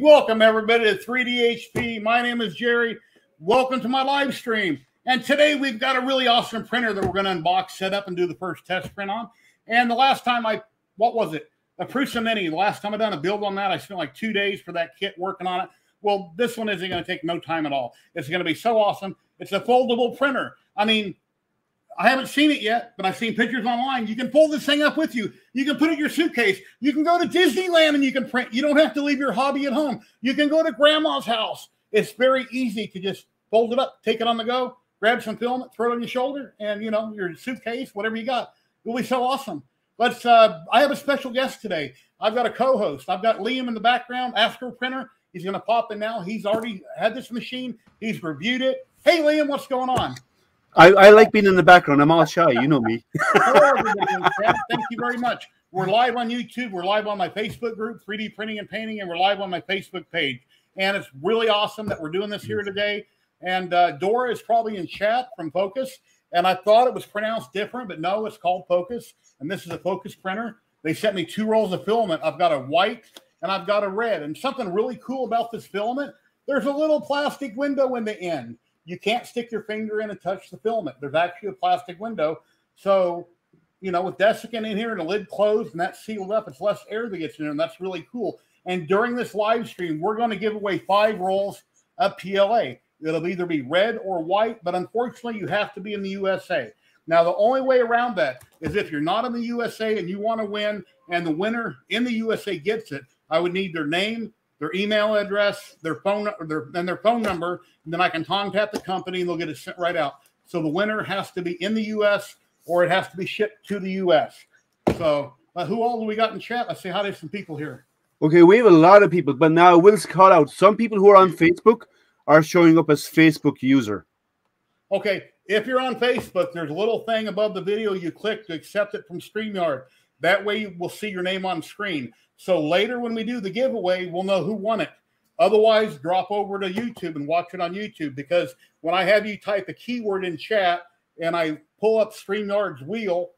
Welcome everybody to 3DHP. My name is Jerry. Welcome to my live stream. And today we've got a really awesome printer that we're going to unbox, set up, and do the first test print on. And the last time a Prusa Mini. The last time I done a build on that, I spent like 2 days for that kit working on it. Well, this one isn't going to take no time at all. It's going to be so awesome. It's a foldable printer. I mean, I haven't seen it yet, but I've seen pictures online. You can fold this thing up with you. You can put it in your suitcase. You can go to Disneyland and you can print. You don't have to leave your hobby at home. You can go to grandma's house. It's very easy to just fold it up, take it on the go, grab some film, throw it on your shoulder, and, you know, your suitcase, whatever you got. It'll be so awesome. Let's. I have a special guest today. I've got a co-host. I've got Liam in the background, Astro Printer. He's going to pop in now. He's already had this machine. He's reviewed it. Hey, Liam, what's going on? I like being in the background. I'm all shy. You know me. Hello, everybody. Thank you very much. We're live on YouTube. We're live on my Facebook group, 3D Printing and Painting, and we're live on my Facebook page. And it's really awesome that we're doing this here today. And Dora is probably in chat from Fokoos. And I thought it was pronounced different, but no, it's called Fokoos. And this is a Fokoos printer. They sent me 2 rolls of filament. I've got a white and I've got a red. And something really cool about this filament, there's a little plastic window in the end. You can't stick your finger in and touch the filament. There's actually a plastic window. So, you know, with desiccant in here and the lid closed and that's sealed up, it's less air that gets in there, and that's really cool. And during this live stream, we're going to give away 5 rolls of PLA. It'll either be red or white, but unfortunately, you have to be in the USA. Now, the only way around that is if you're not in the USA and you want to win and the winner in the USA gets it, I would need their name, their email address, their phone, and their phone number, and then I can contact the company and they'll get it sent right out. So the winner has to be in the U.S. or it has to be shipped to the U.S. So who all do we got in chat? Let's say hi to some people here. Okay, we have a lot of people, but now I will call out some people who are on Facebook are showing up as Facebook user. Okay, if you're on Facebook, there's a little thing above the video you click to accept it from StreamYard. That way you will see your name on screen. So later when we do the giveaway, we'll know who won it. Otherwise, drop over to YouTube and watch it on YouTube, because when I have you type a keyword in chat and I pull up StreamYard's wheel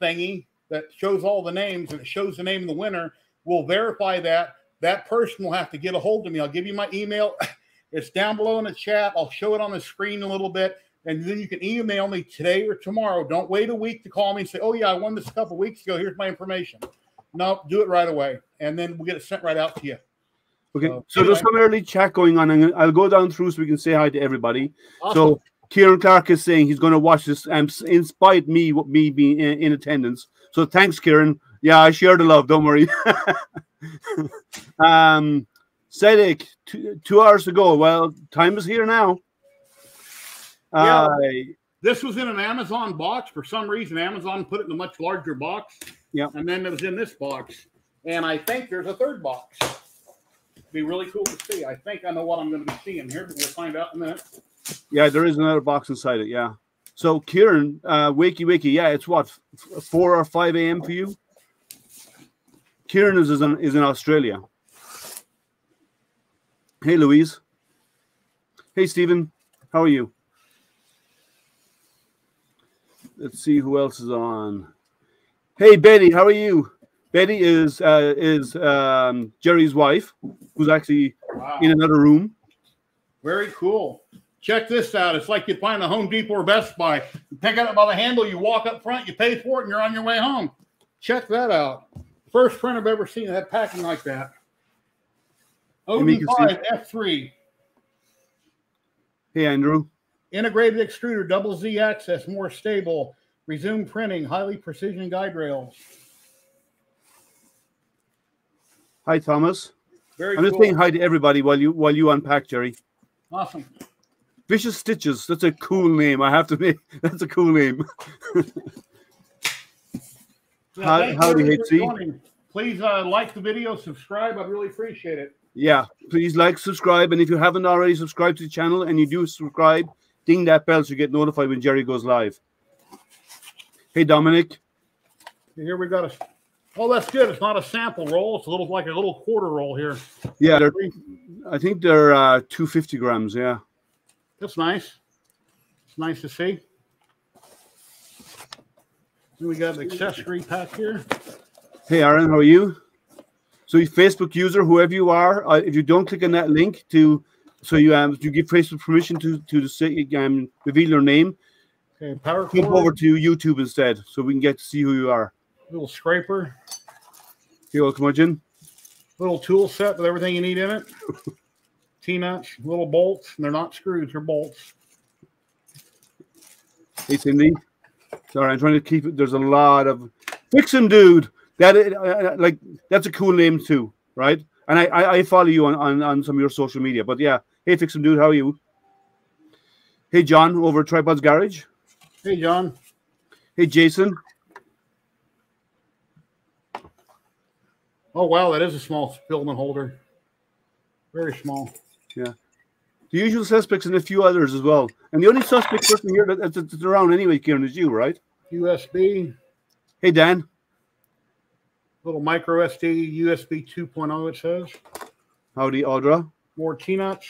thingy that shows all the names and it shows the name of the winner, we'll verify that. That person will have to get a hold of me. I'll give you my email. It's down below in the chat. I'll show it on the screen a little bit, and then you can email me today or tomorrow. Don't wait a week to call me and say, oh, yeah, I won this a couple weeks ago. Here's my information. No, do it right away, and then we'll get it sent right out to you. Okay, so anyway, there's some early chat going on, and I'll go down through so we can say hi to everybody. Awesome. So Kieran Clark is saying he's going to watch this in spite of me being in attendance. So thanks, Kieran. Yeah, I share the love. Don't worry. Cedric, two hours ago. Well, time is here now. Yeah, this was in an Amazon box. For some reason, Amazon put it in a much larger box. Yeah, and then it was in this box, and I think there's a third box. It'd be really cool to see. I think I know what I'm going to be seeing here, but we'll find out in a minute. Yeah, there is another box inside it. Yeah. So Kieran, wakey. Yeah, it's what 4 or 5 a.m. for you. Kieran is in Australia. Hey Louise. Hey Stephen, how are you? Let's see who else is on. Hey Betty, how are you? Betty is Jerry's wife, who's actually in another room. Very cool. Check this out. It's like you'd find a Home Depot or Best Buy. You pick it up by the handle, you walk up front, you pay for it, and you're on your way home. Check that out. First printer I've ever seen that had packing like that. Odin 5 F3. Hey Andrew. Integrated extruder, double Z access, more stable. Resume printing, highly precision guide rails. Hi, Thomas. Very cool. I'm just saying hi to everybody while you unpack, Jerry. Awesome. Vicious Stitches. That's a cool name. I have to admit, that's a cool name. Howdy, HC. Please like the video, subscribe. I'd really appreciate it. Yeah, please like, subscribe, and if you haven't already subscribed to the channel and you do subscribe, ding that bell so you get notified when Jerry goes live. Hey, Dominic. Here we got a... Oh, that's good. It's not a sample roll. It's a little like a little quarter roll here. Yeah, I think they're 250 grams, yeah. That's nice. It's nice to see. Then we got an accessory pack here. Hey, Aaron, how are you? So, you Facebook user, whoever you are, if you don't click on that link to, so you give Facebook permission to say, reveal your name. Okay, power cord. Jump over to YouTube instead, so we can get to see who you are. Little scraper. Here, welcome, Jim. Little tool set with everything you need in it. T-nuts, little bolts, and they're not screws; they're bolts. Hey, Cindy. Sorry, I'm trying to keep it. There's a lot of fixin' dude. That like that's a cool name too, right? And I follow you on some of your social media, but yeah. Hey, Fix'em Dude, how are you? Hey, John over at Tripod's Garage. Hey, John. Hey, Jason. Oh wow, that is a small filament holder. Very small. Yeah. The usual suspects and a few others as well. And the only suspect person here that's around anyway, Kieran, is you, right? USB. Hey, Dan. Little micro SD, USB 2.0, it says. Howdy, Audra. More T-nuts.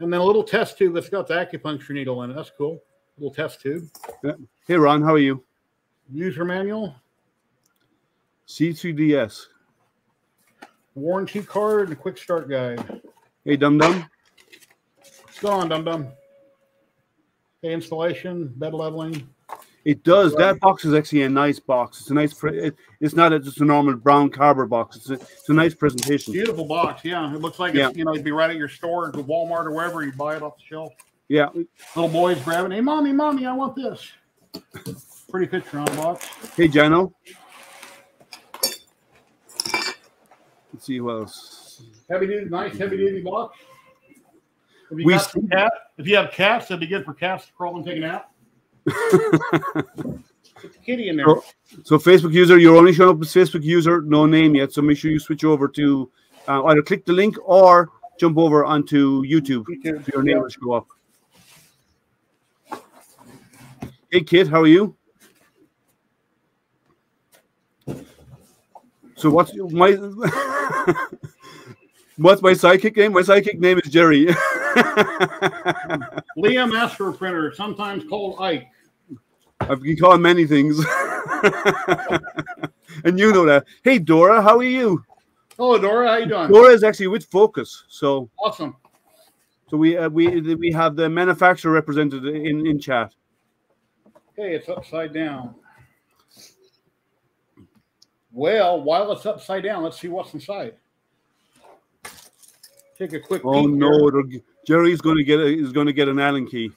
And then a little test tube that's got the acupuncture needle in it. That's cool. Little test tube. Yeah. Hey, Ron, how are you? User manual. C3DS. Warranty card and a quick start guide. Hey, Dum Dum. It's gone, Dum Dum. Hey, installation, bed leveling. It does. That box is actually a nice box. It's a nice. It's not just a normal brown cardboard box. It's a nice presentation. Beautiful box. Yeah, it looks like it's, you know, it'd be right at your store, or Walmart, or wherever you buy it off the shelf. Yeah. Little boys grabbing. Hey, mommy, mommy, I want this. Pretty picture on the box. Hey, Jano. Let's see who else. Heavy duty, nice heavy duty box. If you, if you have cats, that'd be good for cats to crawl and take a nap. It's a kitty in there. So Facebook user, you're only showing up as Facebook user, no name yet. So make sure you switch over to either click the link or jump over onto YouTube. So your name will show up. Hey, Kit, how are you? So what's my what's my sidekick name? My sidekick name is Jerry. Liam asked for a printer, sometimes called Ike. You call him many things. And you know that. Hey, Dora, how are you? Hello, Dora. How you doing? Dora is actually with Fokoos. So awesome. So we have the manufacturer represented in chat. Hey, it's upside down. Well, while it's upside down, let's see what's inside. Take a quick. Oh no, Jerry's going to get is going to get an Allen key.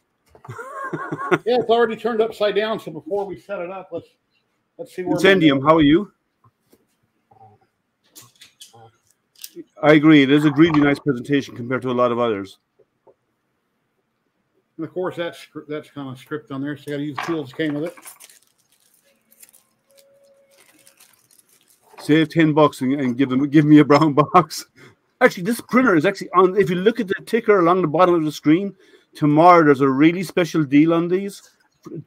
Yeah, it's already turned upside down. So before we set it up, let's see where. Incendium, how are you? I agree. It is a really nice presentation compared to a lot of others. And of course, that's kind of stripped on there, so you got to use the tools that came with it. Save $10 and give me a brown box. Actually, this printer is actually on. If you look at the ticker along the bottom of the screen, tomorrow there's a really special deal on these.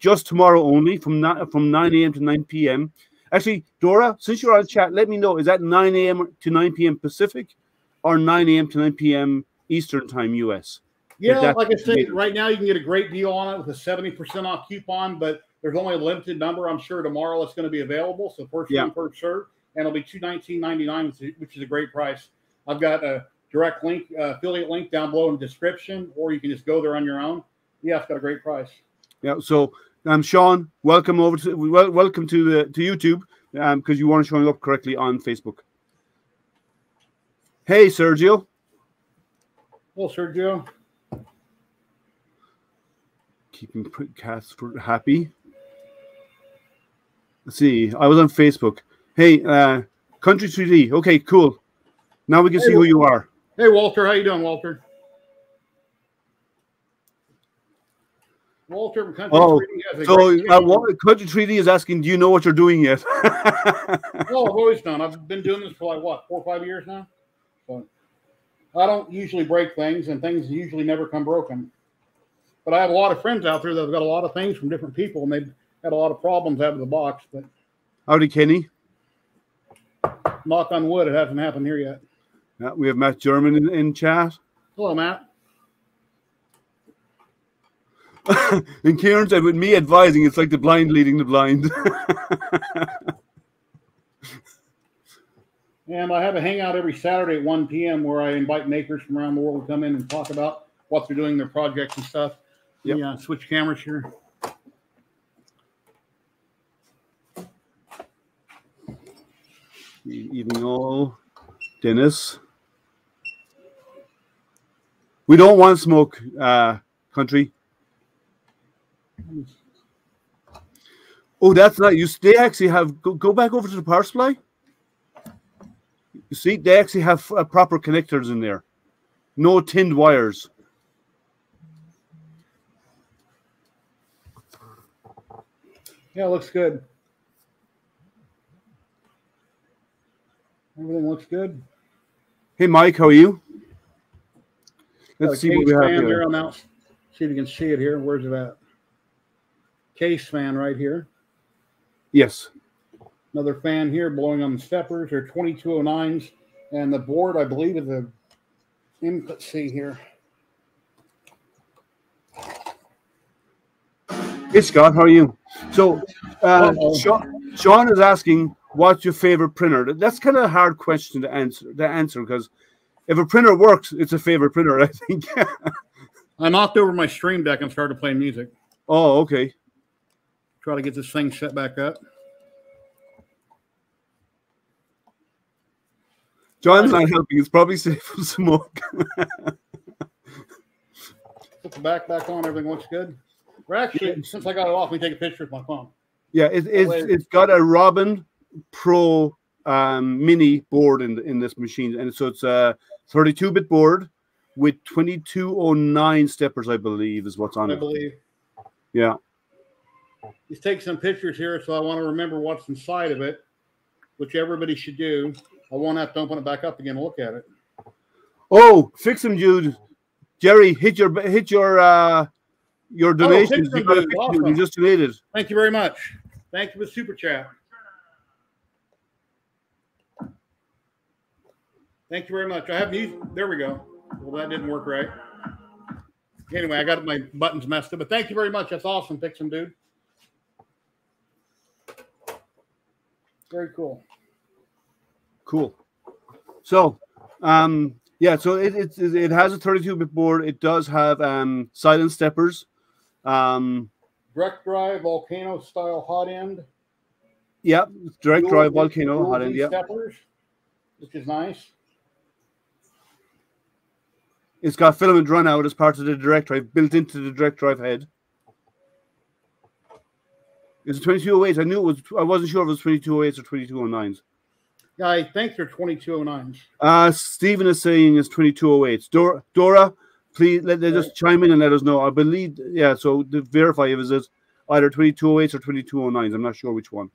Just tomorrow only, from 9 a.m. to 9 p.m. Actually, Dora, since you're on chat, let me know. Is that 9 a.m. to 9 p.m. Pacific or 9 a.m. to 9 p.m. Eastern Time, U.S.? Yeah, like I said, right now you can get a great deal on it with a 70% off coupon, but there's only a limited number. I'm sure tomorrow it's going to be available. So first come, first serve, and it'll be $219.99, which is a great price. I've got a direct link, affiliate link down below in the description, or you can just go there on your own. Yeah, it's got a great price. Yeah. So, Sean, welcome over to welcome to YouTube, because you weren't showing up correctly on Facebook. Hey, Sergio. Hello, Sergio. keeping Casper happy. Let's see. I was on Facebook. Hey, Country 3D. Okay, cool. Now we can see who you are. Hey, Walter. How you doing, Walter? Walter from Country 3D. Has Country 3D is asking, do you know what you're doing yet? No, I've always done. I've been doing this for like, what, 4 or 5 years now? So I don't usually break things, and things usually never come broken. But I have a lot of friends out there that have got a lot of things from different people, and they've had a lot of problems out of the box. But howdy, Kenny. Knock on wood, it hasn't happened here yet. Yeah, we have Matt German in chat. Hello, Matt. And Kieran said, with me advising, it's like the blind leading the blind. And I have a hangout every Saturday at 1 p.m. where I invite makers from around the world to come in and talk about what they're doing, their projects and stuff. Yeah, switch cameras here. Evening all. Dennis. We don't want smoke, Country. Oh, that's not you. They actually have go back over to the power supply. You see, they actually have proper connectors in there, no tinned wires. Yeah, it looks good. Everything looks good. Hey, Mike, how are you? Let's see what we have here. There on that. See if you can see it here. Where's it at? Case fan right here. Yes. Another fan here blowing on the steppers. They're 2209s. And the board, I believe, is a input C here. Hey, Scott, how are you? So, Sean is asking, what's your favorite printer? That's kind of a hard question to answer, because if a printer works, it's a favorite printer, I think. I knocked over my Stream Deck and started playing music. Oh, okay. Try to get this thing set back up. John's not helping. It's probably safe from smoke. Put the back on. Everything looks good. We're actually, since I got it off, we take a picture with my phone. Yeah, it's got a Robin Pro Mini board in this machine, and so it's a 32-bit board with 2209 steppers, I believe, is what's on it. I believe. Yeah. Let's take some pictures here, so I want to remember what's inside of it, which everybody should do. I won't have to open it back up again and look at it. Oh, fix them, dude! Jerry, hit your donations. You got a picture. Awesome. You just donated. Thank you very much. Thank you for the super chat. Thank you very much. I have music. There we go. Well, that didn't work right. Anyway, I got my buttons messed up, but thank you very much. That's awesome, Fixin' Dude. Very cool. Cool. So, yeah, so it has a 32-bit board. It does have silent steppers. Direct drive, volcano-style hot end. Yep, yeah, direct drive, volcano, hot end, yeah. Steppers, which is nice. It's got filament runout as part of the direct drive, built into the direct drive head. It's a 2208. I knew it was. I wasn't sure if it was 2208s or 2209s. Yeah, I think they're 2209s. Stephen is saying it's 2208s. Dora, please just chime in and let us know. I believe, yeah. So to verify if it's either 2208s or 2209s. I'm not sure which one.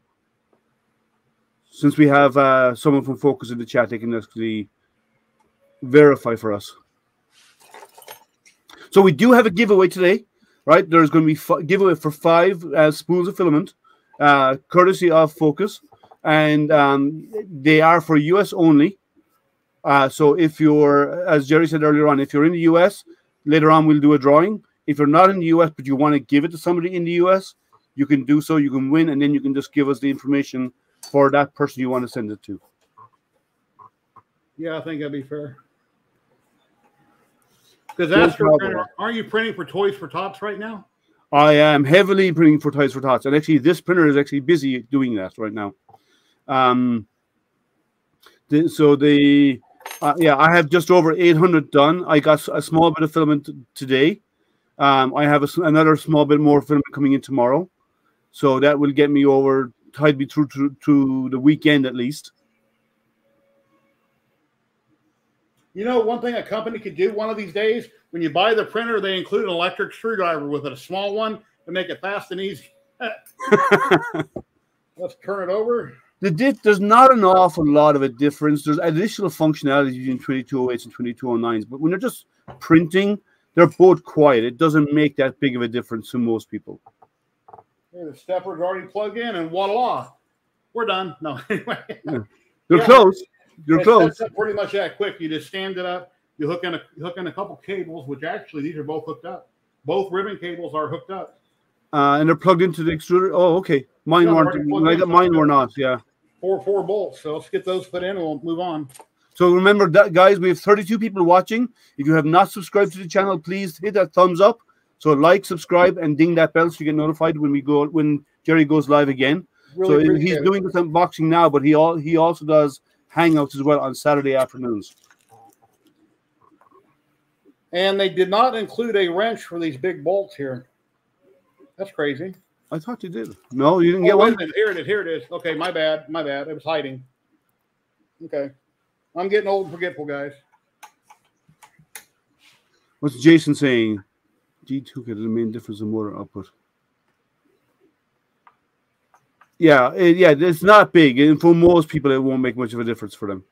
Since we have someone from Fokoos in the chat, they can actually verify for us. So we do have a giveaway today, right? There's going to be a giveaway for 5 spools of filament, courtesy of Fokoos. And they are for U.S. only. So if you're, as Jerry said earlier on, if you're in the U.S., later on we'll do a drawing. If you're not in the U.S., but you want to give it to somebody in the U.S., you can do so. You can win, and then you can just give us the information for that person you want to send it to. Yeah, I think that'd be fair. Disaster printer, are you printing for Toys for Tots right now? I am heavily printing for Toys for Tots, and actually this printer is actually busy doing that right now. Yeah, I have just over 800 done. I got a small bit of filament today. I have another small bit more filament coming in tomorrow, so that will get me over, tide me through to the weekend at least. You know, one thing a company could do one of these days, when you buy the printer, they include an electric screwdriver with it, a small one, to make it fast and easy. Let's turn it over. There's not an awful lot of a difference. There's additional functionality using 2208s and 2209s, but when they're just printing, they're both quiet. It doesn't make that big of a difference to most people. The stepper's already plugged in, and voila, we're done. No, anyway. Yeah. You're close. You're close. That's pretty much that quick. You just stand it up. You hook in a couple cables, which actually these are both hooked up. Both ribbon cables are hooked up. And they're plugged into the extruder. Oh, okay. Mine were not. Yeah. Four bolts. So let's get those put in, and we'll move on. So remember, that, guys, we have 32 people watching. If you have not subscribed to the channel, please hit that thumbs up. So like, subscribe, and ding that bell so you get notified when Jerry goes live again. Really so he's doing this unboxing now, but he also does hangouts as well on Saturday afternoons. And they did not include a wrench for these big bolts here. That's crazy. I thought you did. No, you didn't get one. Here it is. Okay, my bad. It was hiding. Okay. I'm getting old and forgetful, guys. What's Jason saying? G2 could have the main difference in motor output. Yeah, it's not big. And for most people, it won't make much of a difference for them.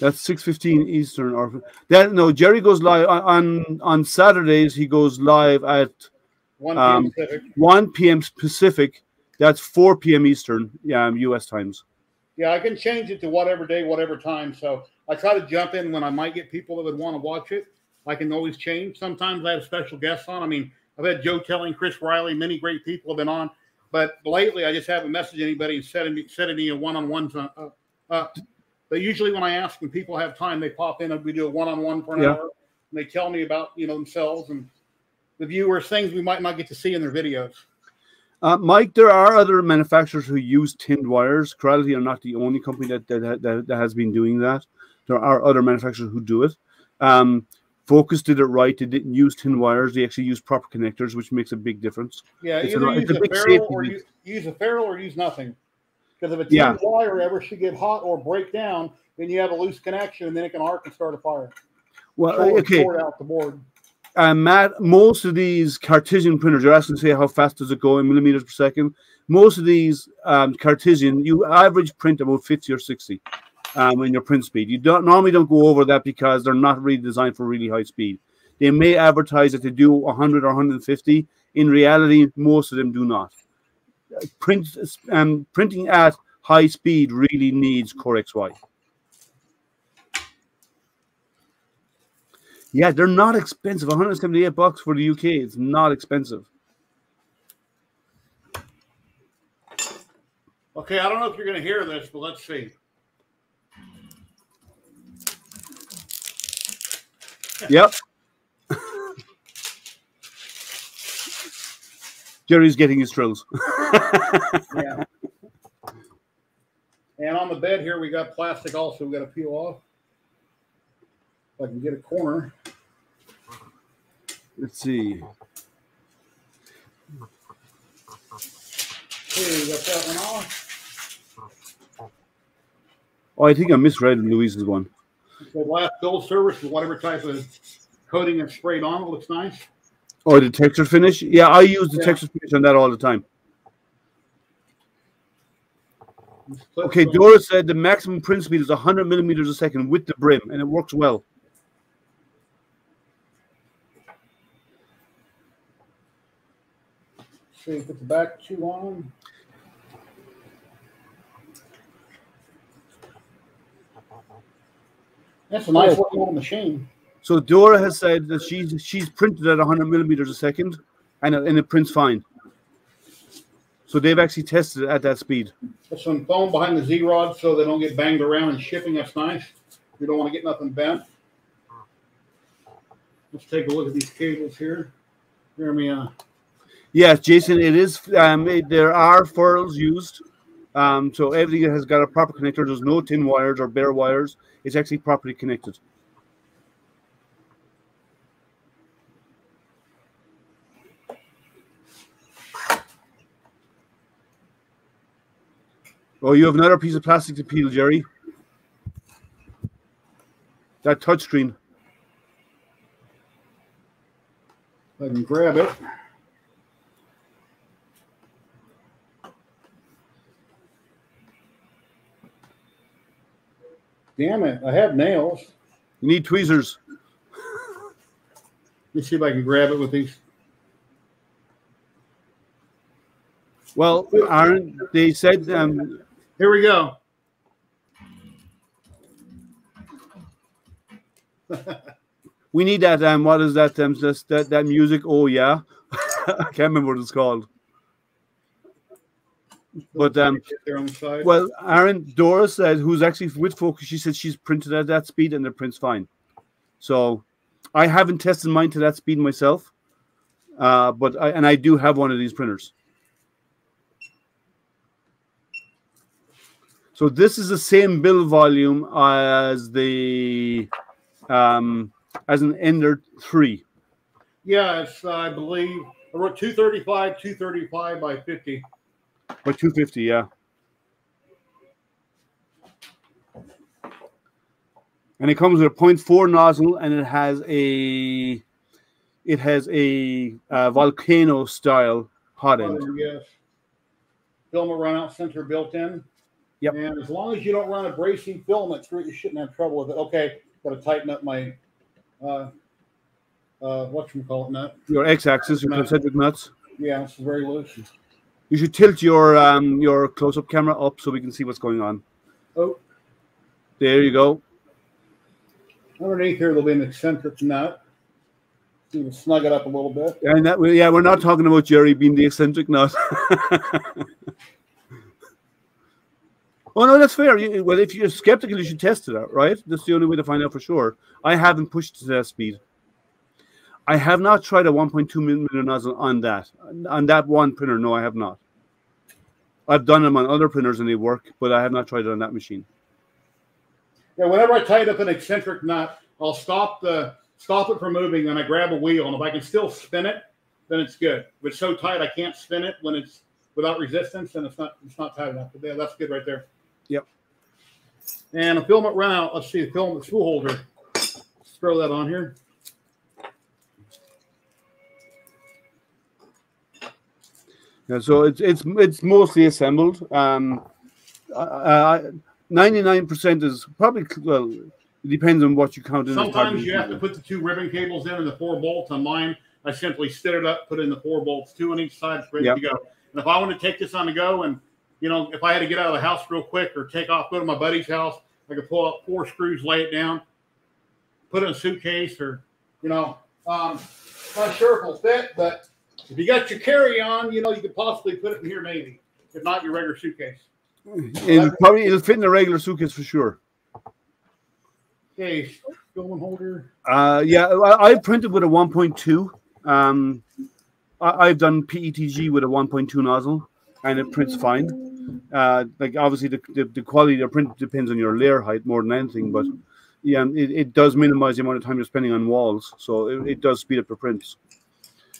That's 6:15 Eastern. Or that no, Jerry goes live on Saturdays. He goes live at 1 p.m. Pacific. That's 4 p.m. Eastern. Yeah, U.S. times. Yeah, I can change it to whatever day, whatever time. So I try to jump in when I might get people that would want to watch it. I can always change. Sometimes I have special guests on. I mean, I've had Joe Telling, Chris Riley, many great people have been on. But lately, I just haven't messaged anybody and set any one-on-ones up. But usually when I ask when people have time, they pop in and we do a one-on-one for an hour. And they tell me about, you know, themselves and the viewers, things we might not get to see in their videos. Mike, there are other manufacturers who use tinned wires. Creality are not the only company that has been doing that. There are other manufacturers who do it. Fokoos did it right. They didn't use tin wires. They actually used proper connectors, which makes a big difference. Yeah, either use a ferrule or use nothing. Because if a tin wire ever should get hot or break down, then you have a loose connection, and then it can arc and start a fire. Well, okay. Out the board. Matt, most of these Cartesian printers, you're asking to say how fast does it go in millimeters per second. Most of these Cartesian, you average print about 50 or 60 in your print speed. You normally don't go over that because they're not really designed for really high speed. They may advertise that they do 100 or 150. In reality, most of them do not. Printing at high speed really needs CoreXY. Yeah, they're not expensive. $178 for the UK. It's not expensive. Okay, I don't know if you're going to hear this, but let's see. Yep. Jerry's getting his thrills. Yeah. And on the bed here, we got plastic also. We got to peel off. If I can get a corner. Let's see. Here, we got that one off. Oh, I think I misread Louise's one. The last gold service with whatever type of coating and sprayed on. It looks nice. Or the texture finish? Yeah, I use the texture finish on that all the time. Okay, Dora said the maximum print speed is 100 millimeters a second with the brim, and it works well. So you put the back two on. That's a nice little machine. So Dora has said that she's printed at 100 millimeters a second, and it prints fine. So they've actually tested it at that speed. There's some foam behind the Z-rod so they don't get banged around in shipping. That's nice. We don't want to get nothing bent. Let's take a look at these cables here. Hear me out. Yes, Jason, it is. There are furls used. So everything has got a proper connector. There's no tin wires or bare wires. It's actually properly connected. Oh, you have another piece of plastic to peel, Jerry. That touchscreen. I can grab it. Damn it, I have nails. You need tweezers. Let me see if I can grab it with these. Well, Aaron, they said... here we go. We need that, what is that, that music? Oh, yeah. I can't remember what it's called. But, well, Aaron, Dora said, who's actually with Fokoos, she said she's printed at that speed and it prints fine. So I haven't tested mine to that speed myself, but I do have one of these printers. So this is the same build volume as the as an Ender 3. Yeah, it's I believe I wrote 235, 235 by 50. But 250, yeah. And it comes with a 0.4 nozzle, and it has a volcano style hot end. Yes. Filament runout sensor built in. Yep. And as long as you don't run a bracing filament through it, you shouldn't have trouble with it. Okay, got to tighten up my whatchamacallit nut. Your X-axis, your concentric nuts. Yeah, it's very loose. You should tilt your close-up camera up so we can see what's going on. Oh. There you go. Underneath here, there'll be an eccentric nut. You can snug it up a little bit. And that, yeah, we're not talking about Jerry being the eccentric nut. Oh, no, that's fair. Well, if you're skeptical, you should test it out, right? That's the only way to find out for sure. I haven't pushed to that speed. I have not tried a 1.2 millimeter nozzle on that. On that one printer, no, I have not. I've done them on other printers and they work, but I have not tried it on that machine. Yeah, whenever I tighten up an eccentric nut, I'll stop it from moving, and I grab a wheel, and if I can still spin it, then it's good. If it's so tight I can't spin it when it's without resistance, and it's not tight enough. But yeah, that's good right there. Yep. And a filament runout. Let's see, the filament spool holder. Let's throw that on here. Yeah, so it's mostly assembled. 99% is probably, well, it depends on what you count in. Sometimes you have to put the 2 ribbon cables in and the 4 bolts. On mine, I simply stood it up, put in the 4 bolts, 2 on each side, ready to go. And if I want to take this on the go, and you know, if I had to get out of the house real quick or take off, go to my buddy's house, I could pull out 4 screws, lay it down, put it in a suitcase, or you know, not sure if it'll fit, but if you got your carry-on, you know, you could possibly put it in here maybe. If not, your regular suitcase. And probably it'll fit in the regular suitcase for sure. Okay, film holder. Yeah, I printed with a 1.2. I've done PETG with a 1.2 nozzle, and it prints fine. Like obviously, the quality of the print depends on your layer height more than anything, but yeah, it does minimize the amount of time you're spending on walls, so it does speed up the prints.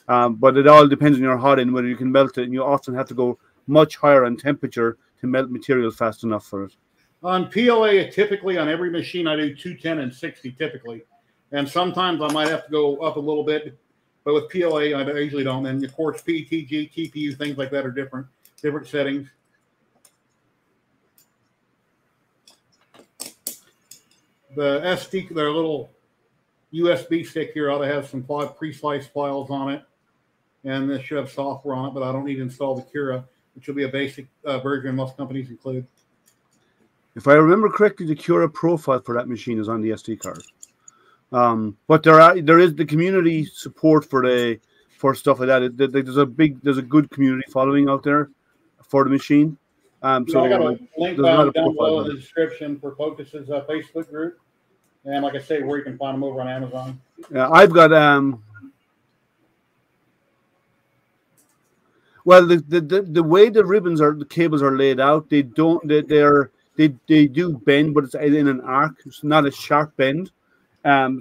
But it all depends on your hot end whether you can melt it, and you often have to go much higher on temperature to melt material fast enough for it. On PLA, typically on every machine, I do 210 and 60 typically. And sometimes I might have to go up a little bit. But with PLA, I usually don't. And, of course, PTG, TPU, things like that are different settings. The SD, their little USB stick here ought to have some pre-sliced files on it. And this should have software on it, but I don't need to install the Cura, which will be a basic version most companies include. If I remember correctly, the Cura profile for that machine is on the SD card. But there is the community support for stuff like that. There's a good community following out there for the machine. So I got a link down below in the description for Fokoos' Facebook group, and like I say, where you can find them over on Amazon. Yeah, I've got Well, the way the cables are laid out, they do bend, but it's in an arc. It's not a sharp bend,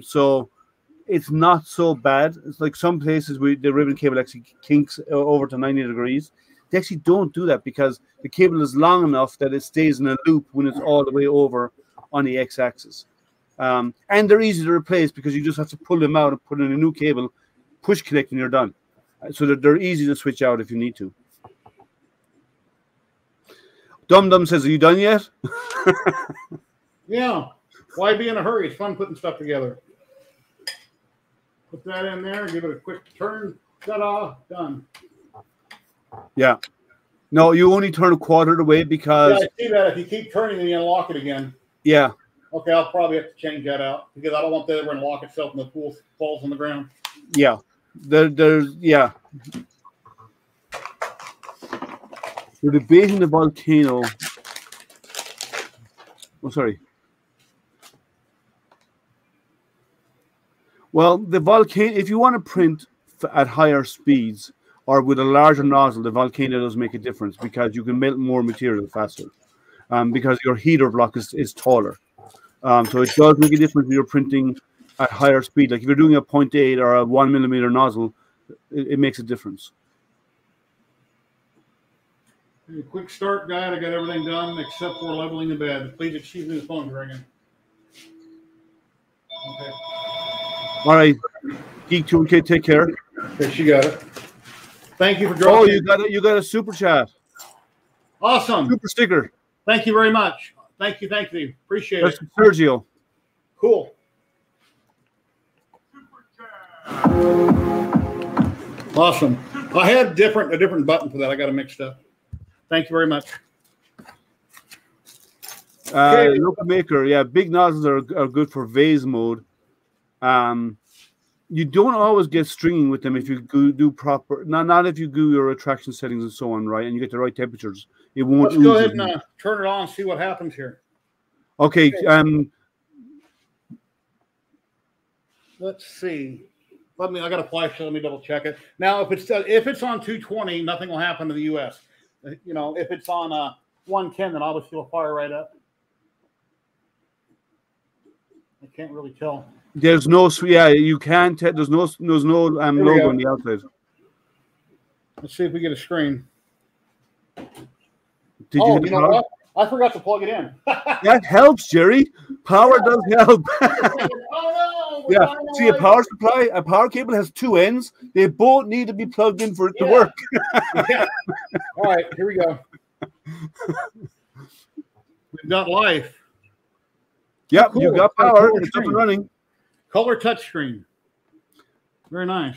so it's not so bad. It's like some places the ribbon cable actually kinks over to 90 degrees. They actually don't do that because the cable is long enough that it stays in a loop when it's all the way over on the x-axis. And they're easy to replace because you just have to pull them out and put in a new cable, push connect, and you're done. So that they're easy to switch out if you need to. Dum Dum says, "Are you done yet?" Yeah. Why be in a hurry? It's fun putting stuff together. Put that in there, give it a quick turn. Ta-da, done. Yeah. No, you only turn a quarter of the way because... Yeah, I see that. If you keep turning, then you unlock it again. Yeah. Okay, I'll probably have to change that out because I don't want that to ever unlock itself and the pool falls on the ground. Yeah. There's... Yeah. We're debating the volcano. Oh, sorry. Well, the volcano, if you want to print at higher speeds or with a larger nozzle, the volcano does make a difference because you can melt more material faster because your heater block is taller. So it does make a difference when you're printing at higher speed. Like if you're doing a 0.8 or a 1mm nozzle, it makes a difference. Hey, quick start, guide. I got everything done except for leveling the bed. Please excuse me, the phone ringing. Okay. All right, Geek 2K, take care. Okay, she got it. Thank you for drawing. Oh, you got a super chat. Awesome. Super sticker. Thank you very much. Thank you, thank you. Appreciate it. That's Sergio. Cool. Super chat. Awesome. I had a different button for that. I got it mixed up. Thank you very much. Okay. Local maker, yeah. Big nozzles are good for vase mode. You don't always get stringing with them if you do proper, not if you do your attraction settings and so on, right? And you get the right temperatures. It won't. Let's go ahead and turn it on and see what happens here. Okay. Let's see. I got a flash, so let me double check it. Now, if it's on 220, nothing will happen to the US. You know, if it's on 110, then obviously it'll fire right up. I can't really tell. There's no, yeah, you can't. There's no logo on the outside. Let's see if we get a screen. You know what? I forgot to plug it in. That helps, Jerry. Power does help. Oh, no, yeah. See, a power supply, a power cable has two ends. They both need to be plugged in for it to work. Yeah. All right, here we go. We've got life. Yep, cool. You got power. It's up and running. Color touchscreen. Very nice.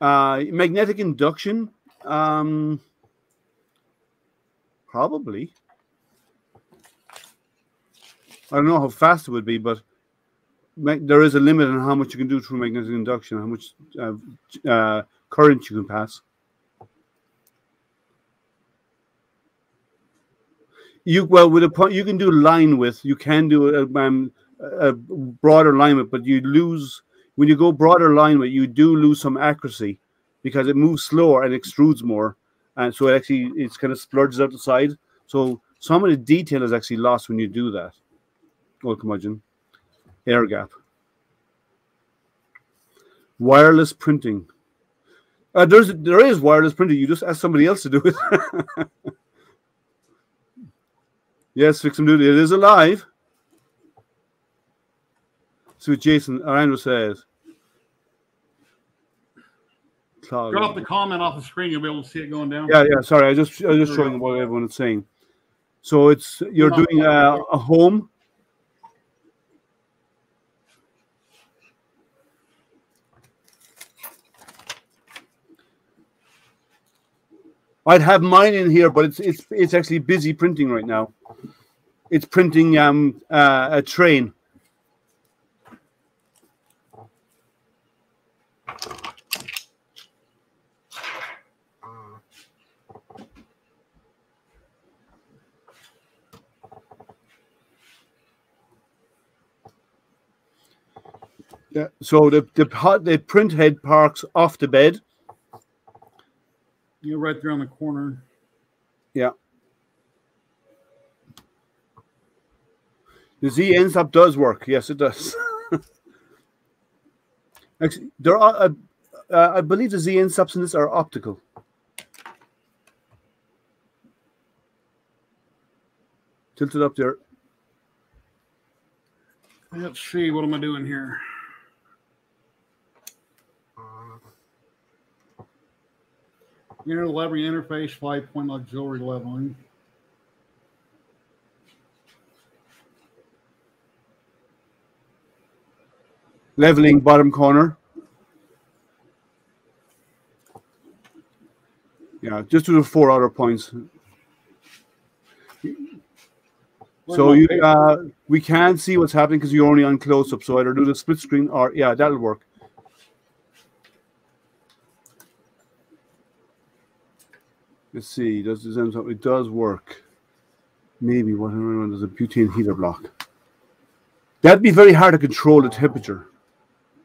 Magnetic induction. Probably. I don't know how fast it would be, but there is a limit on how much you can do through magnetic induction, how much current you can pass. You can do line width. You can do a broader line width, but you lose when you go broader line width. You do lose some accuracy because it moves slower and extrudes more, and so it kind of splurges out the side. So some of the detail is actually lost when you do that. Welcome, air gap, wireless printing. There is wireless printing. You just ask somebody else to do it. Yes, Fixum Duty, it is alive. See what Jason Arando says. Cloud. Drop the comment off the screen, you'll be able to see it going down. Yeah, yeah, sorry. I was just showing what everyone is saying. So you're doing a home. I'd have mine in here, but it's actually busy printing right now. It's printing a train. Yeah. So the print head parks off the bed. You're right there on the corner. Yeah. The Z end stop does work. Yes, it does. There are, I believe, the ZN substances are optical. Tilt it up there. Let's see, what am I doing here? Inner leveling interface, 5-point auxiliary leveling. Leveling bottom corner. Yeah, just to the 4 outer points. So you, we can't see what's happening because you're only on close-up. So either do the split screen or, yeah, that'll work. Let's see, does this end up? It does work. Maybe what there's a butane heater block. That'd be very hard to control the temperature.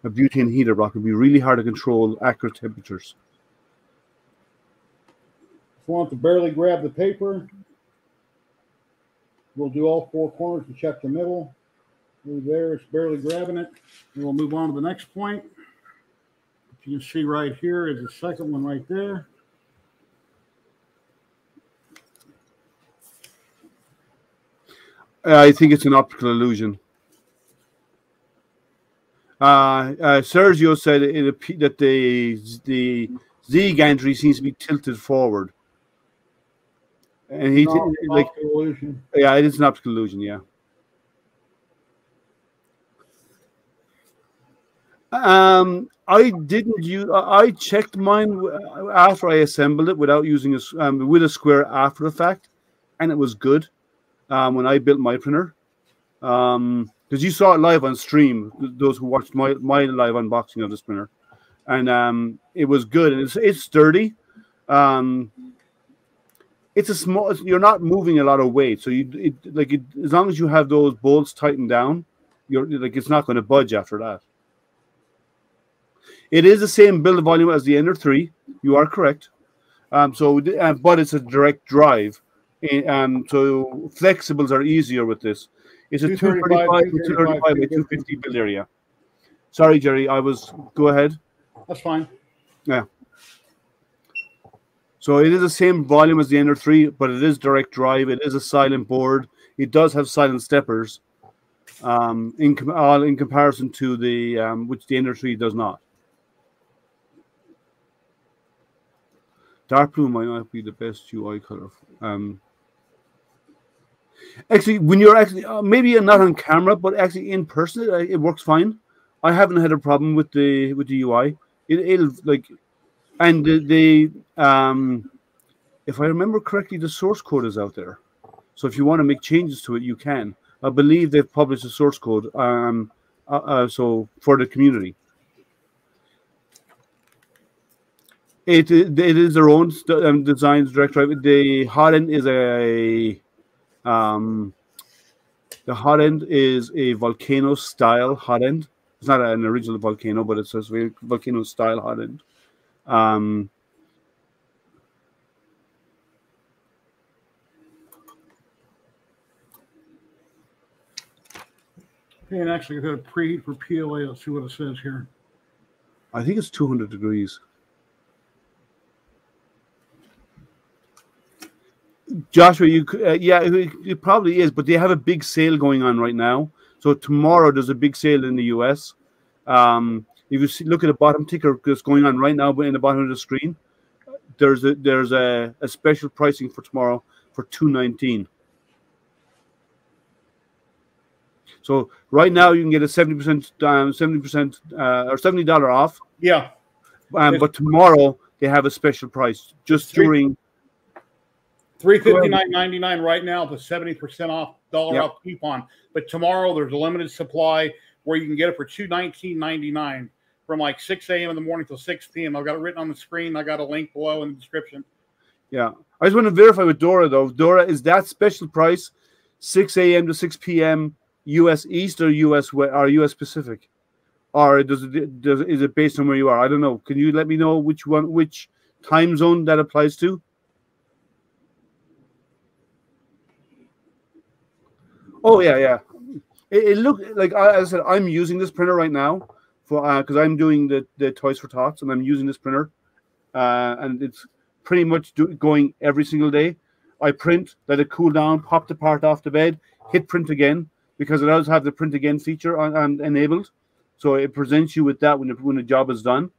A butane heater block would be really hard to control accurate temperatures. If you want to barely grab the paper, we'll do all 4 corners and check the middle. Move there, it's barely grabbing it. And we'll move on to the next point. If you can see right here is the second one right there. I think it's an optical illusion. Sergio said that the Z gantry seems to be tilted forward. And he like, illusion. Yeah, it is an optical illusion. Yeah. I didn't use. I checked mine after I assembled it without using a with a square after the fact, and it was good. When I built my printer, because you saw it live on stream, those who watched my live unboxing of this printer, and it was good and it's sturdy. It's a small. You're not moving a lot of weight, so as long as you have those bolts tightened down, you're like it's not going to budge after that. It is the same build volume as the Ender 3. You are correct. But it's a direct drive, so flexibles are easier with this. It's a 235 by 250 build area. Sorry, Jerry. Go ahead. That's fine. Yeah. So it is the same volume as the Ender 3, but it is direct drive. It is a silent board. It does have silent steppers, in comparison to the which the Ender 3 does not. Dark blue might not be the best UI color. Actually, when you're maybe not on camera, but actually in person, it works fine. I haven't had a problem with the UI. It'll like. And if I remember correctly, the source code is out there. So if you want to make changes to it, you can. I believe they've published the source code so for the community. It is their own design direct drive. The hot end is a volcano style hot end. It's not an original volcano, but it's a volcano style hot end. Okay, and actually, I've got a preheat for PLA. Let's see what it says here. I think it's 200 degrees. Joshua, yeah, it probably is, but they have a big sale going on right now. So tomorrow there's a big sale in the US. If you look at the bottom ticker that's going on right now, but in the bottom of the screen, there's a special pricing for tomorrow for $219. So right now you can get a 70% or $70 off. Yeah. But tomorrow they have a special price just during $359.99 right now. The 70% off dollar off coupon. But tomorrow there's a limited supply where you can get it for $219.99. From like 6 a.m. in the morning till 6 p.m. I've got it written on the screen. I got a link below in the description. Yeah. I just want to verify with Dora, though. Dora, is that special price 6 a.m. to 6 p.m. U.S. East or U.S. Pacific? Or is it based on where you are? I don't know. Can you let me know which time zone that applies to? Oh, yeah. It looked like, as I said, I'm using this printer right now. for because I'm doing the Toys for Tots, and I'm using this printer, and it's pretty much going every single day. I print, let it cool down, pop the part off the bed, hit print again, because it does have the print again feature on enabled. So it presents you with that when the job is done.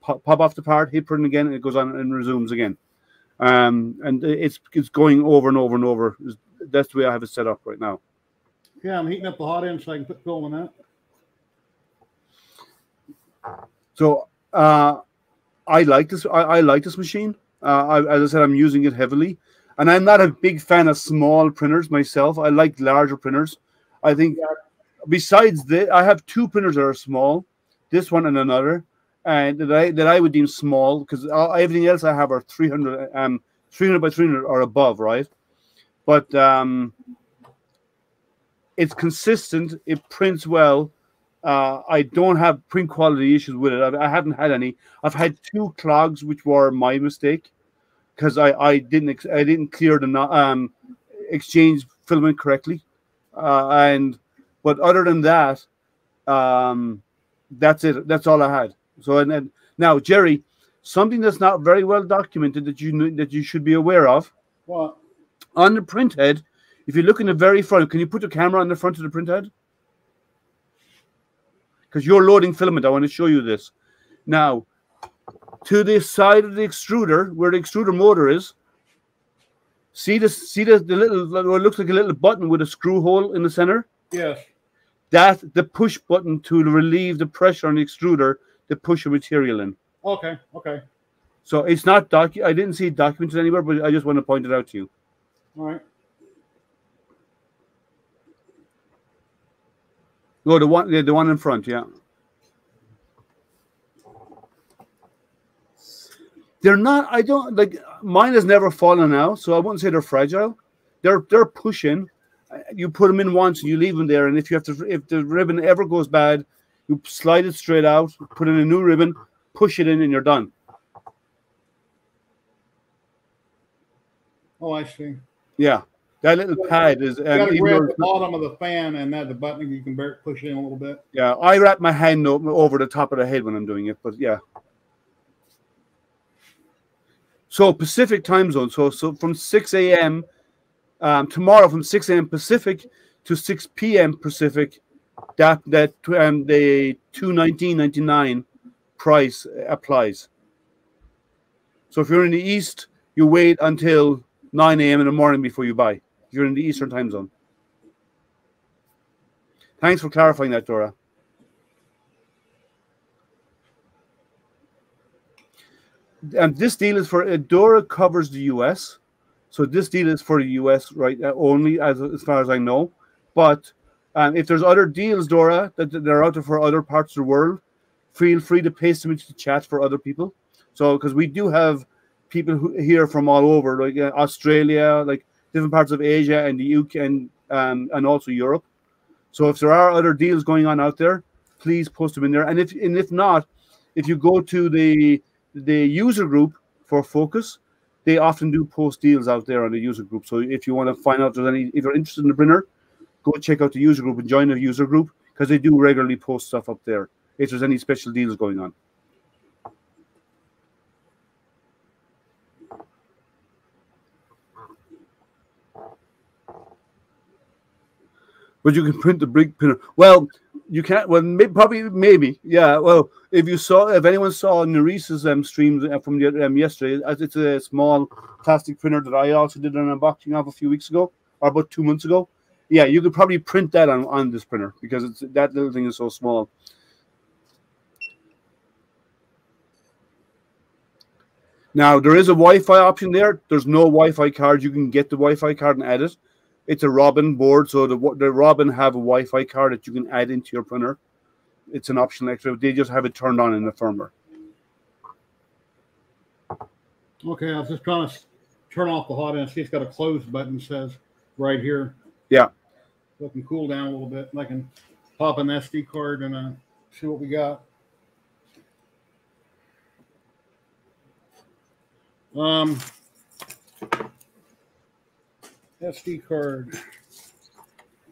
Pop off the part, hit print again, and it goes on and resumes again. And it's going over and over and over. That's the way I have it set up right now. Yeah, I'm heating up the hot end so I can put coal in that. So I like this. I like this machine. As I said, I'm using it heavily. And I'm not a big fan of small printers myself. I like larger printers. I think besides this, I have two printers that are small, this one and another, and that I would deem small, because everything else I have are 300 by 300 or above, right? But it's consistent. It prints well. I don't have print quality issues with it. I haven't had any. I've had two clogs, which were my mistake, because I didn't clear the exchange filament correctly, but other than that, that's it. That's all I had. So and now, Jerry, something that's not very well documented that you should be aware of. What? On the print head, if you look in the very front, can you put the camera on the front of the print head? Because you're loading filament, I want to show you this now. To the side of the extruder, where the extruder motor is, see the little, what looks like a little button with a screw hole in the center? Yes. That's the push button to relieve the pressure on the extruder to push the material in. Okay, okay. So it's not I didn't see it documented anywhere, but I just want to point it out to you. All right. No, the one in front, yeah. They're not. I don't like. Mine has never fallen out, so I wouldn't say they're fragile. They're pushing. You put them in once, and you leave them there. And if you have to, if the ribbon ever goes bad, you slide it straight out, put in a new ribbon, push it in, and you're done. Oh, I see. Yeah, that little pad is. You gotta grab the bottom of the fan, and that the button you can push it in a little bit. Yeah, I wrap my hand over the top of the head when I'm doing it, but yeah. So Pacific time zone. So from 6 a.m. Tomorrow, from 6 a.m. Pacific to 6 p.m. Pacific, that the $219.99 price applies. So if you're in the East, you wait until 9 a.m. in the morning before you buy. If you're in the Eastern time zone. Thanks for clarifying that, Dora. And this deal is for Dora covers the U.S., so this deal is for the U.S. right only, as far as I know. But if there's other deals, Dora, that are out there for other parts of the world, feel free to paste them into the chat for other people. So because we do have people here from all over, like Australia, like different parts of Asia and the UK, and also Europe. So if there are other deals going on out there, please post them in there. And if not, if you go to the user group for Fokoos, they often do post deals out there on the user group. So if you want to find out if you're interested in the printer, go check out the user group and join the user group, because they do regularly post stuff up there if there's any special deals going on. But you can print the big printer. Well, you can't. Well, maybe, yeah. Well, if anyone saw Nerese's streams from yesterday, as it's a small plastic printer that I also did an unboxing of a few weeks ago, or about 2 months ago. Yeah, you could probably print that on this printer, because it's that little thing is so small. Now there is a Wi-Fi option there. There's no Wi-Fi card. You can get the Wi-Fi card and add it. It's a Robin board, so the Robin have a Wi-Fi card that you can add into your printer. It's an optional extra. They just have it turned on in the firmware. Okay, I was just trying to turn off the hot end. See, it's got a close button, says right here. Yeah. So I can cool down a little bit. And I can pop an SD card and see what we got. SD card.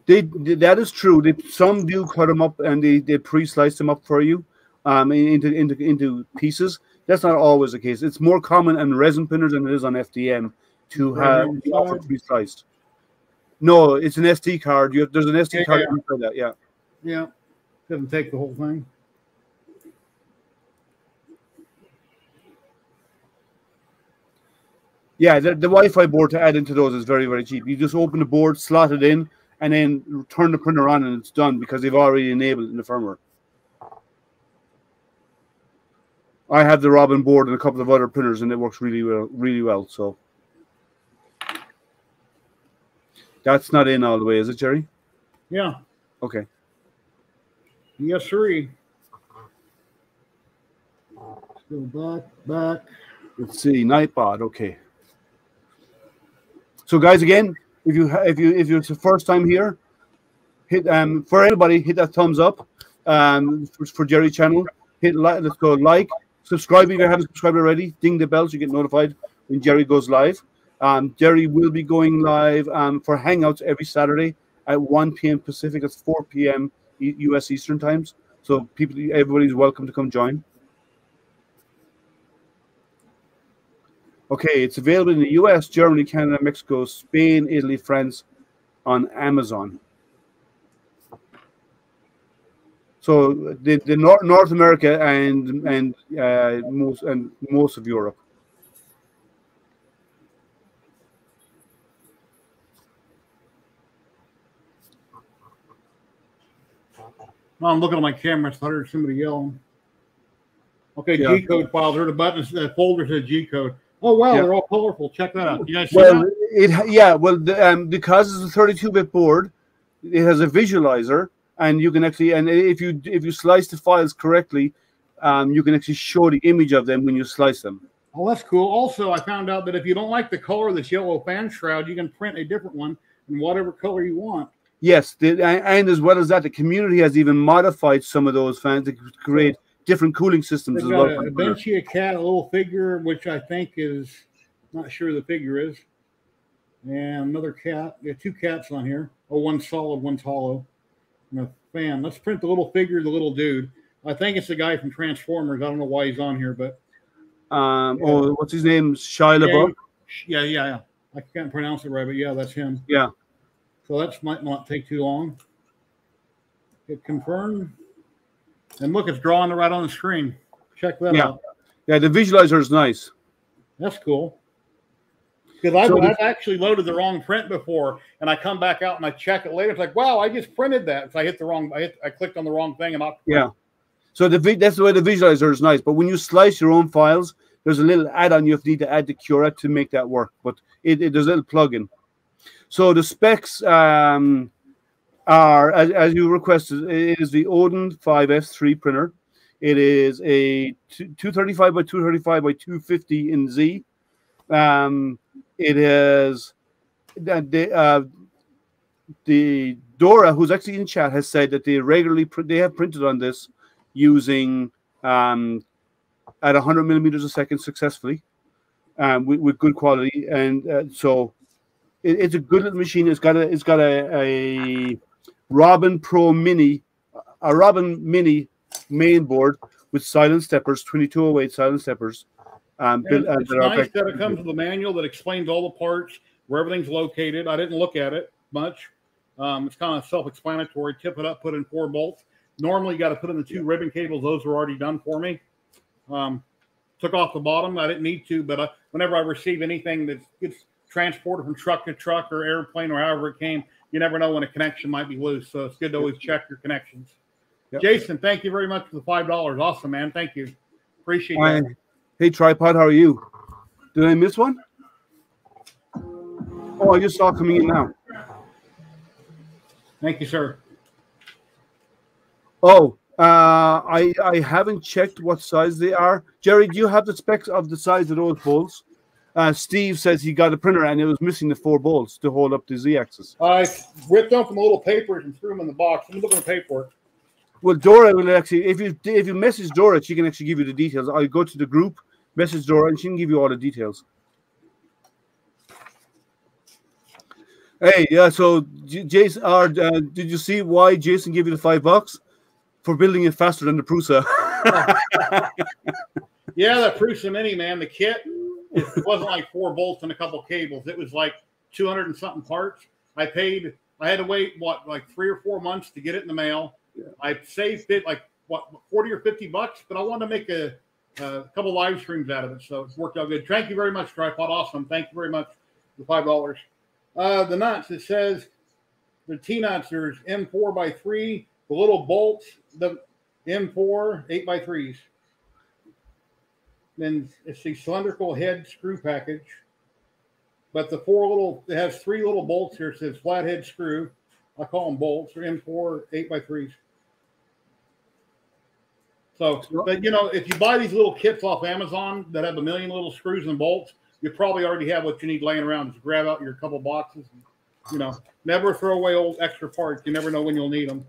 That is true. Some do cut them up and they pre-slice them up for you. into pieces. That's not always the case. It's more common on resin printers than it is on FDM to have the option to be sliced. No, it's an SD card. You have, there's an SD card for that. Yeah. Yeah. Doesn't take the whole thing. Yeah, the Wi-Fi board to add into those is very, very cheap. You just open the board, slot it in, and then turn the printer on, and it's done because they've already enabled it in the firmware. I have the Robin board and a couple of other printers, and it works really well. So that's not in all the way, is it, Jerry? Yeah. Okay. Yes, sir. Let's go back. Let's see, Nightbot. Okay. So, guys, again, if it's your first time here, hit for anybody, hit that thumbs up. For Jerry's channel, hit like. Let's go like, subscribe if you haven't subscribed already. Ding the bell so you get notified when Jerry goes live. Jerry will be going live for Hangouts every Saturday at 1 p.m. Pacific. That's 4 p.m. U.S. Eastern times. So people, everybody's welcome to come join. Okay, it's available in the U.S., Germany, Canada, Mexico, Spain, Italy, France, on Amazon. So the North America and most of Europe. Well, I'm looking at my camera. So I heard somebody yelling. Okay, yeah. G-code files. There's a button. The folder says G-code. Oh wow, yeah. They're all colorful. Check that out. You guys see that? Because it's a 32-bit board, it has a visualizer, and you can actually, and if you slice the files correctly, you can actually show the image of them when you slice them. Oh, that's cool. Also, I found out that if you don't like the color of this yellow fan shroud, you can print a different one in whatever color you want. Yes, and as well as that, the community has even modified some of those fans to create different cooling systems. They've got as well. A Benchy, a cat, a little figure, which I think is, not sure the figure is, and another cat. Yeah, two cats on here. Oh, one's solid, one's hollow, and a fan. Let's print the little figure, the little dude. I think it's the guy from Transformers. I don't know why he's on here, but oh, what's his name? Shia LaBeouf. Yeah. I can't pronounce it right, but yeah, that's him. Yeah. So that might not take too long. Hit confirm. And look, it's drawing it right on the screen. Check that out. Yeah, the visualizer is nice. That's cool. Because I've actually loaded the wrong print before, and I come back out and I check it later. It's like, wow, I just printed that. So I hit the wrong. I clicked on the wrong thing, and So that's the way the visualizer is nice. But when you slice your own files, there's a little add-on you need to add to Cura to make that work. But there's a little plug-in. So the specs are, as you requested, it is the Odin 5S3 printer. It is a 235 by 235 by 250 in Z. It is the Dora, who's actually in chat, has said that they have printed on this using at 100 millimeters a second successfully with good quality, and so. It's a good little machine. It's got a Robin Pro Mini, a Robin Mini main board with silent steppers, 2208 silent steppers. It's nice that it comes with a manual that explains all the parts, where everything's located. I didn't look at it much. It's kind of self-explanatory. Tip it up, put in 4 bolts. Normally, you got to put in the 2 ribbon cables. Those were already done for me. Took off the bottom. I didn't need to, but whenever I receive anything that gets transported from truck to truck or airplane or however it came, you never know when a connection might be loose. So it's good to always check your connections. Yep. Jason, thank you very much for the $5. Awesome, man. Thank you. Appreciate it. Hey, Tripod, how are you? Did I miss one? Oh, I just saw it coming in now. Thank you, sir. Oh, I haven't checked what size they are. Jerry, do you have the specs of the size of those bolts? Steve says he got a printer and it was missing the 4 bolts to hold up the Z-axis. I ripped off them little papers and threw them in the box. I'm looking at the paperwork. Well, Dora will actually, if you message Dora, she can actually give you the details. I go to the group, message Dora, and she can give you all the details. Hey, yeah. So Jason, did you see why Jason gave you the $5 for building it faster than the Prusa? Yeah, the Prusa Mini, man, the kit, it wasn't like 4 bolts and a couple cables. It was like 200 and something parts. I had to wait, what, like 3 or 4 months to get it in the mail. Yeah. I saved it like, what, 40 or 50 bucks, but I wanted to make a couple live streams out of it, so it's worked out good. Thank you very much, Tripod. Awesome. Thank you very much for $5. The nuts, it says the T-nuts, there's M4x3, the little bolts, the M4, 8x3s. Then it's the cylindrical head screw package. But the 4 little, it has 3 little bolts here. It says flathead screw. I call them bolts, or M4, 8x3s. So, but you know, if you buy these little kits off Amazon that have 1 million little screws and bolts, you probably already have what you need laying around. Just grab out your couple boxes. And, you know, never throw away old extra parts. You never know when you'll need them.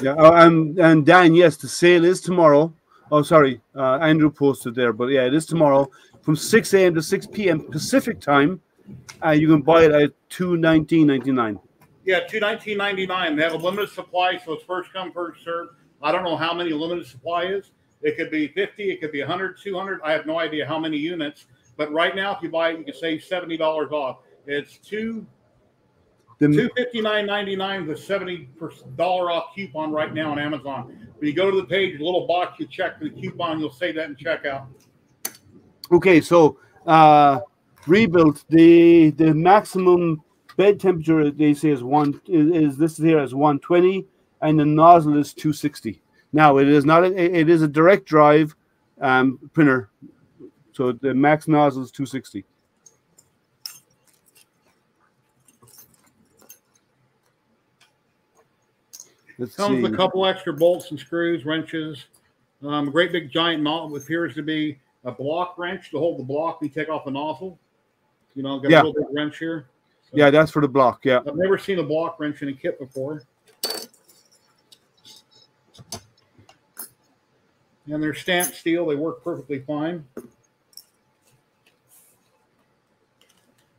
Yeah, and Dan, yes, the sale is tomorrow. Oh, sorry, Andrew posted there, but yeah, it is tomorrow from 6 a.m. to 6 p.m. Pacific time. You can buy it at $219.99. Yeah, $219.99. They have a limited supply, so it's first come, first served. I don't know how many limited supply is. It could be 50, it could be 100, 200. I have no idea how many units. But right now, if you buy it, you can save $70 off. It's $259.99 with $70 off coupon right now on Amazon. When you go to the page, the little box, you check the coupon, you'll save that in checkout. Okay, so Rebuilt, the maximum bed temperature they say is listed here as 120, and the nozzle is 260. Now it is not it is a direct drive printer, so the max nozzle is 260. Comes with a couple extra bolts and screws, wrenches, a great big giant nozzle with appears to be a block wrench to hold the block. We take off the nozzle. You know, got a little big wrench here. So yeah, that's for the block. Yeah, I've never seen a block wrench in a kit before. And they're stamped steel; they work perfectly fine.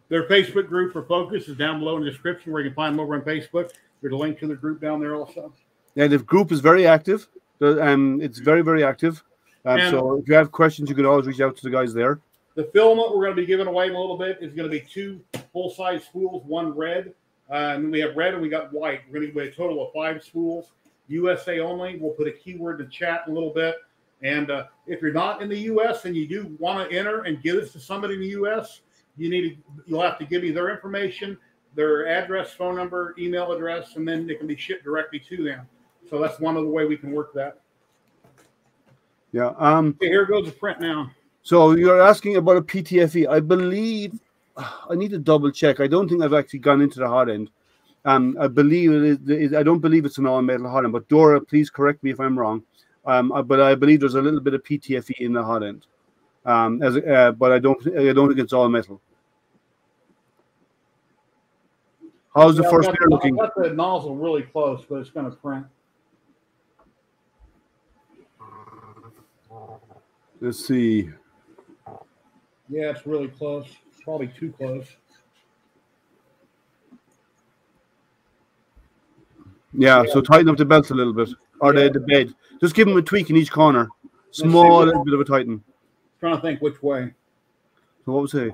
Their Facebook group for Fokoos is down below in the description, where you can find them over on Facebook. There's a link to the group down there also. Yeah, the group is very active. It's very, very active. So if you have questions, you can always reach out to the guys there. The filament we're going to be giving away in a little bit is going to be 2 full-size spools, 1 red. And we have red and we got white. We're going to give away a total of 5 spools, USA only. We'll put a keyword in the chat in a little bit. And if you're not in the U.S. and you do want to enter and give this to somebody in the U.S., you'll have to give me their information, their address, phone number, email address, and then it can be shipped directly to them. So that's one other way we can work that. Yeah. Okay, here goes the print now. So you're asking about a PTFE. I believe, I need to double check. I don't think I've actually gone into the hot end. I believe I don't believe it's an all metal hot end, but Dora, please correct me if I'm wrong. But I believe there's a little bit of PTFE in the hot end. But I don't think it's all metal. How's the first pair looking? I've got the nozzle really close, but it's going to print. Let's see. Yeah, it's really close. It's probably too close. Yeah, so tighten up the belts a little bit. Or the bed. Just give them a tweak in each corner. Small little bit of a tighten. Trying to think which way. So what was it?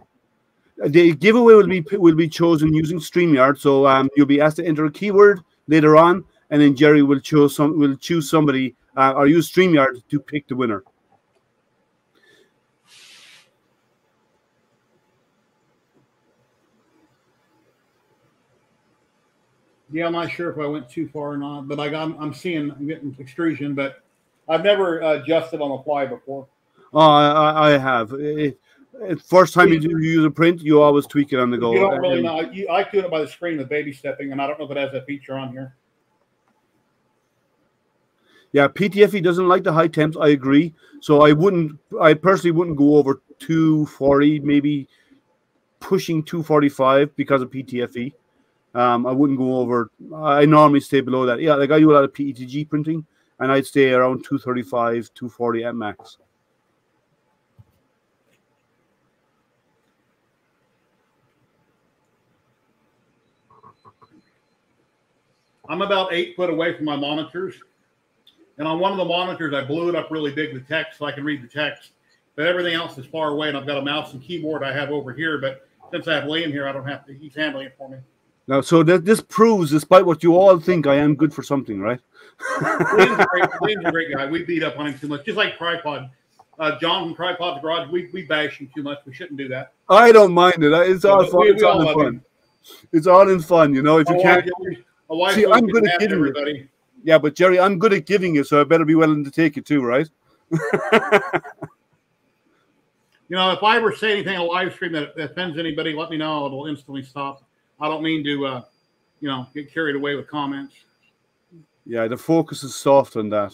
The giveaway will be chosen using StreamYard, so you'll be asked to enter a keyword later on, and then Jerry will choose somebody or use StreamYard to pick the winner. Yeah, I'm not sure if I went too far or not, but I'm getting extrusion, but I've never adjusted on the fly before. Oh, I have. First time you use a print, you always tweak it on the go. You don't really know. I do it by the screen with baby stepping, and I don't know if it has that feature on here. Yeah, PTFE doesn't like the high temps. I agree. So I personally wouldn't go over 240, maybe pushing 245 because of PTFE. I wouldn't go over. I normally stay below that. Yeah, like I do a lot of PETG printing, and I'd stay around 235, 240 at max. I'm about 8 foot away from my monitors, And on one of the monitors, I blew it up really big with text so I can read the text. But everything else is far away, and I've got a mouse and keyboard I have over here. But since I have Liam here, I don't have to. He's handling it for me. Now, so this proves, despite what you all think, I am good for something, right? Liam's a great guy. We beat up on him too much, just like Tripod. John from Tripod's Garage, we bash him too much. We shouldn't do that. I don't mind it. It's all fun. It's all in fun. It's all in fun, you know. If you can't, see, I'm good at giving everybody. Yeah, but Jerry, I'm good at giving it, so I better be willing to take it too, right? You know, if I ever say anything on live stream that offends anybody, let me know. It'll instantly stop. I don't mean to, you know, get carried away with comments. Yeah, the focus is soft on that.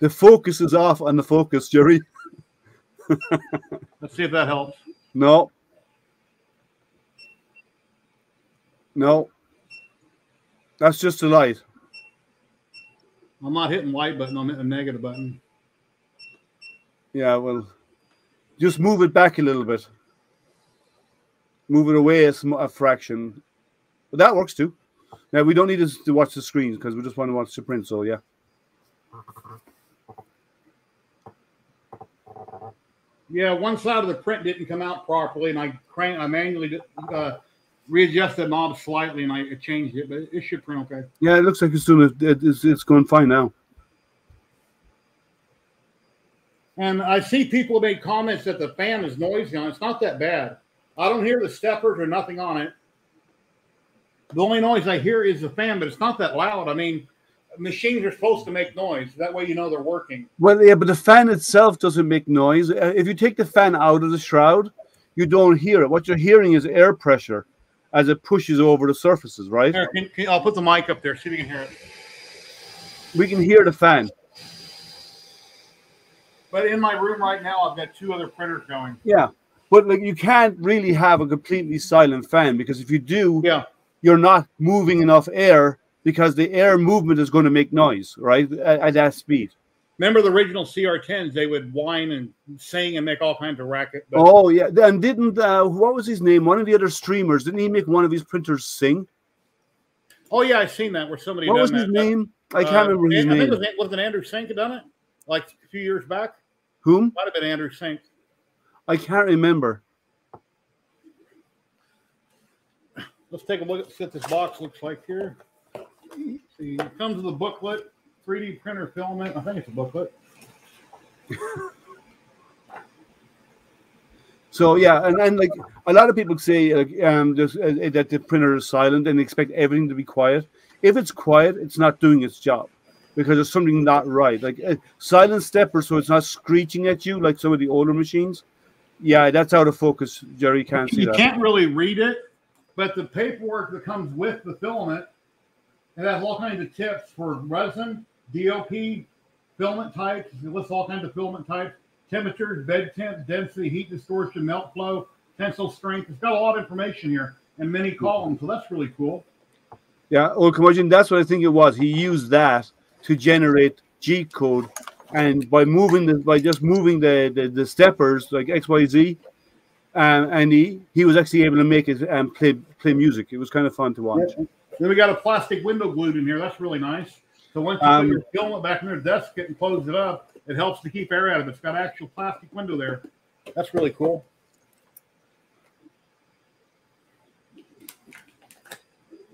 The focus is off on the focus, Jerry. Let's see if that helps. No. No. That's just a light. I'm not hitting the light button. I'm hitting the negative button. Yeah, well, just move it back a little bit. Move it away a fraction. But that works too. Now, we don't need to watch the screens because we just want to watch the print, so yeah. Yeah, one side of the print didn't come out properly, and I manually did, readjust the knob slightly, and I changed it, but it should print okay. Yeah, it looks like it's doing it's going fine now. And I see people make comments that the fan is noisy on. It's not that bad. I don't hear the steppers or nothing on it. The only noise I hear is the fan, but it's not that loud. I mean, machines are supposed to make noise. That way you know they're working. Well, yeah, but the fan itself doesn't make noise. If you take the fan out of the shroud, you don't hear it. What you're hearing is air pressure as it pushes over the surfaces, right? Here, I'll put the mic up there so you can hear it. We can hear the fan. But in my room right now, I've got two other printers going. Yeah, but like you can't really have a completely silent fan because if you do, yeah, you're not moving enough air because the air movement is going to make noise, right, at that speed. Remember the original CR-10s? They would whine and sing and make all kinds of racket. But... Oh, yeah. And didn't, what was his name? One of the other streamers, didn't he make one of his printers sing? Oh, yeah, I've seen that where somebody done that. What was his name? I can't remember his name. I think it was an Andrew Sink had done it, like a few years back. Whom? Might have been Andrew Sink. I can't remember. Let's take a look at what this box looks like here. Let's see, it comes with a booklet, 3D printer filament. I think it's a booklet. So yeah, and like a lot of people say that the printer is silent and expect everything to be quiet. If it's quiet, it's not doing its job. Because there's something not right, like silent stepper, so it's not screeching at you like some of the older machines. Yeah, that's out of focus, Jerry. Can't see that. You can't really read it, but the paperwork that comes with the filament, it has all kinds of tips for resin, DOP, filament types. It lists all kinds of filament types, temperatures, bed temp, density, heat distortion, melt flow, tensile strength. It's got a lot of information here and many columns, so that's really cool. Yeah, well, Commotion, that's what I think it was. He used that to generate G code, and by moving the steppers like X, Y, Z, and he was actually able to make it and play music. It was kind of fun to watch. Yeah. Then we got a plastic window glued in here. That's really nice. So once you put your filament back in your desk and close it up, it helps to keep air out of it. It's got an actual plastic window there. That's really cool.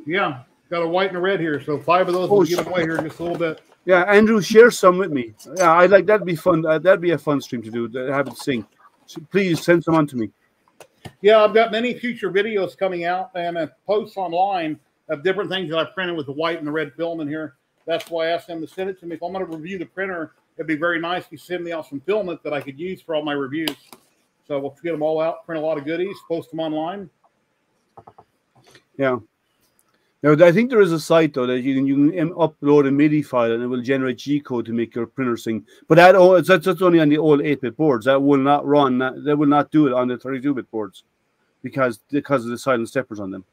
Yeah. Got a white and a red here, so 5 of those we'll give away here in just a little bit. Yeah, Andrew, share some with me. Yeah, I'd like that'd be fun. That'd be a fun stream to do. Have it sing. So please send some on to me. Yeah, I've got many future videos coming out and posts online of different things that I've printed with the white and the red film in here. That's why I asked them to send it to me. If I'm going to review the printer, it'd be very nice if you send me out some filament that I could use for all my reviews. So we'll get them all out, print a lot of goodies, post them online. Yeah. Now, I think there is a site, though, that you can upload a MIDI file, and it will generate G-code to make your printer sing. But that's only on the old 8-bit boards. That will not run. That will not do it on the 32-bit boards because of the silent steppers on them.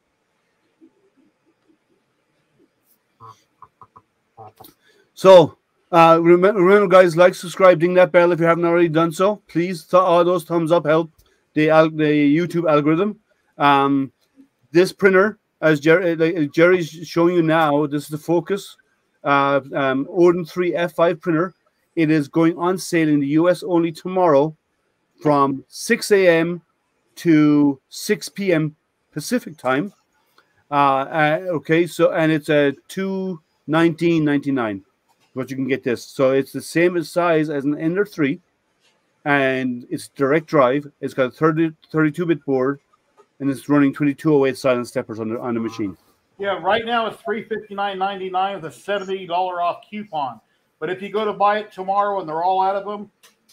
So, remember, guys, like, subscribe, ding that bell if you haven't already done so. Please, all those thumbs up help the YouTube algorithm. This printer... As Jerry's showing you now, this is the Focus. Orton 3 F5 printer. It is going on sale in the US only tomorrow from 6 a.m. to 6 p.m. Pacific time. Okay, so, and it's a $219.99. What you can get this. So it's the same size as an Ender 3, and it's direct drive. It's got a 32-bit board, and it's running 2208 silent steppers on the machine. Yeah, right now it's $359.99 with a $70 off coupon. But if you go to buy it tomorrow and they're all out of them,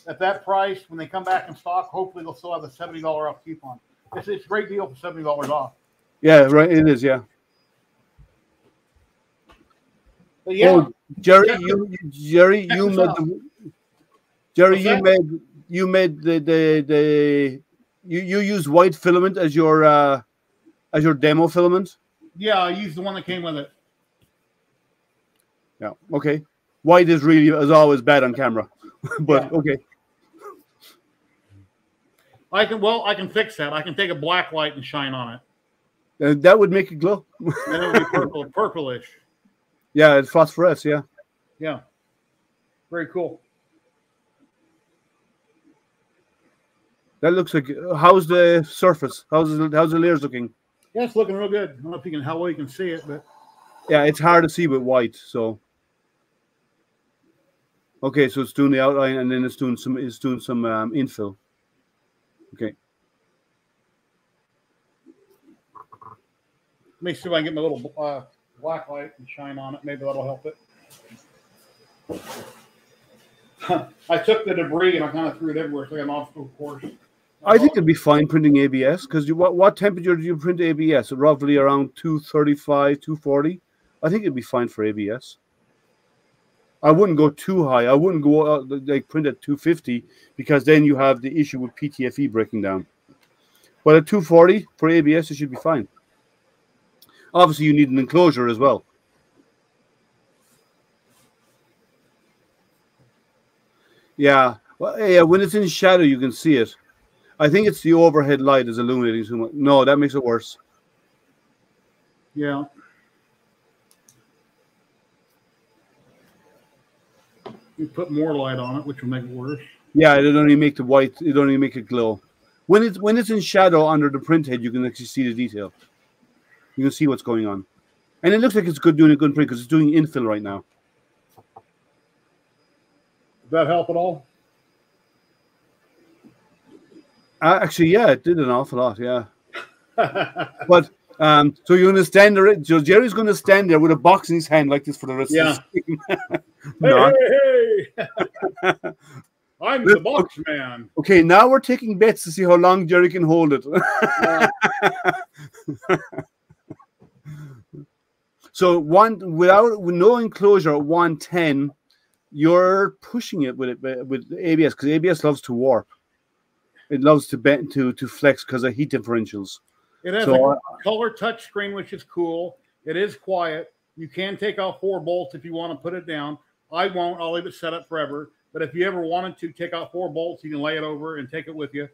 at that price, when they come back in stock, hopefully they'll still have a $70 off coupon. It's a great deal for $70 off. Yeah, right. It is, yeah. But yeah. Oh, Jerry, you use white filament as your demo filament? Yeah, I used the one that came with it. Yeah, okay. White is really, as always, bad on camera, but yeah. Okay. I can, well, I can fix that. I can take a black light and shine on it. That would make it glow. And it would be purple, purplish. Yeah, it's phosphorescent. Yeah. Yeah. Very cool. That looks like. How's the surface? How's the layers looking? Yeah, it's looking real good. I don't know if you can, how well you can see it, but yeah, it's hard to see with white. So. Okay, so it's doing the outline, and then it's doing some infill. Okay. Let me see if I can get my little black light and shine on it. Maybe that'll help it. I took the debris and I kind of threw it everywhere, so I got an obstacle course. I think it'd be fine printing ABS, because what temperature do you print ABS? Roughly around 235, 240. I think it'd be fine for ABS. I wouldn't go too high. I wouldn't go out, like print at 250, because then you have the issue with PTFE breaking down. But at 240 for ABS, it should be fine. Obviously, you need an enclosure as well. Yeah, well, yeah. When it's in shadow, you can see it. I think it's the overhead light is illuminating too much. No, that makes it worse. Yeah. You put more light on it, which will make it worse. Yeah, it'll only make the white. It'll only make it glow. When it's in shadow under the print head, you can actually see the detail. You can see what's going on, and it looks like it's good doing a good print because it's doing infill right now. Does that help at all? Actually, yeah, it did an awful lot. Yeah, but so you're gonna stand there. So Jerry's gonna stand there with a box in his hand like this for the rest of the game. No. Hey, hey, hey. I'm the box man. Okay, now we're taking bets to see how long Jerry can hold it. So with no enclosure, 110. You're pushing it with ABS, because ABS loves to warp. It loves to bend to flex because of heat differentials. It has a color touch screen, which is cool. It is quiet. You can take off 4 bolts if you want to put it down. I won't. I'll leave it set up forever. But if you ever wanted to take out 4 bolts, you can lay it over and take it with you.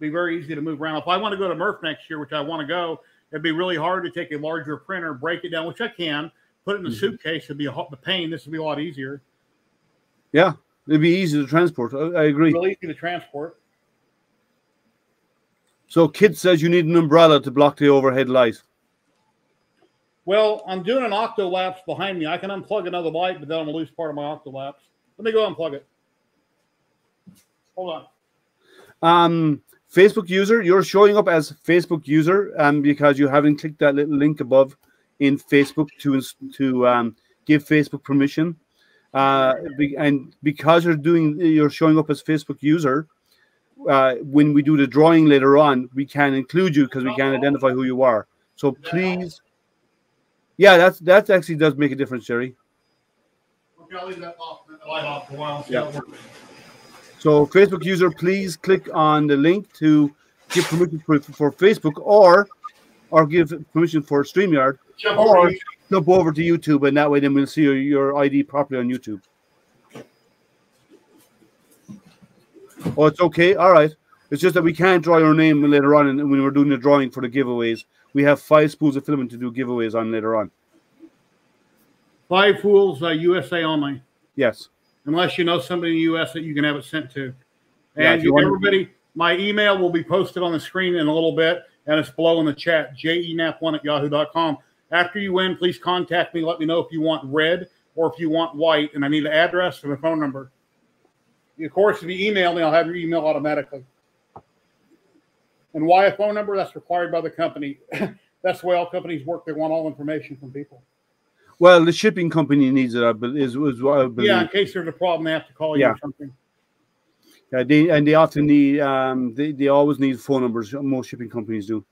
Be very easy to move around. If I want to go to Murph next year, which I want to go, it'd be really hard to take a larger printer, break it down, which I can, put it in a suitcase. It'd be a pain. This would be a lot easier. Yeah, it'd be easy to transport. I agree. Really easy to transport. So Kid says you need an umbrella to block the overhead light. Well, I'm doing an Octalapse behind me. I can unplug another light, but then I'm going to lose part of my Octalapse. Let me go unplug it. Hold on. Facebook user, you're showing up as Facebook user because you haven't clicked that little link above in Facebook to give Facebook permission. And because you're showing up as Facebook user, when we do the drawing later on, we can include you because we can identify who you are. So please... Yeah, that actually does make a difference, Jerry. Okay, I'll leave that off, that light off for a while. Yeah. So, Facebook user, please click on the link to give permission for Facebook or give permission for StreamYard, or jump over to YouTube, and that way then we'll see your ID properly on YouTube. Oh, it's okay. All right. It's just that we can't draw your name later on, and when we're doing the drawing for the giveaways. We have 5 spools of filament to do giveaways on later on. Live Fools USA only. Yes. Unless you know somebody in the U.S. that you can have it sent to. And yeah, everybody, my email will be posted on the screen in a little bit, and it's below in the chat, jenap1@yahoo.com. After you win, please contact me. Let me know if you want red or if you want white, and I need an address and a phone number. Of course, if you email me, I'll have your email automatically. And why a phone number? That's required by the company. That's the way all companies work. They want all information from people. Well, the shipping company needs it, is what I believe. Yeah, in case there's a problem, they have to call you or something. Yeah, they often need, they always need phone numbers. Most shipping companies do.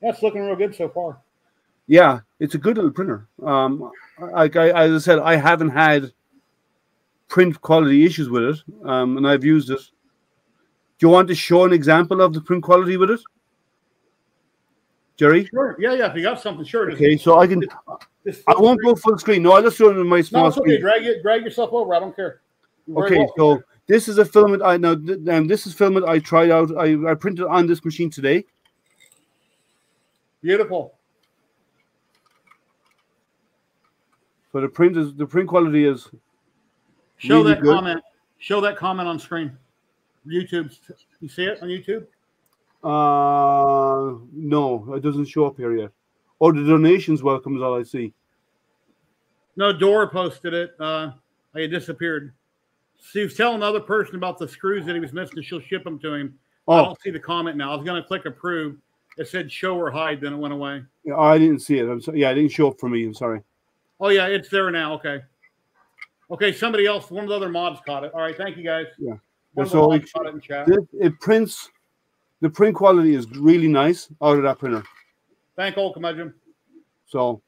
That's looking real good so far. Yeah, it's a good little printer. As I said, I haven't had print quality issues with it, and I've used it. Do you want to show an example of the print quality with it, Jerry? Sure. Yeah, yeah. If you got something, sure. Okay, so I can. I won't go full screen. No, I'll just show it in my small screen. Okay. Drag yourself over. I don't care. Okay, so this is a filament. I know, and this is filament I tried out. I printed on this machine today. Beautiful. So the print quality is. Show that comment. Show that comment on screen. YouTube. You see it on YouTube? No, it doesn't show up here yet. Oh, the donations welcome is all I see. No, Dora posted it. It disappeared. She was telling another person about the screws that he was missing. She'll ship them to him. Oh. I don't see the comment now. I was going to click approve. It said show or hide, then it went away. Yeah, I didn't see it. I'm sorry. Yeah, it didn't show up for me. I'm sorry. Oh, yeah, it's there now. Okay. Okay, somebody else, one of the other mods caught it. All right, thank you, guys. Yeah. So it prints. The print quality is really nice out of that printer. Thank old curmudgeon. So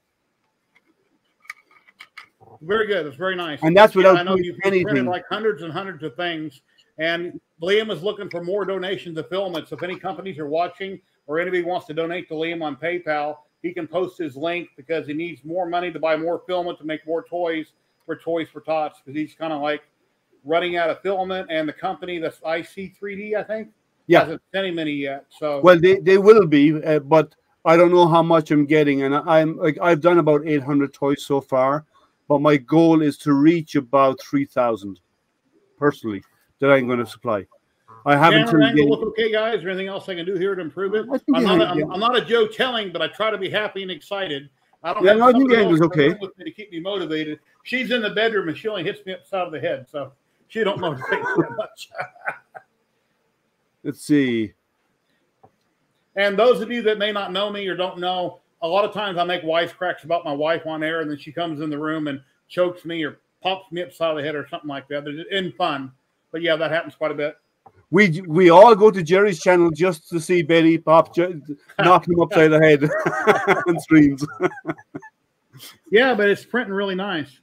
very good. It's very nice. And that's without doing anything. Printed like hundreds and hundreds of things. And Liam is looking for more donations of filaments. If any companies are watching or anybody wants to donate to Liam on PayPal, he can post his link because he needs more money to buy more filament to make more toys for Toys for Tots because he's kind of like running out of filament. And the company that's IC3D, I think. Yeah, hasn't sent him any yet. So well, they will be, but I don't know how much I'm getting, and I'm like I've done about 800 toys so far, but my goal is to reach about 3,000 personally that I'm going to supply. I haven't. Camera angle look okay, guys? Is there anything else I can do here to improve it? I'm not a Joe Telling, but I try to be happy and excited. I don't. Yeah, no, I think the angle's okay. With me to keep me motivated. She's in the bedroom and she only hits me upside of the head, so she don't motivate me that much. Let's see. And those of you that may not know me or don't know, a lot of times I make wisecracks about my wife on air, and then she comes in the room and chokes me or pops me upside the head or something like that. It's in fun. But, yeah, that happens quite a bit. We all go to Jerry's channel just to see Betty pop, knock him upside the head on streams. Yeah, but it's printing really nice.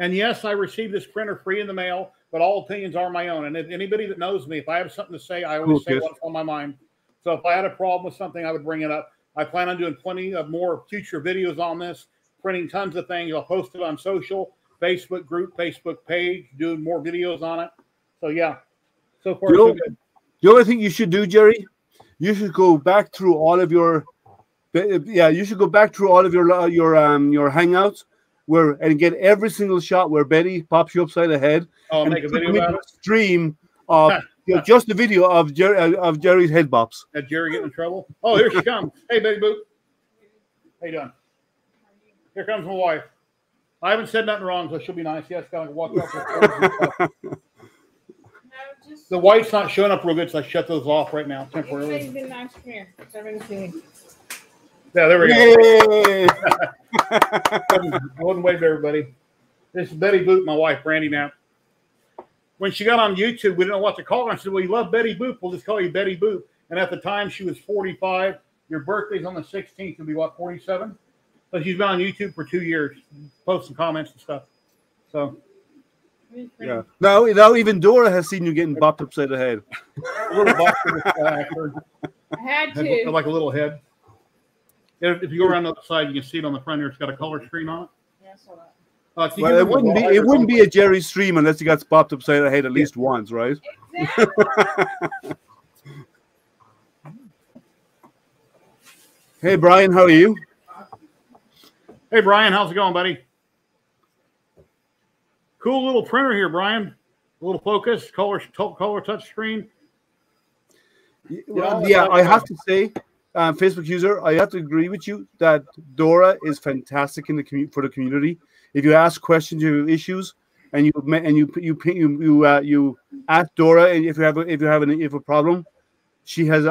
And, yes, I received this printer free in the mail. But all opinions are my own. And if anybody that knows me, if I have something to say, I always say what's on my mind. So if I had a problem with something, I would bring it up. I plan on doing plenty of more future videos on this, printing tons of things. I'll post it on social, Facebook group, Facebook page, doing more videos on it. So, yeah. So far, so good. The only thing you should do, Jerry, you should go back through all of your – yeah, you should go back through all of your Hangouts. And get every single shot where Betty pops you upside the head. Oh, and make a video about it. Stream of just a video of Jerry's head bops. Did Jerry get in trouble? Oh, here she comes. Hey, Betty Boop. How you doing? Here comes my wife. I haven't said nothing wrong, so she'll be nice. Yes, gotta walk up. The white's not showing up real good, so I shut those off right now temporarily. It's been nice. Come here. Everything's doing. Yeah, there we go. I wouldn't wave to everybody. This is Betty Boop, my wife, Brandy Knapp. When she got on YouTube, we didn't know what to call her. I said, well, you love Betty Boop. We'll just call you Betty Boop. And at the time, she was 45. Your birthday's on the 16th. It'll be, what, 47? So she's been on YouTube for 2 years, posting comments and stuff. So, yeah. Now even Dora has seen you getting bopped upside the head. A little bopped. I had to. Like a little head. If you go around the other side, you can see it on the front here. It's got a color screen on it. Yes, yeah, well, it wouldn't be a Jerry stream unless you got popped upside the head at least once, right? Exactly. Hey, Brian, how are you? Hey, Brian, how's it going, buddy? Cool little printer here, Brian. A little Fokoos, color touch screen. Well, yeah, I have to say, Facebook user, I have to agree with you that Dora is fantastic in the community. If you ask questions, you have issues, and you ask Dora, and if you have a problem, she's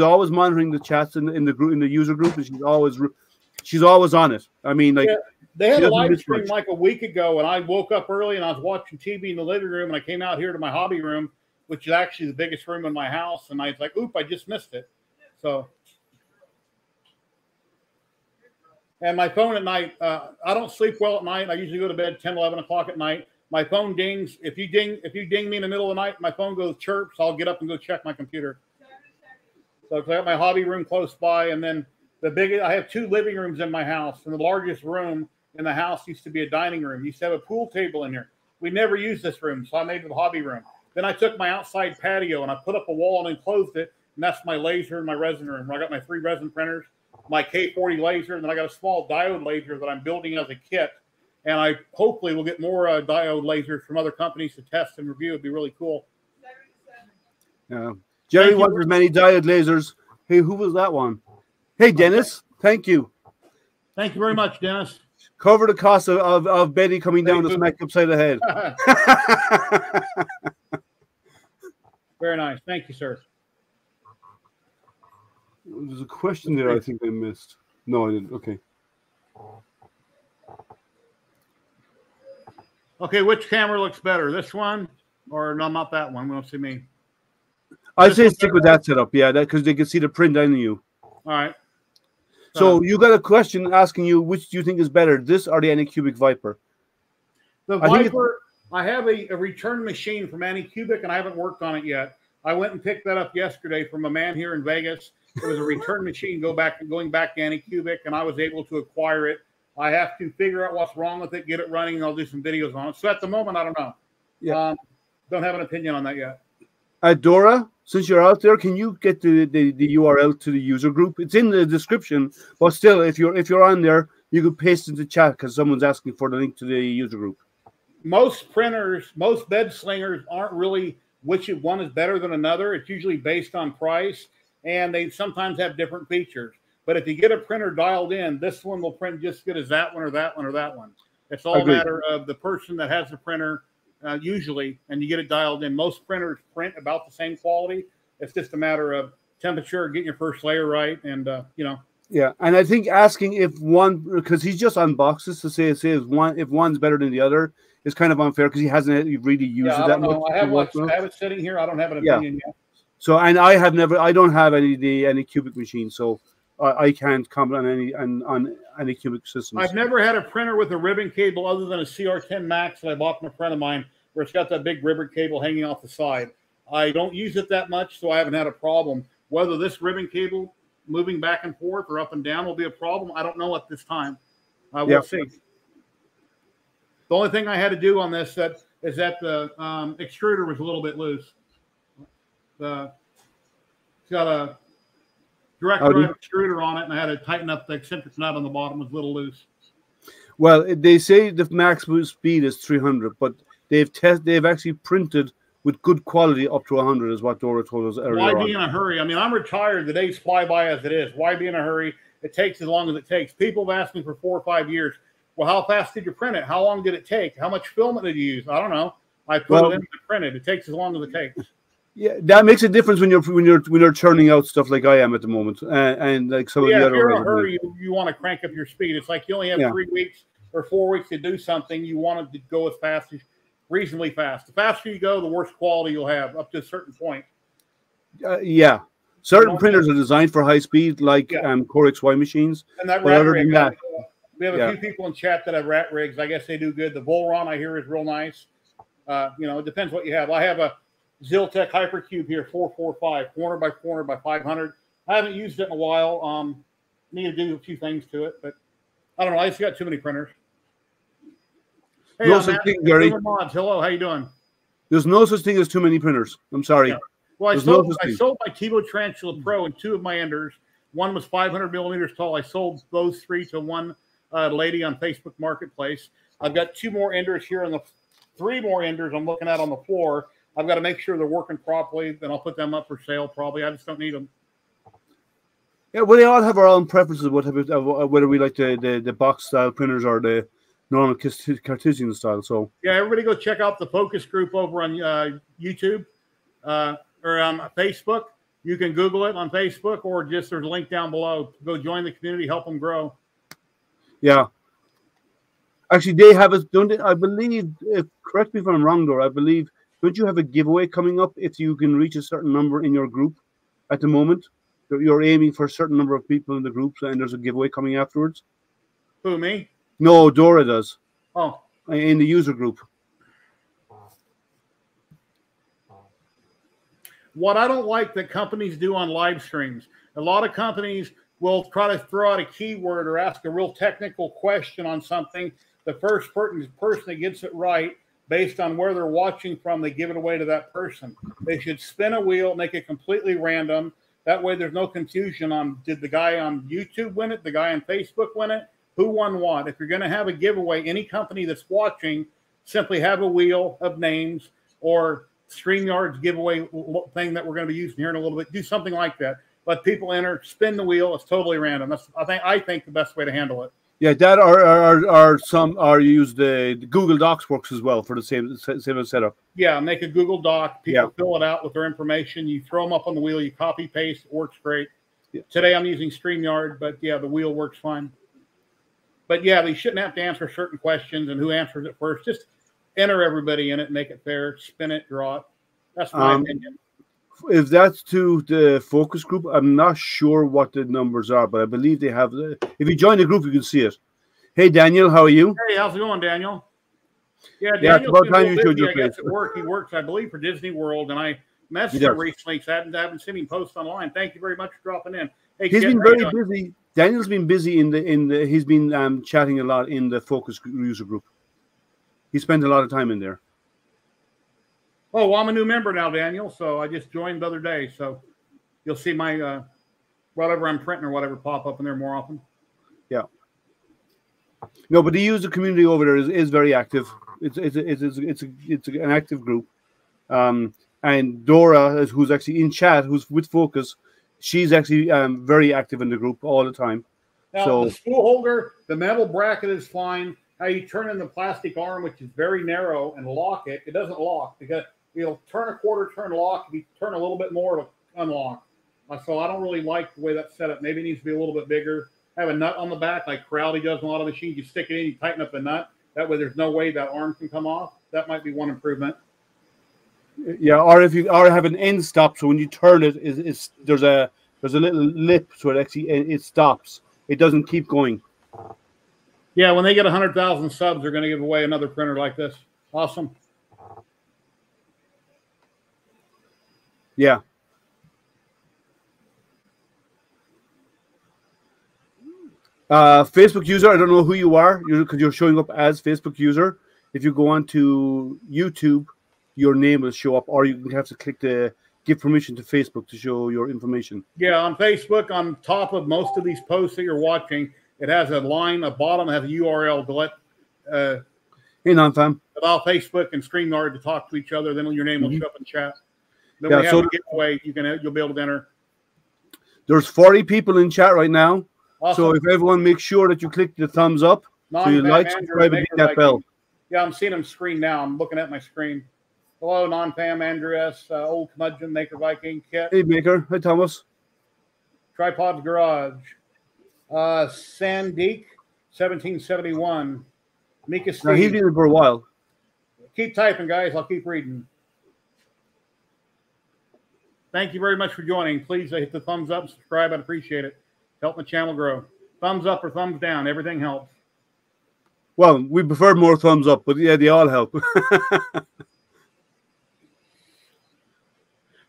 always monitoring the chats in the group, in the user group, and she's always on it. I mean, like. Yeah. They had a live stream like a week ago, and I woke up early and I was watching TV in the living room, and I came out here to my hobby room, which is actually the biggest room in my house, and I was like, oop, I just missed it. So, and my phone at night, I don't sleep well at night. I usually go to bed 10, 11 o'clock at night. My phone dings. If you ding me in the middle of the night, my phone goes chirps. I'll get up and go check my computer. So, 'cause I got my hobby room close by, and then the biggest, I have two living rooms in my house, and the largest room in the house used to be a dining room. Used to have a pool table in here. We never used this room, so I made it a hobby room. Then I took my outside patio and I put up a wall and enclosed it, and that's my laser in my resin room, where I got my 3 resin printers, my K40 laser, and then I got a small diode laser that I'm building as a kit, and I hopefully will get more diode lasers from other companies to test and review. It'd be really cool. Yeah. Jerry wants as many diode lasers. Hey, who was that one? Hey, Dennis, thank you. Thank you very much, Dennis. Cover the cost of Betty coming down to smack upside the head. Very nice. Thank you, sir. There's a question there I think I missed. No, I didn't. Okay. Okay, which camera looks better? This one? Or no, not that one. We don't see me. I say stick with that setup. Yeah, because they can see the print on you. All right. So you got a question asking you which do you think is better, this or the Anycubic Viper? The Viper, I have a return machine from Anycubic, and I haven't worked on it yet. I went and picked that up yesterday from a man here in Vegas. It was a return machine going back to Anycubic, and I was able to acquire it. I have to figure out what's wrong with it, get it running, and I'll do some videos on it. So at the moment, I don't know. Yeah. Don't have an opinion on that yet. Dora, since you're out there, can you get the URL to the user group? It's in the description, but still, if you're on there, you could paste it in the chat because someone's asking for the link to the user group. Most printers, most bed slingers aren't really which one is better than another. It's usually based on price, and they sometimes have different features. But if you get a printer dialed in, this one will print just as good as that one or that one or that one. It's all a matter of the person that has the printer. Usually, and you get it dialed in. Most printers print about the same quality. It's just a matter of temperature, getting your first layer right, and you know. Yeah, and I think asking if one, because he's just unboxes to say if one's better than the other is kind of unfair because he hasn't really used it that much. I have it sitting here. I don't have an opinion yet. So, and I don't have any Cubic machine, so I can't comment on any Cubic systems. I've never had a printer with a ribbon cable other than a CR-10 Max that I bought from a friend of mine, where it's got that big ribbon cable hanging off the side. I don't use it that much, so I haven't had a problem. Whether this ribbon cable moving back and forth or up and down will be a problem, I don't know at this time. We'll see. The only thing I had to do on this is that the extruder was a little bit loose. It's got a direct drive extruder on it, and I had to tighten up the eccentric nut on the bottom. It was a little loose. Well, they say the maximum speed is 300, but they've actually printed with good quality up to 100, is what Dora told us earlier. Why be in a hurry? I mean, I'm retired. The days fly by as it is. Why be in a hurry? It takes as long as it takes. People have asked me for 4 or 5 years, well, how fast did you print it? How long did it take? How much filament did you use? I don't know. I put it in and printed. It takes as long as it takes. Yeah, that makes a difference when you're churning out stuff like I am at the moment, and like some of the other. Yeah, if you're in a hurry, you want to crank up your speed. It's like you only have 3 weeks or 4 weeks to do something. You want it to go as fast as reasonably fast. The faster you go, the worse quality you'll have up to a certain point. Yeah, certain printers are designed for high speed, like CoreXY machines. And that Rat Rig, we have a few people in chat that have Rat Rigs. I guess they do good. The Voron I hear is real nice. You know, it depends what you have. I have a Ziltec Hypercube here, 445, 400 by 400 by 500. I haven't used it in a while. Need to do a few things to it, but I don't know. I just got too many printers. Hey, no such thing, Gary. Hello, how you doing? There's no such thing as too many printers. I'm sorry. Yeah. Well, I sold my TiVo Tarantula Pro and 2 of my Enders. One was 500 millimeters tall. I sold those 3 to one lady on Facebook Marketplace. I've got 2 more Enders here on the three more Enders I'm looking at on the floor. I've got to make sure they're working properly. Then I'll put them up for sale probably. I just don't need them. Yeah, well, they all have our own preferences, whether we like the box style printers or the normal Cartesian style. So yeah, everybody go check out the focus group over on YouTube or on Facebook. You can Google it on Facebook, or just there's a link down below. Go join the community, help them grow. Yeah. Actually, they have us, don't they? I believe, correct me if I'm wrong, though, I believe, don't you have a giveaway coming up if you can reach a certain number in your group at the moment? You're aiming for a certain number of people in the group, and there's a giveaway coming afterwards. Who, me? No, Dora does. Oh. In the user group. What I don't like that companies do on live streams, a lot of companies will try to throw out a keyword or ask a real technical question on something. The first person that gets it right, based on where they're watching from, they give it away to that person. They should spin a wheel, make it completely random. That way there's no confusion on, did the guy on YouTube win it? The guy on Facebook win it? Who won what? If you're going to have a giveaway, any company that's watching, simply have a wheel of names or StreamYard's giveaway thing that we're going to be using here in a little bit. Do something like that. Let people enter, spin the wheel. It's totally random. That's, I think the best way to handle it. Yeah, that or use the Google Docs works as well for the same setup. Yeah, make a Google Doc. People fill it out with their information. You throw them up on the wheel. You copy paste. It works great. Yeah. Today I'm using StreamYard, but yeah, the wheel works fine. But yeah, we shouldn't have to answer certain questions and who answers it first. Just enter everybody in it, make it fair, spin it, draw it. That's my opinion. If that's to the focus group, I'm not sure what the numbers are, but I believe they have. If you join the group, you can see it. Hey, Daniel, how are you? Hey, how's it going, Daniel? Yeah, Daniel's about time you showed your face. He works, I believe, for Disney World, and I messaged him recently, so I haven't seen him post online. Thank you very much for dropping in. Hey, he's been very busy. Daniel's been busy in the. He's been chatting a lot in the focus user group. He spent a lot of time in there. Oh, well, I'm a new member now, Daniel, so I just joined the other day. So you'll see my whatever I'm printing or whatever pop up in there more often. Yeah. No, but the user community over there is very active. It's an active group. And Dora, who's actually in chat, who's with Focus, she's actually very active in the group all the time. Now, so the spool holder, the metal bracket is fine. How you turn in the plastic arm, which is very narrow, and lock it. It doesn't lock because it'll turn a quarter turn lock. If you turn a little bit more, it'll unlock. So I don't really like the way that's set up. Maybe it needs to be a little bit bigger. Have a nut on the back like Creality does in a lot of machines. You stick it in, you tighten up the nut. That way there's no way that arm can come off. That might be one improvement. Yeah, or if you have an end stop, so when you turn it, there's a little lip, so it actually stops. It doesn't keep going. Yeah, when they get 100,000 subs, they're going to give away another printer like this. Awesome. Yeah. Facebook user, I don't know who you are because you're showing up as Facebook user. If you go on to YouTube, your name will show up, or you have to click the give permission to Facebook to show your information. Yeah, on Facebook, on top of most of these posts that you're watching, it has a line, a bottom, it has a URL to let allow Facebook and StreamYard to talk to each other. Then your name will show up in chat. Then we have a giveaway. You'll be able to enter. There's 40 people in chat right now. Awesome. So if everyone makes sure that you click the thumbs up, so you like, subscribe, and hit that bell. Yeah, I'm seeing them screen now. I'm looking at my screen. Hello, non-fam, Andreas, old curmudgeon, Maker Viking, Kit. Hey, Maker. Hey, Thomas. Tripod's Garage. Sandeek, 1771. Mika Steve. He did it for a while. Keep typing, guys. I'll keep reading. Thank you very much for joining. Please hit the thumbs up, subscribe. I'd appreciate it. Help my channel grow. Thumbs up or thumbs down. Everything helps. Well, we prefer more thumbs up, but yeah, they all help.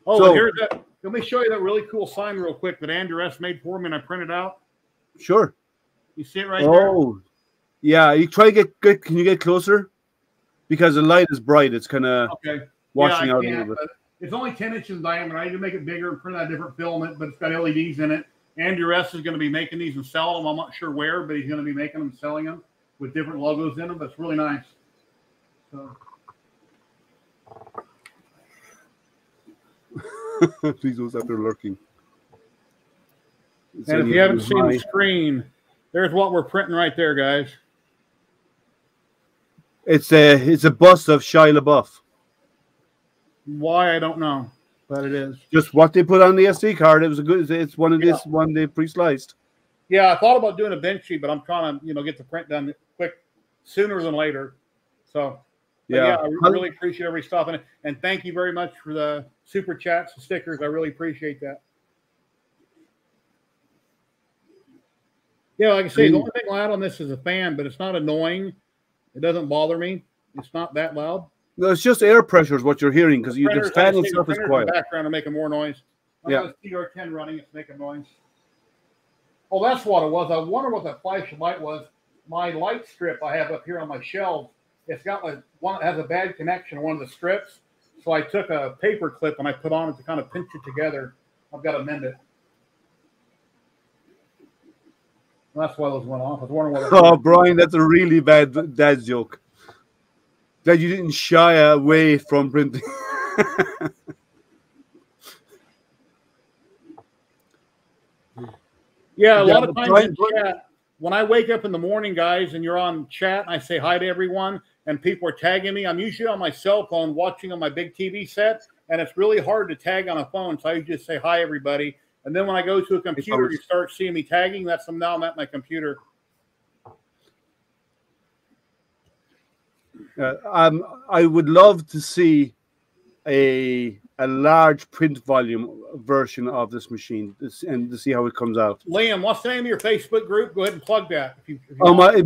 So, here's that. Let me show you that really cool sign real quick that Andrew S. made for me and I printed out. Sure. You see it right there? Oh, yeah. You try to get. Can you get closer? Because the light is bright. It's kind of washing out a little bit. It's only 10 inches in diameter. I need to make it bigger and print out a different filament, but it's got LEDs in it. Andrew S. is going to be making these and selling them. I'm not sure where, but he's going to be making them and selling them with different logos in them. That's really nice. So Please up there lurking. It's and if you haven't seen the screen, there's what we're printing right there, guys. It's a bust of Shia LaBeouf. Why I don't know, but it is just what they put on the SD card. It was a good. It's one of this one they pre-sliced. Yeah, I thought about doing a Benchy, but I'm trying to get the print done quick, sooner than later. So yeah, I really appreciate everybody stopping in, and thank you very much for the super chats and stickers. I really appreciate that. Yeah, like I say, the only thing loud on this is a fan, but it's not annoying. It doesn't bother me. It's not that loud. No, it's just air pressure is what you're hearing because the fan itself is quiet. The background are making more noise. Yeah, CR-10 running, it's making noise. Oh, that's what it was. I wonder what that flashing light was. My light strip I have up here on my shelf, it's got like one that has a bad connection to one of the strips. So I took a paper clip and I put on it to kind of pinch it together. I've got to mend it. Well, that's why those went off. I was wondering what. Oh, Brian, that's a really bad dad's joke. That you didn't shy away from printing. Yeah, a lot of times in chat, when I wake up in the morning, guys, and you're on chat, and I say hi to everyone, and people are tagging me. I'm usually on my cell phone watching on my big TV set, and it's really hard to tag on a phone, so I just say hi, everybody. And then when I go to a computer, you start seeing me tagging. That's from now I'm at my computer. I would love to see a large print volume version of this machine and to see how it comes out. Liam, what's the name of your Facebook group? Go ahead and plug that. Oh, I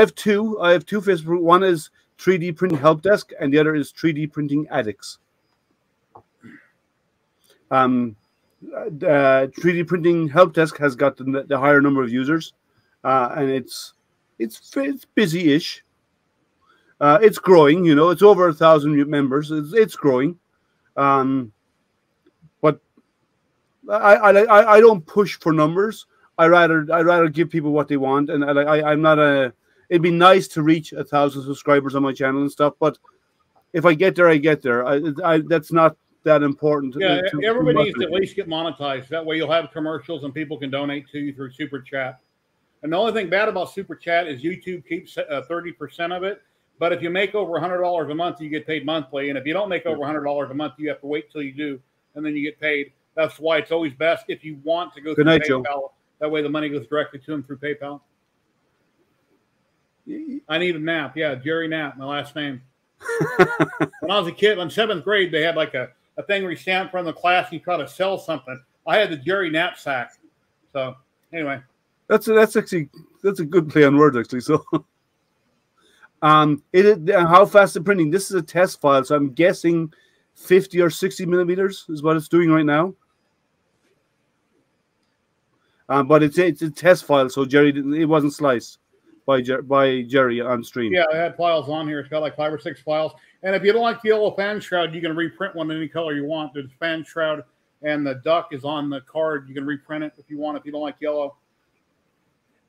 have two. I have two Facebook groups. One is 3D Printing Help Desk, and the other is 3D Printing Addicts. 3D Printing Help Desk has got the higher number of users, and it's busy-ish. It's growing, you know. It's over 1,000 members. It's growing, but I don't push for numbers. I rather give people what they want, and I'm not a. It'd be nice to reach 1,000 subscribers on my channel and stuff, but if I get there, I get there. That's not that important. Yeah, everybody needs to at least get monetized. That way, you'll have commercials, and people can donate to you through Super Chat. And the only thing bad about Super Chat is YouTube keeps 30% of it. But if you make over $100 a month, you get paid monthly. And if you don't make over $100 a month, you have to wait till you do, and then you get paid. That's why it's always best if you want to go through PayPal. Joe. That way the money goes directly to them through PayPal. I need a nap. Yeah, Jerry Knapp, my last name. When I was a kid, in 7th grade, they had like a thing where you stand in front of the class and you try to sell something. I had the Jerry Knapp sack. So, anyway. That's a good play on words, actually. So... how fast the printing? This is a test file, so I'm guessing 50 or 60 millimeters is what it's doing right now. But it's a test file, so Jerry didn't. It wasn't sliced by Jerry on stream. Yeah, I had files on here. It's got like 5 or 6 files. And if you don't like the yellow fan shroud, you can reprint one in any color you want. There's fan shroud, and the duck is on the card. You can reprint it if you want. If you don't like yellow,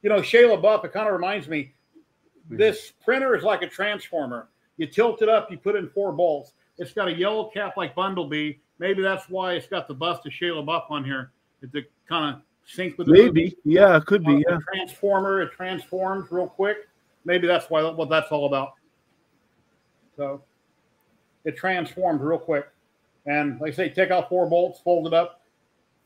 you know, Shia LaBeouf. It kind of reminds me. This printer is like a transformer. You tilt it up, you put in 4 bolts. It's got a yellow cap like Bumblebee. Maybe that's why it's got the bust of Shia LaBeouf on here. It's a kind of sync with the movie. Yeah, it could be. Yeah, transformer. It transforms real quick. Maybe that's why. What that's all about. So it transforms real quick. And like I say, take out 4 bolts, fold it up,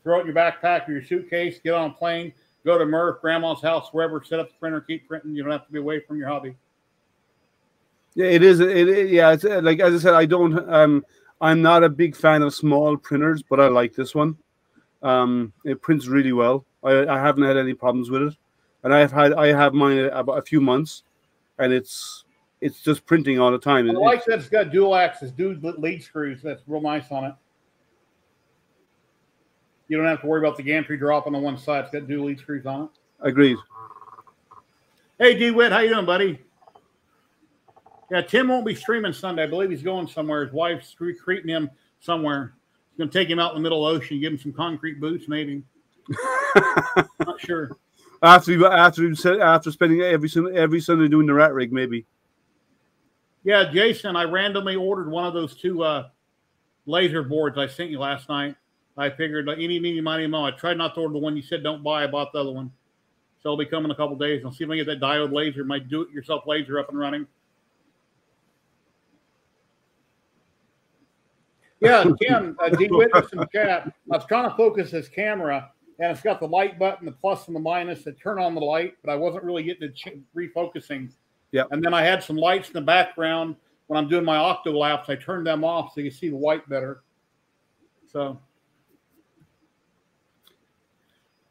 throw it in your backpack or your suitcase, get on a plane. Go to Murph, Grandma's house, wherever. Set up the printer, keep printing. You don't have to be away from your hobby. Yeah, it is. Yeah, it's like as I said, I don't. I'm not a big fan of small printers, but I like this one. It prints really well. I haven't had any problems with it, and I have mine about a few months, and it's just printing all the time. I like that it's got dual axis, dual lead screws. That's real nice on it. You don't have to worry about the gantry drop on the one side. It's got dual lead screws on it. Agreed. Hey, DeWitt, how you doing, buddy? Yeah, Tim won't be streaming Sunday. I believe he's going somewhere. His wife's recruiting him somewhere. He's going to take him out in the middle of the ocean, give him some concrete boots, maybe. Not sure. After spending every Sunday doing the rat rig, maybe. Yeah, Jason, I randomly ordered one of those two laser boards I sent you last night. I figured any, meeny, miny, mo. I tried not to order the one you said don't buy. I bought the other one. So it'll be coming in a couple days. I'll see if I can get that diode laser, my do-it-yourself laser up and running. Yeah, Tim, D. Witness in the chat. I was trying to focus his camera, and it's got the light button, the plus and the minus, to turn on the light, but I wasn't really getting to refocusing. Yeah. And then I had some lights in the background. When I'm doing my Octalapse, I turned them off so you see the white better. So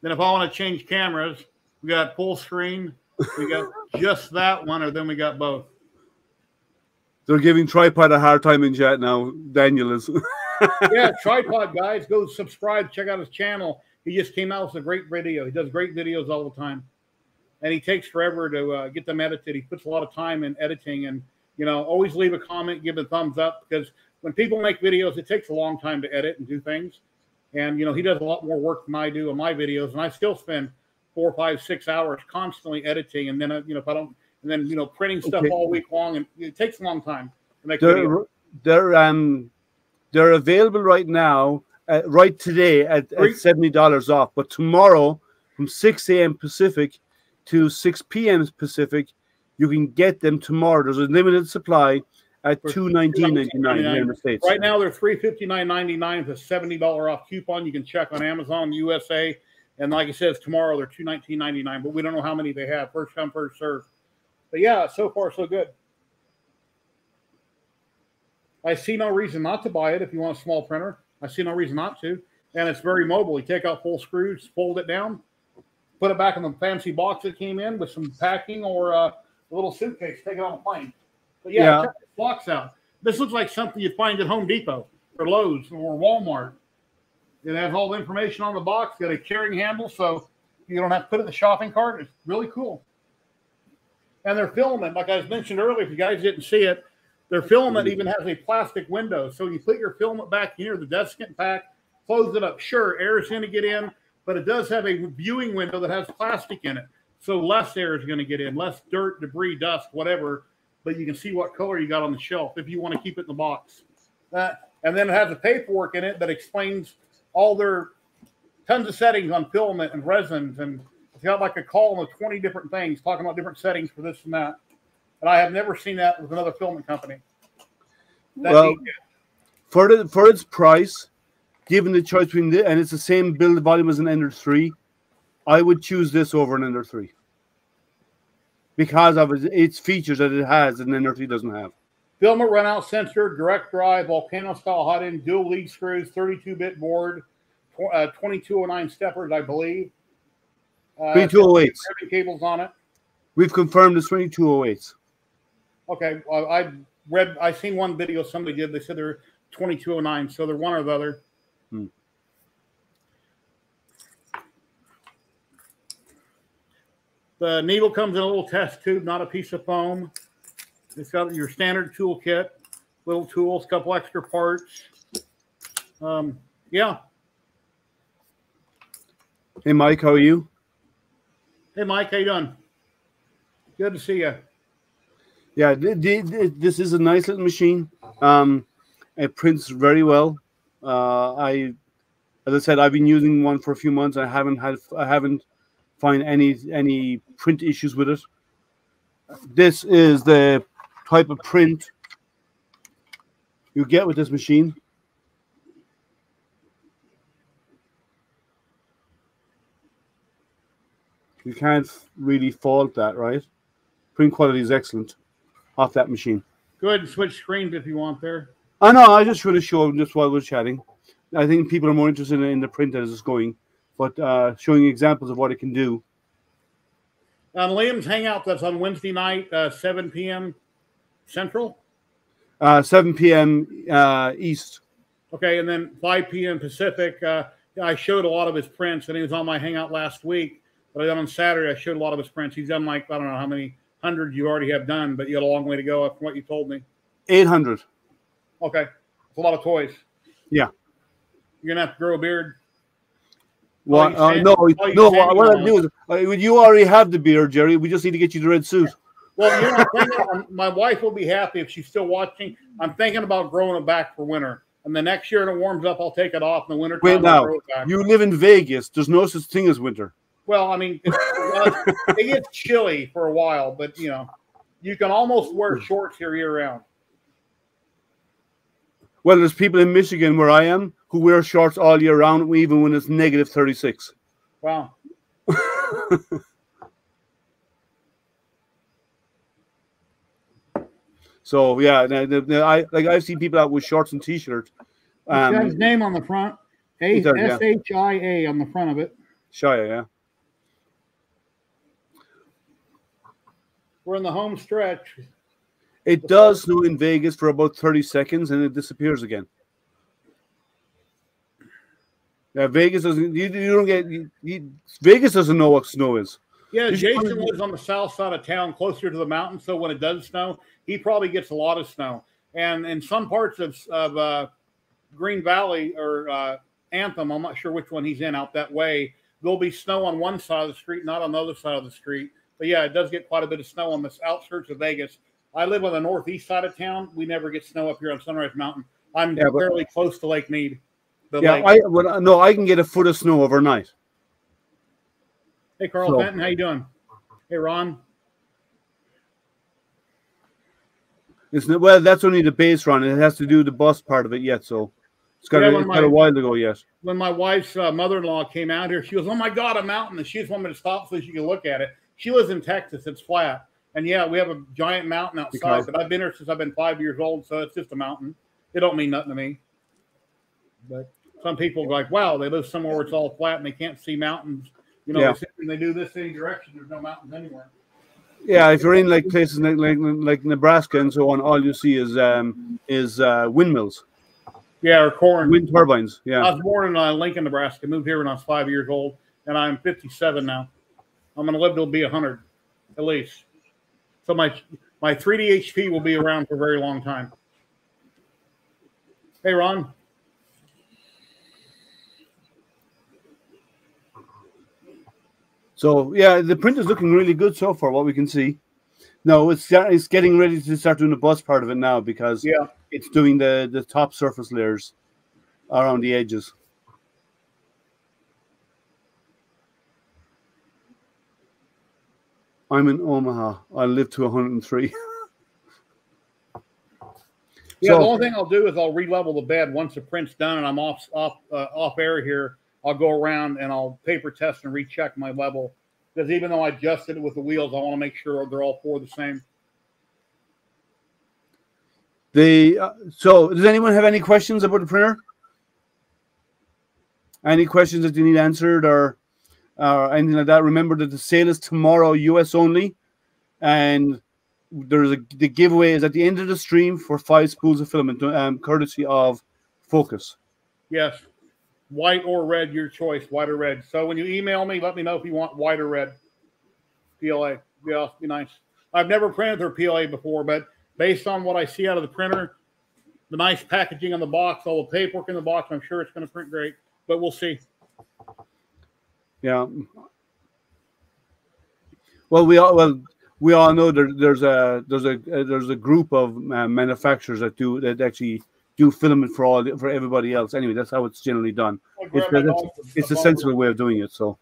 then if I want to change cameras, we got full screen, we got just that one, or then we got both. They're giving Tripod a hard time in chat now. Daniel is. Yeah, Tripod, guys. Go subscribe. Check out his channel. He just came out with a great video. He does great videos all the time. And he takes forever to get them edited. He puts a lot of time in editing. And, you know, always leave a comment, give a thumbs up. Because when people make videos, it takes a long time to edit and do things. And, you know, he does a lot more work than I do on my videos. And I still spend 4, 5, 6 hours constantly editing. And then, you know, if I don't. And then, you know, printing stuff all week long, and it takes a long time to make videos. They're available right now, right today at $70 off. But tomorrow, from 6 a.m. Pacific to 6 p.m. Pacific, you can get them tomorrow. There's a limited supply at $219.99 here in the States. Right now, they're $359.99 with a $70 off coupon. You can check on Amazon USA, and like I said, tomorrow they're $219.99. But we don't know how many they have. First come, first serve. But yeah, so far so good. I see no reason not to buy it if you want a small printer. I see no reason not to. And it's very mobile. You take out full screws, fold it down, put it back in the fancy box it came in with some packing or a little suitcase, take it on a plane. But yeah, check this box out. This looks like something you'd find at Home Depot or Lowe's or Walmart. It has all the information on the box, got a carrying handle, so you don't have to put it in the shopping cart. It's really cool. And their filament, like I mentioned earlier, if you guys didn't see it, their filament even has a plastic window. So you put your filament back here, the desiccant pack, close it up. Sure, air is going to get in, but it does have a viewing window that has plastic in it. So less air is going to get in, less dirt, debris, dust, whatever. But you can see what color you got on the shelf if you want to keep it in the box. And then it has a paperwork in it that explains all their tons of settings on filament and resins, and got like a column of 20 different things talking about different settings for this and that. And I have never seen that with another filament company. Well, for its price, given the choice between the, and it's the same build volume as an Ender 3, I would choose this over an Ender 3 because of its features that it has and Ender 3 doesn't have. Filament runout sensor, direct drive, volcano style hot end, dual lead screws, 32-bit board, 2209 steppers, I believe. 2208s. Cables on it. We've confirmed it's 2208s. Okay, I seen one video somebody did. They said they're 2209, so they're one or the other. Hmm. The needle comes in a little test tube, not a piece of foam. It's got your standard toolkit, little tools, couple extra parts. Yeah. Hey, Mike, how are you? Hey, Mike, how you doing? Good to see you. Yeah, this is a nice little machine. It prints very well. As I said, I've been using one for a few months. I haven't found any print issues with it. This is the type of print you get with this machine. You can't really fault that, right? Print quality is excellent off that machine. Go ahead and switch screens if you want there. I know. I just want to show just while we're chatting. I think people are more interested in the print as it's going, but showing examples of what it can do. On Liam's Hangout, that's on Wednesday night, 7 p.m. Central? 7 p.m. East. Okay, and then 5 p.m. Pacific. I showed a lot of his prints, and he was on my Hangout last week. But then on Saturday, I showed a lot of his prints. He's done like, I don't know how many hundred you already have done, but you had a long way to go from what you told me. 800. Okay. That's a lot of toys. Yeah. You're going to have to grow a beard. Well, no, what I do is, you already have the beard, Jerry. We just need to get you the red suit. Well, you know, my wife will be happy if she's still watching. I'm thinking about growing it back for winter. And the next year when it warms up, I'll take it off in the winter. Wait, now, you live in Vegas. There's no such thing as winter. Well, I mean, it gets chilly for a while, but, you know, you can almost wear shorts here year-round. Well, there's people in Michigan where I am who wear shorts all year-round, even when it's negative 36. Wow. So yeah, I've seen people out with shorts and t-shirts. It says his name on the front, S-H-I-A on the front of it. Shia, yeah. We're in the home stretch. It does snow in Vegas for about 30 seconds, and it disappears again. Yeah, Vegas doesn't. You don't get. Vegas doesn't know what snow is. Yeah, Jason lives on the south side of town, closer to the mountain. So when it does snow, he probably gets a lot of snow. And in some parts of Green Valley or Anthem, I'm not sure which one he's in out that way, there'll be snow on one side of the street, not on the other side of the street. But yeah, it does get quite a bit of snow on the outskirts of Vegas. I live on the northeast side of town. We never get snow up here on Sunrise Mountain. I'm fairly close to Lake Mead. I can get a foot of snow overnight. Hey, Carl Fenton, how you doing? Hey, Ron. Well, that's only the base run. It has to do the bus part of it yet, so it's got a while to go, yes. When my wife's mother-in-law came out here, she goes, oh, my God, a mountain. And she just wanted me to stop so she could look at it. She lives in Texas. It's flat. And, yeah, we have a giant mountain outside, but I've been here since I've been 5 years old, so it's just a mountain. It don't mean nothing to me. But some people are like, wow, they live somewhere where it's all flat and they can't see mountains. You know, they do this any direction. There's no mountains anywhere. Yeah, if you're in like places like Nebraska and so on, all you see is windmills. Yeah, or corn. Wind turbines. Yeah. I was born in Lincoln, Nebraska. Moved here when I was 5 years old, and I'm 57 now. I'm gonna live till be 100, at least. So my 3DHP will be around for a very long time. Hey, Ron. So, yeah, the print is looking really good so far, what we can see. No, it's getting ready to start doing the bus part of it now because it's doing the top surface layers around the edges. I'm in Omaha. I live to 103. Yeah, so, the only thing I'll do is I'll re-level the bed once the print's done and I'm off air here. I'll go around and I'll paper test and recheck my level because even though I adjusted it with the wheels, I want to make sure they're all four the same. So does anyone have any questions about the printer? Any questions that you need answered or anything like that? Remember that the sale is tomorrow, US only, and the giveaway is at the end of the stream for 5 spools of filament, courtesy of Fokoos. Yes. White or red, your choice, white or red. So when you email me, let me know if you want white or red. PLA. Yeah, it'd be nice. I've never printed their PLA before, but based on what I see out of the printer, the nice packaging on the box, all the paperwork in the box, I'm sure it's going to print great, but we'll see. Yeah. Well, we all know there's a group of manufacturers that actually do filament for everybody else. Anyway, that's how it's generally done. It's a sensible way of doing it. So,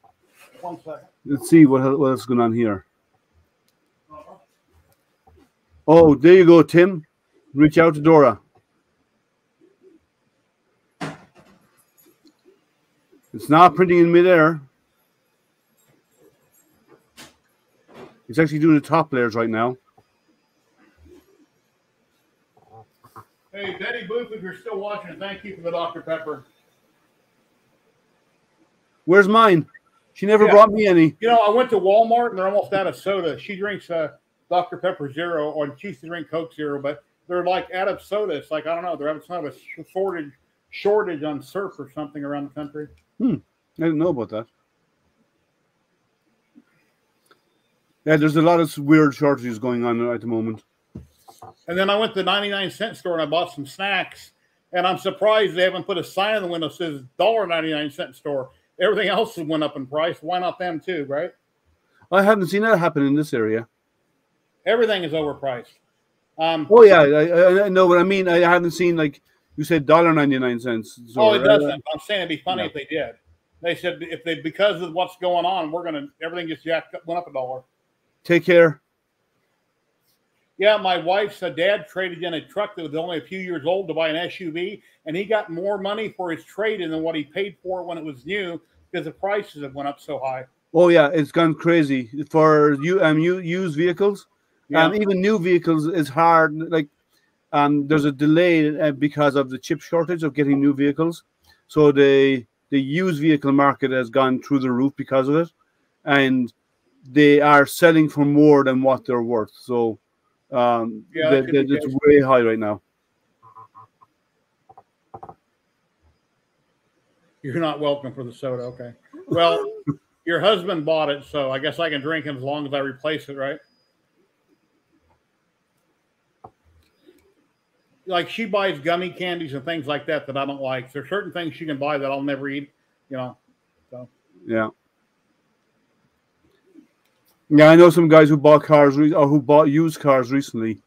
let's see what else is going on here. Oh, there you go, Tim. Reach out to Dora. It's not printing in midair. It's actually doing the top layers right now. Hey, Betty Boop, if you're still watching, thank you for the Dr. Pepper. Where's mine? She never brought me any. You know, I went to Walmart, and they're almost out of soda. She drinks Dr. Pepper Zero, or she used to drink Coke Zero, but they're, like, out of soda. It's like, I don't know, they're having kind of a shortage on surf or something around the country. I didn't know about that. Yeah, there's a lot of weird shortages going on at the moment. And then I went to the 99-cent store and I bought some snacks. And I'm surprised they haven't put a sign on the window that says $1.99 store. Everything else went up in price. Why not them too, right? I haven't seen that happen in this area. Everything is overpriced. Oh yeah, I know what I mean. I haven't seen, like you said, $1.99. So, oh, it doesn't. I'm saying it'd be funny if they did. They said if they, because of what's going on, we're gonna, everything just jacked up, went up $1. Take care. Yeah, my wife's dad traded in a truck that was only a few years old to buy an SUV, and he got more money for his trade-in than what he paid for it when it was new because the prices have went up so high. Oh yeah, it's gone crazy for used vehicles. Yeah. Even new vehicles is hard. Like, there's a delay because of the chip shortage of getting new vehicles. So the used vehicle market has gone through the roof because of it, and they are selling for more than what they're worth. So yeah, it's way high right now. You're not welcome for the soda. Okay. Well, your husband bought it, so I guess I can drink it as long as I replace it, right? Like, she buys gummy candies and things like that that I don't like. There's certain things she can buy that I'll never eat, you know. So yeah. Yeah, I know some guys who bought cars or who bought used cars recently.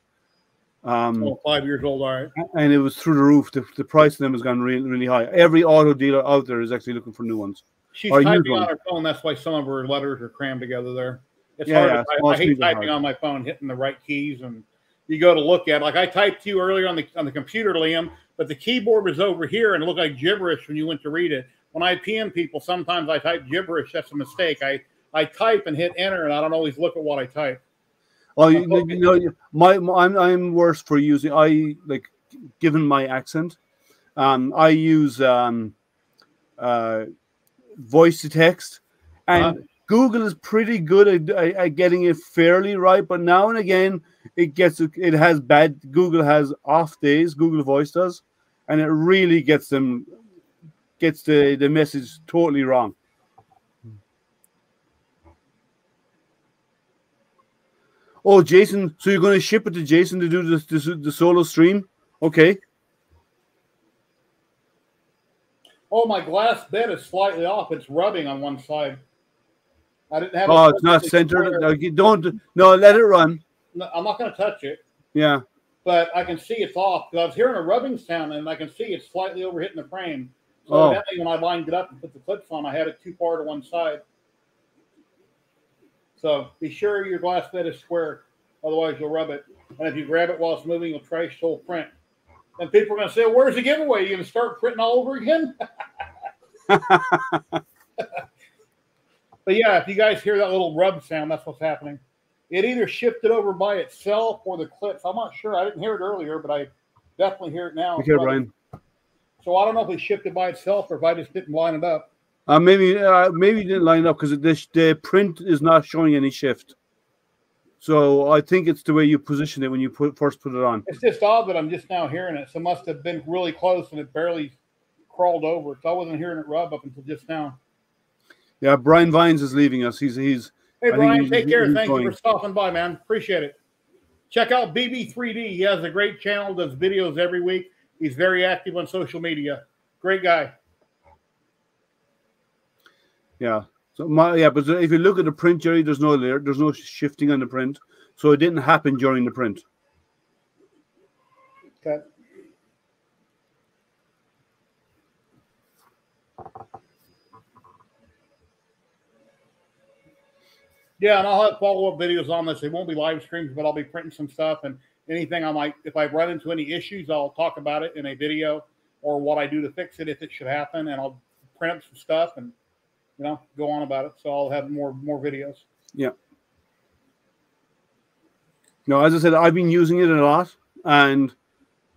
5 years old, all right. And it was through the roof. The price of them has gone really, really high. Every auto dealer out there is actually looking for new ones. She's typing on her phone. That's why some of her letters are crammed together there. It's hard. I hate typing on my phone, hitting the right keys, and you go to look at. Like I typed to you earlier on the computer, Liam, but the keyboard was over here and it looked like gibberish when you went to read it. When I PM people, sometimes I type gibberish. That's a mistake. I type and hit enter, and I don't always look at what I type. Oh, you know, I'm worse for using. Given my accent, I use voice to text, and Google is pretty good at getting it fairly right, but now and again it has bad. Google has off days. Google Voice does, and it really gets the message totally wrong. Oh, Jason, so you're going to ship it to Jason to do the solo stream? Okay. Oh, my glass bed is slightly off. It's rubbing on one side. I didn't have. Oh, it's not centered. No, you don't. No, let it run. No, I'm not going to touch it. Yeah. But I can see it's off. I was hearing a rubbing sound, and I can see it's slightly overhitting the frame. So evidently, when I lined it up and put the clips on, I had it too far to one side. So be sure your glass bed is square. Otherwise, you'll rub it. And if you grab it while it's moving, you'll trash the whole print. And people are going to say, where's the giveaway? You're going to start printing all over again? But yeah, if you guys hear that little rub sound, that's what's happening. It either shifted over by itself or the clips. I'm not sure. I didn't hear it earlier, but I definitely hear it now. Okay, Brian. So I don't know if it shifted by itself or if I just didn't line it up. Maybe it didn't line up because the print is not showing any shift. So I think it's the way you position it when you first put it on. It's just odd that I'm just now hearing it. So it must have been really close and it barely crawled over. So I wasn't hearing it rub up until just now. Yeah, Brian Vines is leaving us. He's. Hey, Brian, take care. Thank you for stopping by, man. Appreciate it. Check out BB3D. He has a great channel, does videos every week. He's very active on social media. Great guy. Yeah. So but if you look at the print, Jerry, there's no layer, there's no shifting on the print, so it didn't happen during the print. Okay. Yeah, and I'll have follow-up videos on this. They won't be live streams, but I'll be printing some stuff, and anything I might, if I run into any issues, I'll talk about it in a video or what I do to fix it if it should happen, and I'll print up some stuff and, you know, go on about it. So I'll have more videos. Yeah. No, as I said, I've been using it a lot, and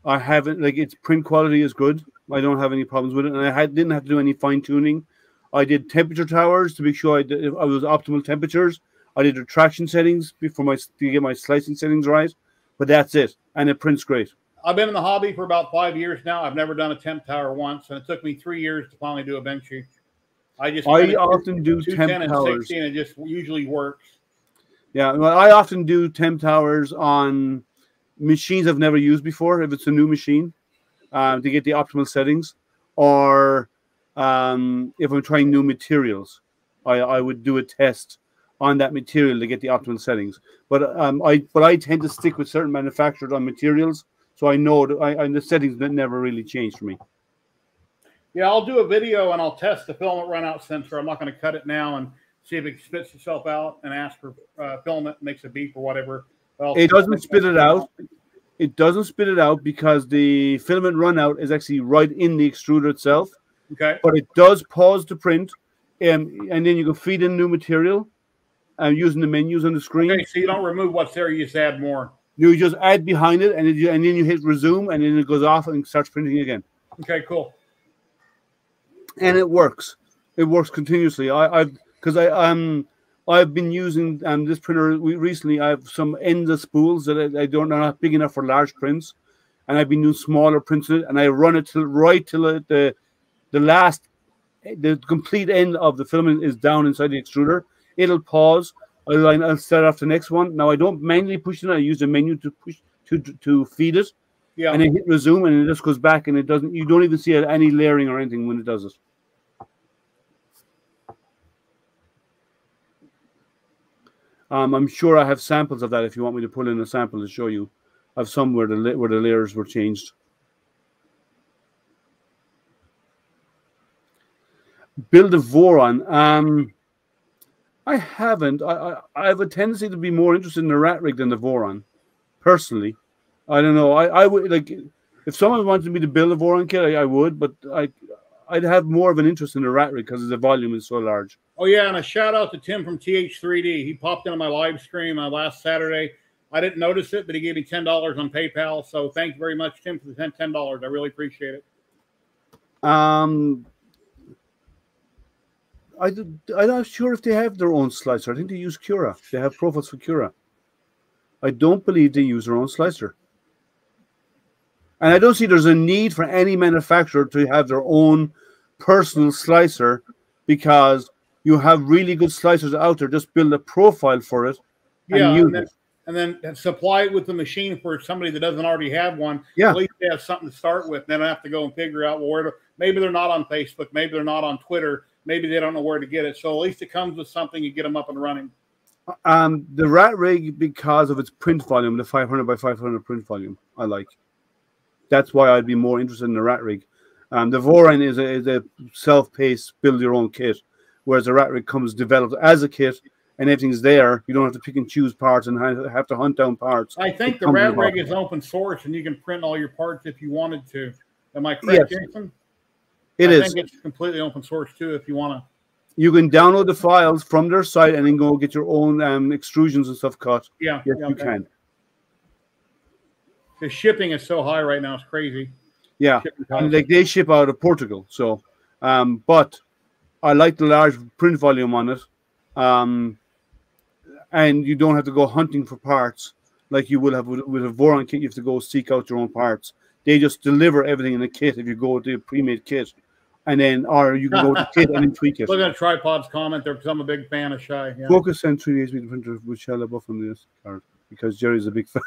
I haven't, like, its print quality is good. I don't have any problems with it, and I didn't have to do any fine-tuning. I did temperature towers to make sure I was optimal temperatures. I did retraction settings to get my slicing settings right, but that's it, and it prints great. I've been in the hobby for about 5 years now. I've never done a temp tower once, and it took me 3 years to finally do a Benchy. I often do temp towers. And it just usually works. Yeah, well, I often do temp towers on machines I've never used before, if it's a new machine, to get the optimal settings. Or if I'm trying new materials, I would do a test on that material to get the optimal settings. But I tend to stick with certain manufacturers on materials, so I know that the settings that never really change for me. Yeah, I'll do a video and I'll test the filament runout sensor. I'm not going to cut it now and see if it spits itself out and ask for filament, makes a beep or whatever. It doesn't spit it out. It doesn't spit it out because the filament runout is actually right in the extruder itself. Okay. But it does pause to print, and then you can feed in new material using the menus on the screen. Okay, so you don't remove what's there, you just add more. You just add behind it, and then you hit resume, and then it goes off and starts printing again. Okay, cool. And it works. It works continuously. I've been using this printer recently. I have some Ender spools that I don't know are not big enough for large prints, and I've been doing smaller prints in it, and I run it till the complete end of the filament is down inside the extruder. It'll pause. I'll set off the next one. Now I don't manually push it. I use the menu to push to feed it, yeah. And I hit resume, and it just goes back, and it doesn't. You don't even see any layering or anything when it does it. I'm sure I have samples of that if you want me to pull in a sample to show you of some where the layers were changed. Build a Voron. I haven't. I have a tendency to be more interested in the Rat Rig than the Voron, personally. I don't know. I would like if someone wanted me to build a Voron kit, I would, but I'd have more of an interest in the Rat Rig because the volume is so large. Oh, yeah, and a shout-out to Tim from TH3D. He popped in on my live stream last Saturday. I didn't notice it, but he gave me $10 on PayPal. So thank you very much, Tim, for the $10. I really appreciate it. I'm not sure if they have their own slicer. I think they use Cura. They have profiles for Cura. I don't believe they use their own slicer. And I don't see there's a need for any manufacturer to have their own personal slicer because you have really good slicers out there. Just build a profile for it and then supply it with the machine for somebody that doesn't already have one. Yeah. At least they have something to start with. They don't have to go and figure out where to. Maybe they're not on Facebook. Maybe they're not on Twitter. Maybe they don't know where to get it. So at least it comes with something. You get them up and running. The Rat Rig, because of its print volume, the 500 by 500 print volume, I like. That's why I'd be more interested in the Rat Rig. The Voron is a self-paced, build-your-own kit, whereas the Rat Rig comes developed as a kit, and everything's there. You don't have to pick and choose parts and have to hunt down parts. I think the Rat Rig is open source, and you can print all your parts if you wanted to. Am I correct, yes. Jason? I think it's completely open source, too, if you want to. You can download the files from their site and then go get your own extrusions and stuff cut. Yeah. Yes, yeah, you can. The shipping is so high right now; it's crazy. Yeah, and like they ship out of Portugal. So, but I like the large print volume on it, and you don't have to go hunting for parts like you will have with a Voron kit. You have to go seek out your own parts. They just deliver everything in a kit if you go to a pre-made kit, and then or you can go to kit and then tweak it. Look at Tripod's comment there because I'm a big fan of Shia. Yeah. Focus and 3DHP printer with Shia LaBeouf on this card because Jerry's a big fan.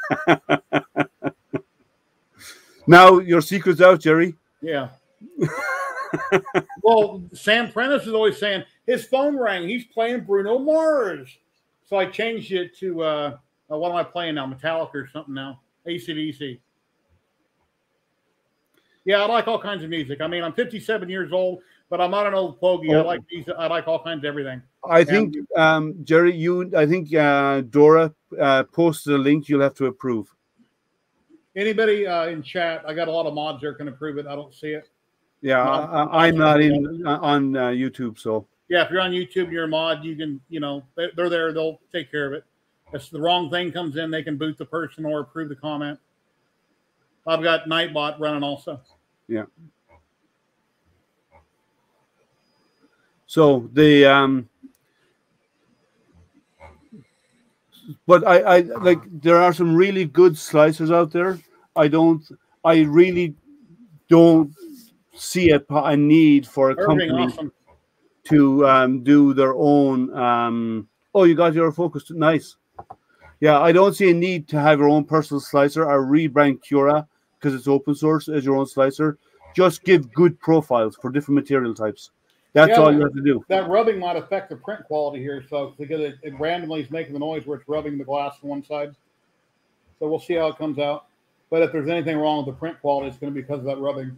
Now your secret's out, Jerry. Yeah. Well, Sam Prentice is always saying his phone rang. He's playing Bruno Mars. So I changed it to what am I playing now? Metallica or something now? AC/DC. Yeah, I like all kinds of music. I mean, I'm 57 years old, but I'm not an old fogey. I like music. I like all kinds of everything. I think Jerry, I think Dora posted a link. You'll have to approve. Anybody in chat? I got a lot of mods there can approve it. I don't see it. Yeah, I'm not in on YouTube, so yeah. If you're on YouTube, you're a mod. You can, you know, they're there. They'll take care of it. If the wrong thing comes in, they can boot the person or approve the comment. I've got Nightbot running also. Yeah. So the But I like there are some really good slicers out there. I really don't see a need for a company to do their own. Oh, you got your Fokoos, nice. Yeah, I don't see a need to have your own personal slicer or rebrand Cura because it's open source as your own slicer. Just give good profiles for different material types. That's all you have to do. That rubbing might affect the print quality here, folks, because it randomly is making the noise where it's rubbing the glass on one side. So we'll see how it comes out. But if there's anything wrong with the print quality, it's going to be because of that rubbing.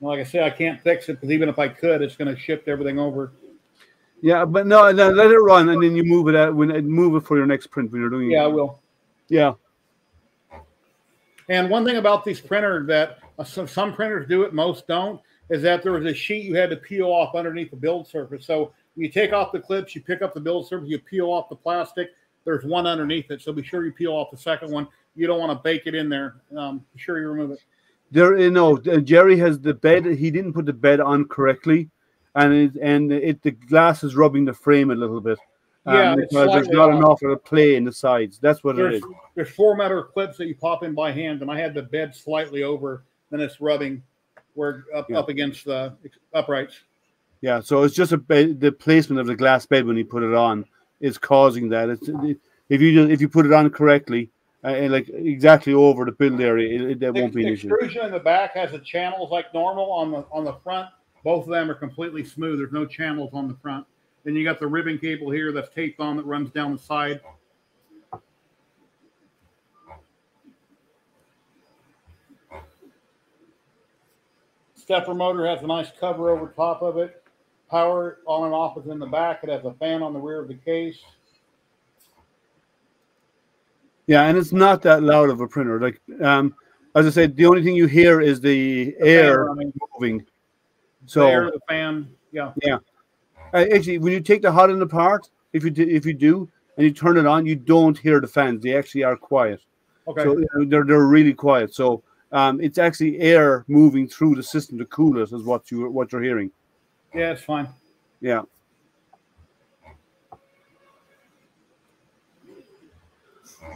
Like I said, I can't fix it because even if I could, it's going to shift everything over. Yeah, but no, let it run, and then you move it out move it for your next print when you're doing it. Yeah, I will. Yeah. And one thing about these printers that some printers do it, most don't, is that there was a sheet you had to peel off underneath the build surface. So you take off the clips, you pick up the build surface, you peel off the plastic. There's one underneath it, so be sure you peel off the second one. You don't want to bake it in there. Be sure you remove it. There, you know, Jerry has the bed. He didn't put the bed on correctly, and the glass is rubbing the frame a little bit. Yeah, because there's not enough of a play in the sides. That's what it is. There's 4mm clips that you pop in by hand, and I had the bed slightly over, then it's rubbing where up against the uprights. Yeah, so it's just the placement of the glass bed when you put it on is causing that. If you put it on correctly, and like exactly over the build area, that won't be an issue. The extrusion in the back has the channels like normal on the front. Both of them are completely smooth. There's no channels on the front. Then you got the ribbon cable here that's taped on that runs down the side. Stepper motor has a nice cover over top of it. Power on and off is in the back. It has a fan on the rear of the case. Yeah, and it's not that loud of a printer. Like as I said, the only thing you hear is the air moving. So the air, the fan, yeah. Yeah. Actually, when you take the hot end apart, if you do, and you turn it on, you don't hear the fans. They actually are quiet. Okay. So they're really quiet. So it's actually air moving through the system to cool it is what you're hearing. Yeah, it's fine. Yeah.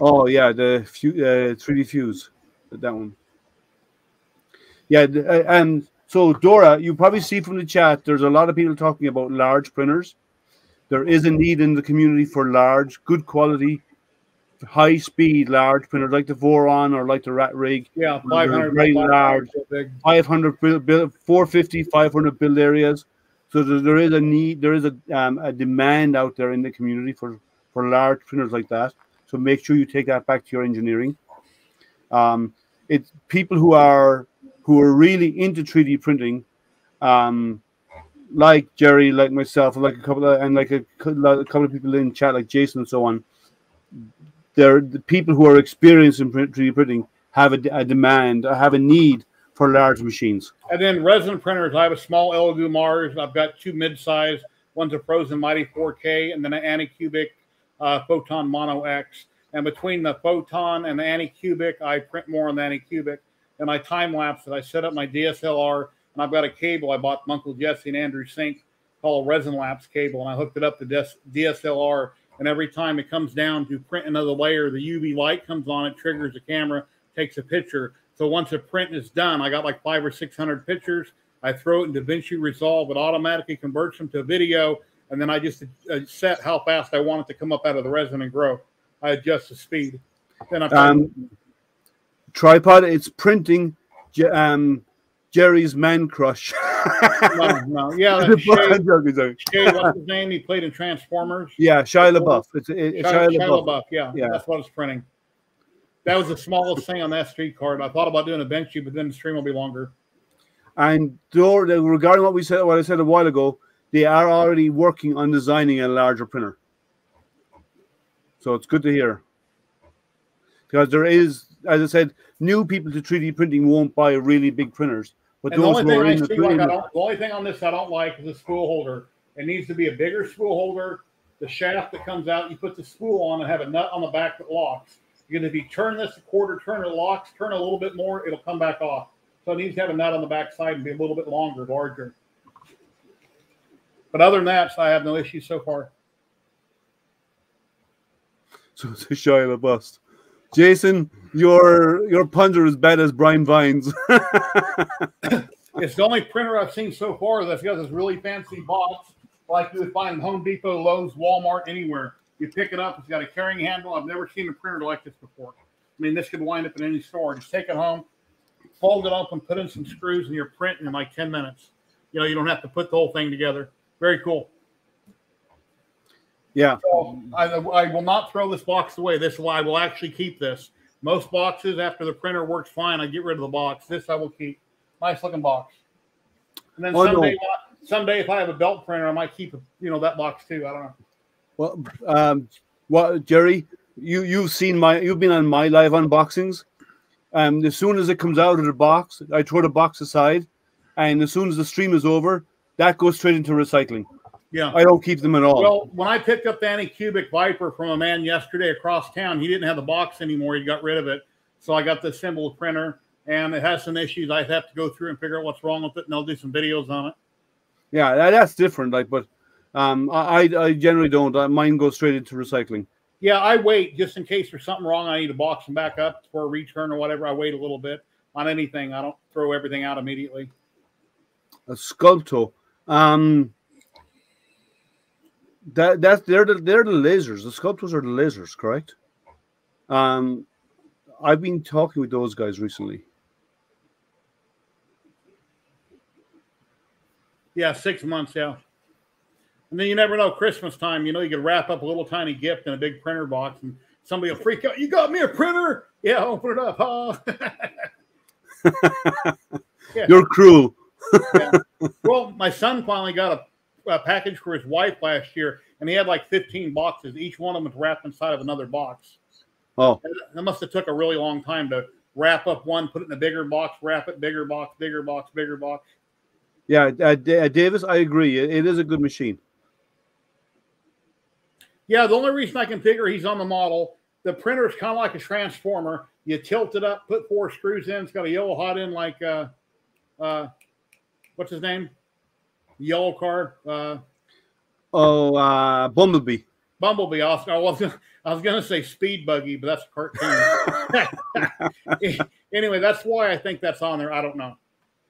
Oh yeah, the 3D fuse, that one. Yeah, and. So, Dora, you probably see from the chat, there's a lot of people talking about large printers. There is a need in the community for large, good quality, high-speed large printers like the Voron or like the Rat Rig. Yeah, 500. Very large, 500, 450, 500 build areas. So there is a need, there is a demand out there in the community for large printers like that. So make sure you take that back to your engineering. It's people who are really into 3D printing, like Jerry, like myself, like a couple of people in chat, like Jason and so on. There, the people who are experienced in 3D printing have a demand, have a need for large machines. And then resin printers. I have a small Elegoo Mars. I've got two mid-size. One's a Frozen Mighty 4K, and then an Anycubic Photon Mono X. And between the Photon and the Anycubic, I print more on the Anycubic. And my time lapse that I set up my DSLR, and I've got a cable I bought from Uncle Jesse and Andrew Sink called a resin lapse cable, and I hooked it up to DSLR, and every time it comes down to print another layer, the UV light comes on, it triggers the camera, takes a picture. So once a print is done, I got like 500 or 600 pictures. I throw it into DaVinci Resolve, it automatically converts them to video, and then I just set how fast I want it to come up out of the resin and grow. I adjust the speed. Then I tripod, it's printing Jerry's man crush. No. Yeah, that's Shia, what's his name? He played in Transformers. Yeah, Shia LaBeouf. It's Shia LaBeouf. Yeah, that's what it's printing. That was the smallest thing on that street card. I thought about doing a Benchy, but then the stream will be longer. And regarding what I said a while ago, they are already working on designing a larger printer. So it's good to hear. Because there is, as I said, new people to 3D printing won't buy really big printers. But those who are in the only thing on this I don't like is the spool holder. It needs to be a bigger spool holder. The shaft that comes out, you put the spool on and have a nut on the back that locks. Because if you turn this a quarter turn, it locks. Turn a little bit more, it'll come back off. So it needs to have a nut on the back side and be a little bit longer, larger. But other than that, I have no issues so far. So it's a Shia LaBeouf. Jason, your punter is bad as Brian Vines. It's the only printer I've seen so far that's got this really fancy box, like you would find Home Depot, Lowe's, Walmart, anywhere. You pick it up, it's got a carrying handle. I've never seen a printer like this before. I mean, this could wind up in any store. Just take it home, fold it up, and put in some screws, and you're printing in like 10 minutes. You know, you don't have to put the whole thing together. Very cool. Yeah. So I will not throw this box away. This is why I will actually keep this. Most boxes, after the printer works fine, I get rid of the box. This I will keep. Nice looking box. And then someday if I have a belt printer, I might keep, you know, that box too. I don't know. Well, Jerry, you've seen you've been on my live unboxings. As soon as it comes out of the box, I throw the box aside, and as soon as the stream is over, that goes straight into recycling. Yeah, I don't keep them at all. Well, when I picked up the Anycubic Viper from a man yesterday across town, he didn't have the box anymore. He got rid of it, so I got the symbol printer, and it has some issues. I have to go through and figure out what's wrong with it, and I'll do some videos on it. Yeah, that's different. Like, but I generally don't. Mine goes straight into recycling. Yeah, I wait just in case there's something wrong. I need to box them back up for a return or whatever. I wait a little bit on anything. I don't throw everything out immediately. A Sculpto. They're the lasers. The Sculptos are the lasers, correct? I've been talking with those guys recently. Yeah, 6 months, yeah. And then you never know, Christmas time, you know, you could wrap up a little tiny gift in a big printer box and somebody will freak out. You got me a printer? Yeah, open it up. Oh. Yeah. You're cruel. Yeah. Well, my son finally got a package for his wife last year, and he had like 15 boxes. Each one of them was wrapped inside of another box. Oh. That must have took a really long time to wrap up one, put it in a bigger box, wrap it, bigger box, bigger box, bigger box. Yeah, Davis, I agree. It is a good machine. Yeah, the only reason I can figure he's on the model, the printer is kind of like a transformer. You tilt it up, put 4 screws in. It's got a yellow hot end like, what's his name? Yellow car. Bumblebee. Bumblebee. I was going to say Speed Buggy, but that's a cartoon. Anyway, that's why I think that's on there. I don't know.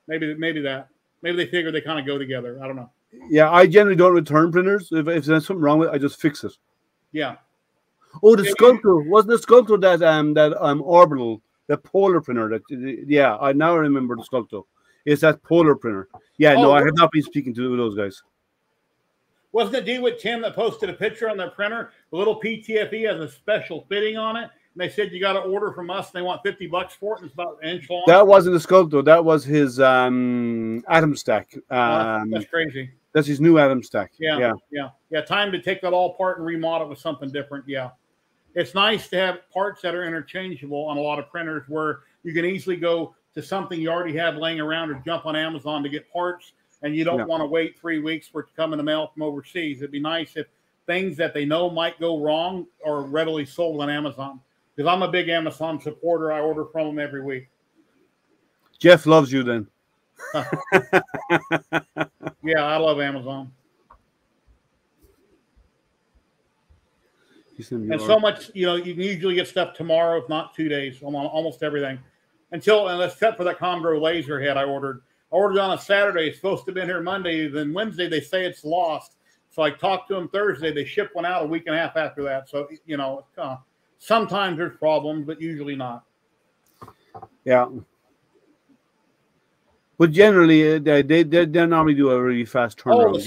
Maybe that. Maybe they figure they kind of go together. I don't know. Yeah, I generally don't return printers. If there's something wrong with it, I just fix it. Yeah. Oh, the Sculptor. Wasn't the Sculptor that Orbital, that polar printer? Yeah, I now remember the Sculptor. It's that polar printer. Yeah, oh, no, I have not been speaking to those guys. Wasn't it DeWitt Tim that posted a picture on their printer? The little PTFE has a special fitting on it. And they said you got to order from us. They want $50 for it. And it's about an inch long. That wasn't a Sculptor. That was his Atom Stack. That's crazy. That's his new Atom Stack. Yeah, yeah, yeah, yeah. Time to take that all apart and remodel it with something different. Yeah, it's nice to have parts that are interchangeable on a lot of printers where you can easily go to something you already have laying around or jump on Amazon to get parts, and you don't want to wait 3 weeks for it to come in the mail from overseas. It'd be nice if things that they know might go wrong are readily sold on Amazon. Because I'm a big Amazon supporter. I order from them every week. Jeff loves you then. Yeah, I love Amazon. And so much, you know, you can usually get stuff tomorrow, if not 2 days, on almost everything. And except for that Comgrow laser head I ordered. I ordered on a Saturday. It's supposed to have been here Monday. Then Wednesday they say it's lost. So I talked to them Thursday. They ship one out a week and a half after that. So, you know, sometimes there's problems, but usually not. Yeah. But generally, they normally do a really fast turnaround. Oh, the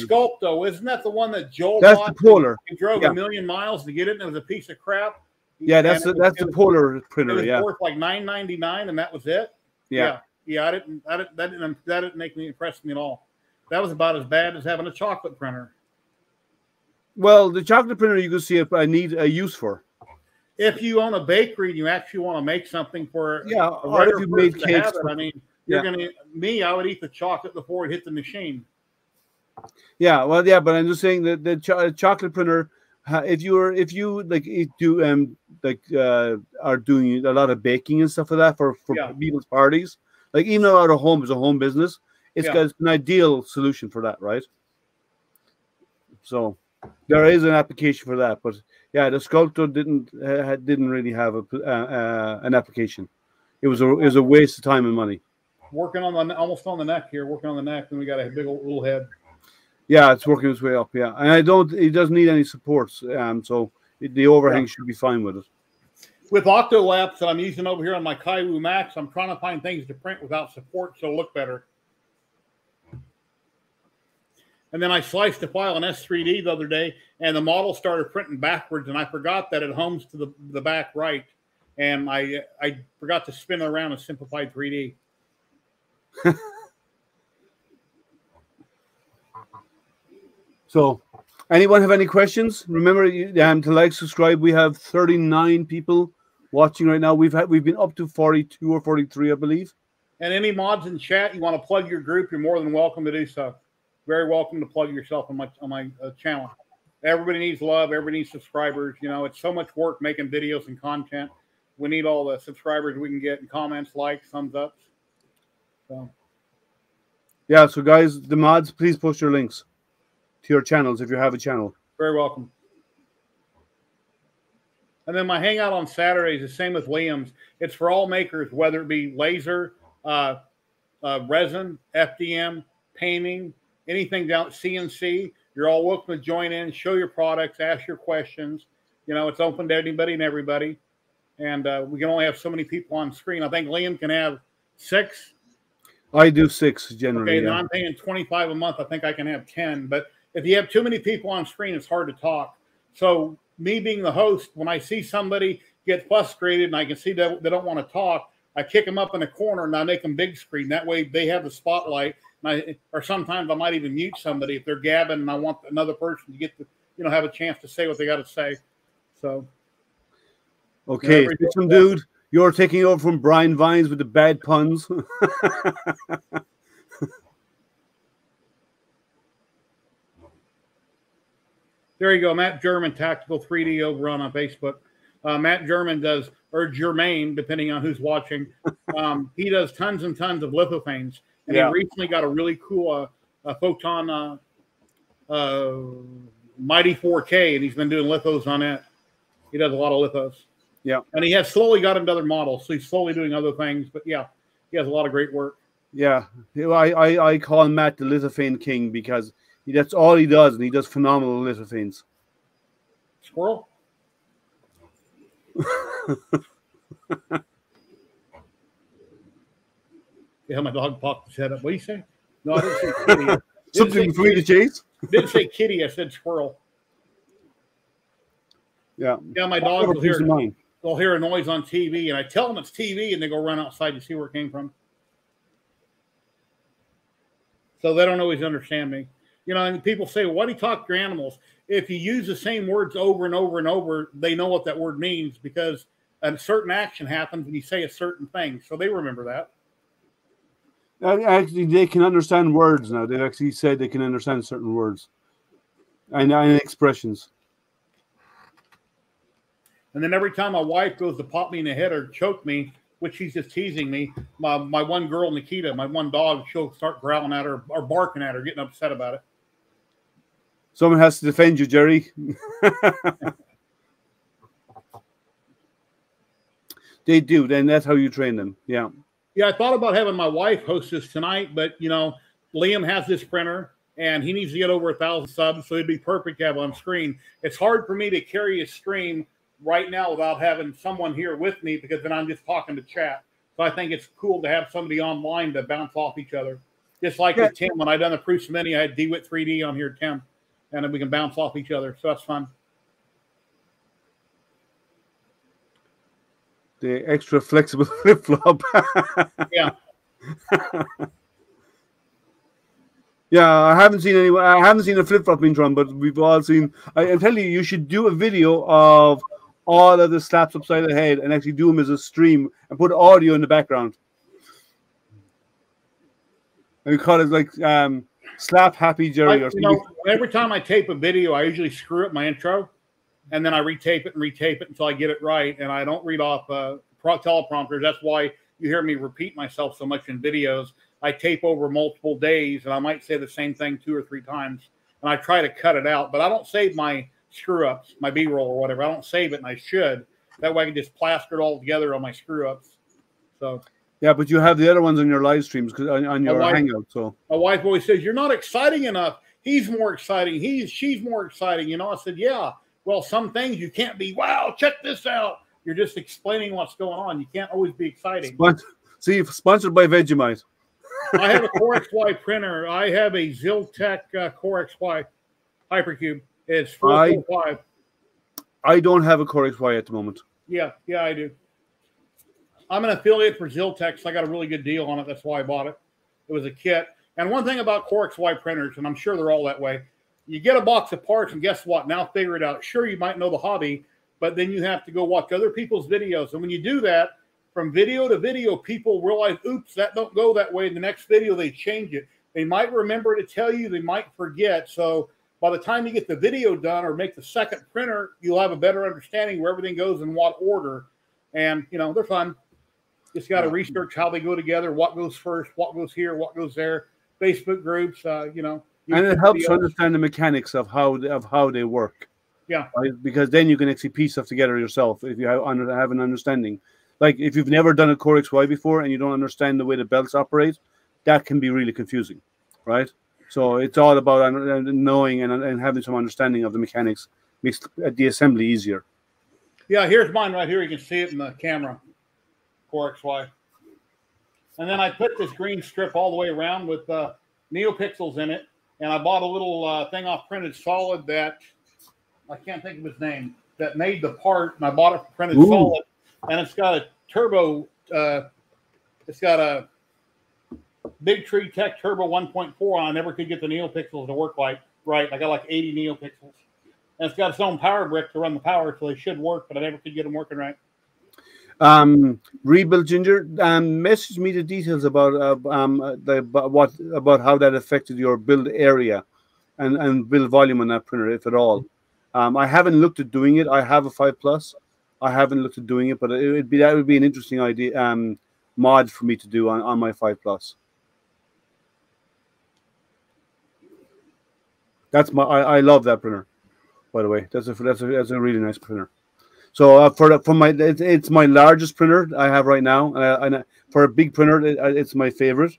Sculpto. Isn't that the one that Joel bought? That's the Polar. He drove 1,000,000 miles to get it, and it was a piece of crap. Yeah, that's the Polar printer, yeah. It was worth like $9.99, and that was it? Yeah. Yeah, that didn't impress me at all. That was about as bad as having a chocolate printer. Well, the chocolate printer you can see a use for. If you own a bakery and you actually want to make something for or if you made cakes, I mean, you're gonna. Me, I would eat the chocolate before it hit the machine. Yeah, well, yeah, but I'm just saying that the chocolate printer, if you are doing a lot of baking and stuff like that for people's parties, like even though out of home is a home business, it's an ideal solution for that, right? So there is an application for that, but. Yeah, the Sculptor didn't really have an application. It was a waste of time and money. Working almost on the neck here, and we got a big old little head. Yeah, it's working its way up. Yeah, and it doesn't need any supports, so the overhang should be fine with it. With Octalapse that I'm using over here on my Kaiwu Max, I'm trying to find things to print without support so it'll look better. And then I sliced a file in S3D the other day, and the model started printing backwards, and I forgot that it homes to the back right. And I forgot to spin it around and simplify 3D. So, anyone have any questions? Remember to like, subscribe. We have 39 people watching right now. We've been up to 42 or 43, I believe. And any mods in chat, you want to plug your group, you're more than welcome to do so. Very welcome to plug yourself on my channel. Everybody needs love. Everybody needs subscribers. You know, it's so much work making videos and content. We need all the subscribers we can get, and comments, likes, thumbs ups. So, yeah. So, guys, the mods, please post your links to your channels if you have a channel. Very welcome. And then my hangout on Saturdays is the same with Liam's. It's for all makers, whether it be laser, resin, FDM, painting, anything down at CNC. You're all welcome to join in, show your products, ask your questions. You know, it's open to anybody and everybody. And we can only have so many people on screen. I think Liam can have 6. I do 6 generally. Okay, yeah. Then I'm paying $25 a month. I think I can have 10. But if you have too many people on screen, it's hard to talk. So me being the host, when I see somebody get frustrated and I can see that they don't want to talk, I kick them up in a corner and I make them big screen. That way they have the spotlight. And or sometimes I might even mute somebody if they're gabbing and I want another person to get to, you know, have a chance to say what they got to say. So. Okay, some dude, you're taking over from Brian Vines with the bad puns. There you go, Matt German, Tactical 3D over on Facebook. Matt German does, or Germain, depending on who's watching. He does tons and tons of lithophanes. And yeah, he recently got a really cool Photon Mighty 4K, and he's been doing lithos on it. He does a lot of lithos. Yeah. And he has slowly got another model, so he's slowly doing other things. But, yeah, he has a lot of great work. Yeah. I call Matt the lithophane king because that's all he does, and he does phenomenal lithophanes. Squirrel? Yeah, my dog popped his head up. What do you say? No, I didn't say kitty. Something between the J's? Didn't say kitty. I said squirrel. Yeah. Yeah, my dog will hear, a noise on TV, and I tell them it's TV, and they go run outside to see where it came from. So they don't always understand me. You know, and people say, well, why do you talk to your animals? If you use the same words over and over and over, they know what that word means because a certain action happens when you say a certain thing. So they remember that. Actually, they can understand words now. They've actually said they can understand certain words and expressions. And then every time my wife goes to pop me in the head or choke me, which she's just teasing me, my one girl, Nikita, my one dog, she'll start growling at her or barking at her, getting upset about it. Someone has to defend you, Jerry. They do. Then that's how you train them. Yeah. Yeah, I thought about having my wife host this tonight, but, you know, Liam has this printer, and he needs to get over 1,000 subs, so it'd be perfect to have on screen. It's hard for me to carry a stream right now without having someone here with me because then I'm just talking to chat. So I think it's cool to have somebody online to bounce off each other. Just like with Tim, when I done the Prusa Mini, I had DeWitt 3D on here, Tim, and then we can bounce off each other. So that's fun. The extra flexible flip-flop. Yeah. Yeah, I haven't seen a flip-flop being thrown, but we've all seen. I'm telling you, you should do a video of all of the slaps upside the head and actually do them as a stream and put audio in the background. And we call it like Slap Happy Jerry or something. You know, every time I tape a video, I usually screw up my intro. And then I retape it until I get it right. And I don't read off teleprompters. That's why you hear me repeat myself so much in videos. I tape over multiple days, and I might say the same thing 2 or 3 times. And I try to cut it out. But I don't save my screw-ups, my B-roll or whatever. I don't save it, and I should. That way I can just plaster it all together on my screw-ups. So. Yeah, but you have the other ones on your live streams, on your Hangout. So. My wife always says, you're not exciting enough. He's more exciting. She's more exciting. You know, I said, yeah. Well, some things you can't be, wow, check this out. You're just explaining what's going on. You can't always be exciting. See, sponsored by Vegemite. I have a CoreXY printer. I have a Ziltec CoreXY Hypercube. It's 445. I don't have a CoreXY at the moment. Yeah, I do. I'm an affiliate for Ziltec, so I got a really good deal on it. That's why I bought it. It was a kit. And one thing about CoreXY printers, and I'm sure they're all that way, you get a box of parts, and guess what? Now figure it out. Sure, you might know the hobby, but then you have to go watch other people's videos. And when you do that, from video to video, people realize, oops, that don't go that way. In the next video, they change it. They might remember to tell you. They might forget. So by the time you get the video done or make the second printer, you'll have a better understanding where everything goes in what order. And, you know, they're fun. Just got to research how they go together, what goes first, what goes here, what goes there. Facebook groups, you know. And it helps to understand the mechanics of how they work. Yeah. Right? Because then you can actually piece stuff together yourself if you have an understanding. Like, if you've never done a CoreXY before and you don't understand the way the belts operate, that can be really confusing, right? So it's all about knowing and having some understanding of the mechanics makes the assembly easier. Yeah, here's mine right here. You can see it in the camera, CoreXY. And then I put this green strip all the way around with NeoPixels in it, and I bought a little thing off Printed Solid that, I can't think of his name, that made the part, and I bought it for Printed Solid. And it's got a turbo, it's got a Big Tree Tech Turbo 1.4 on. I never could get the NeoPixels to work right. I got like 80 NeoPixels. And it's got its own power brick to run the power, so they should work, but I never could get them working right. Rebuild Ginger, message me the details about how that affected your build area and build volume on that printer, if at all. I haven't looked at doing it. I have a 5+. I haven't looked at doing it, but that would be an interesting idea mod for me to do on my 5+. That's my I love that printer, by the way. That's a really nice printer. So it's my largest printer I have right now, and for a big printer, it's my favorite.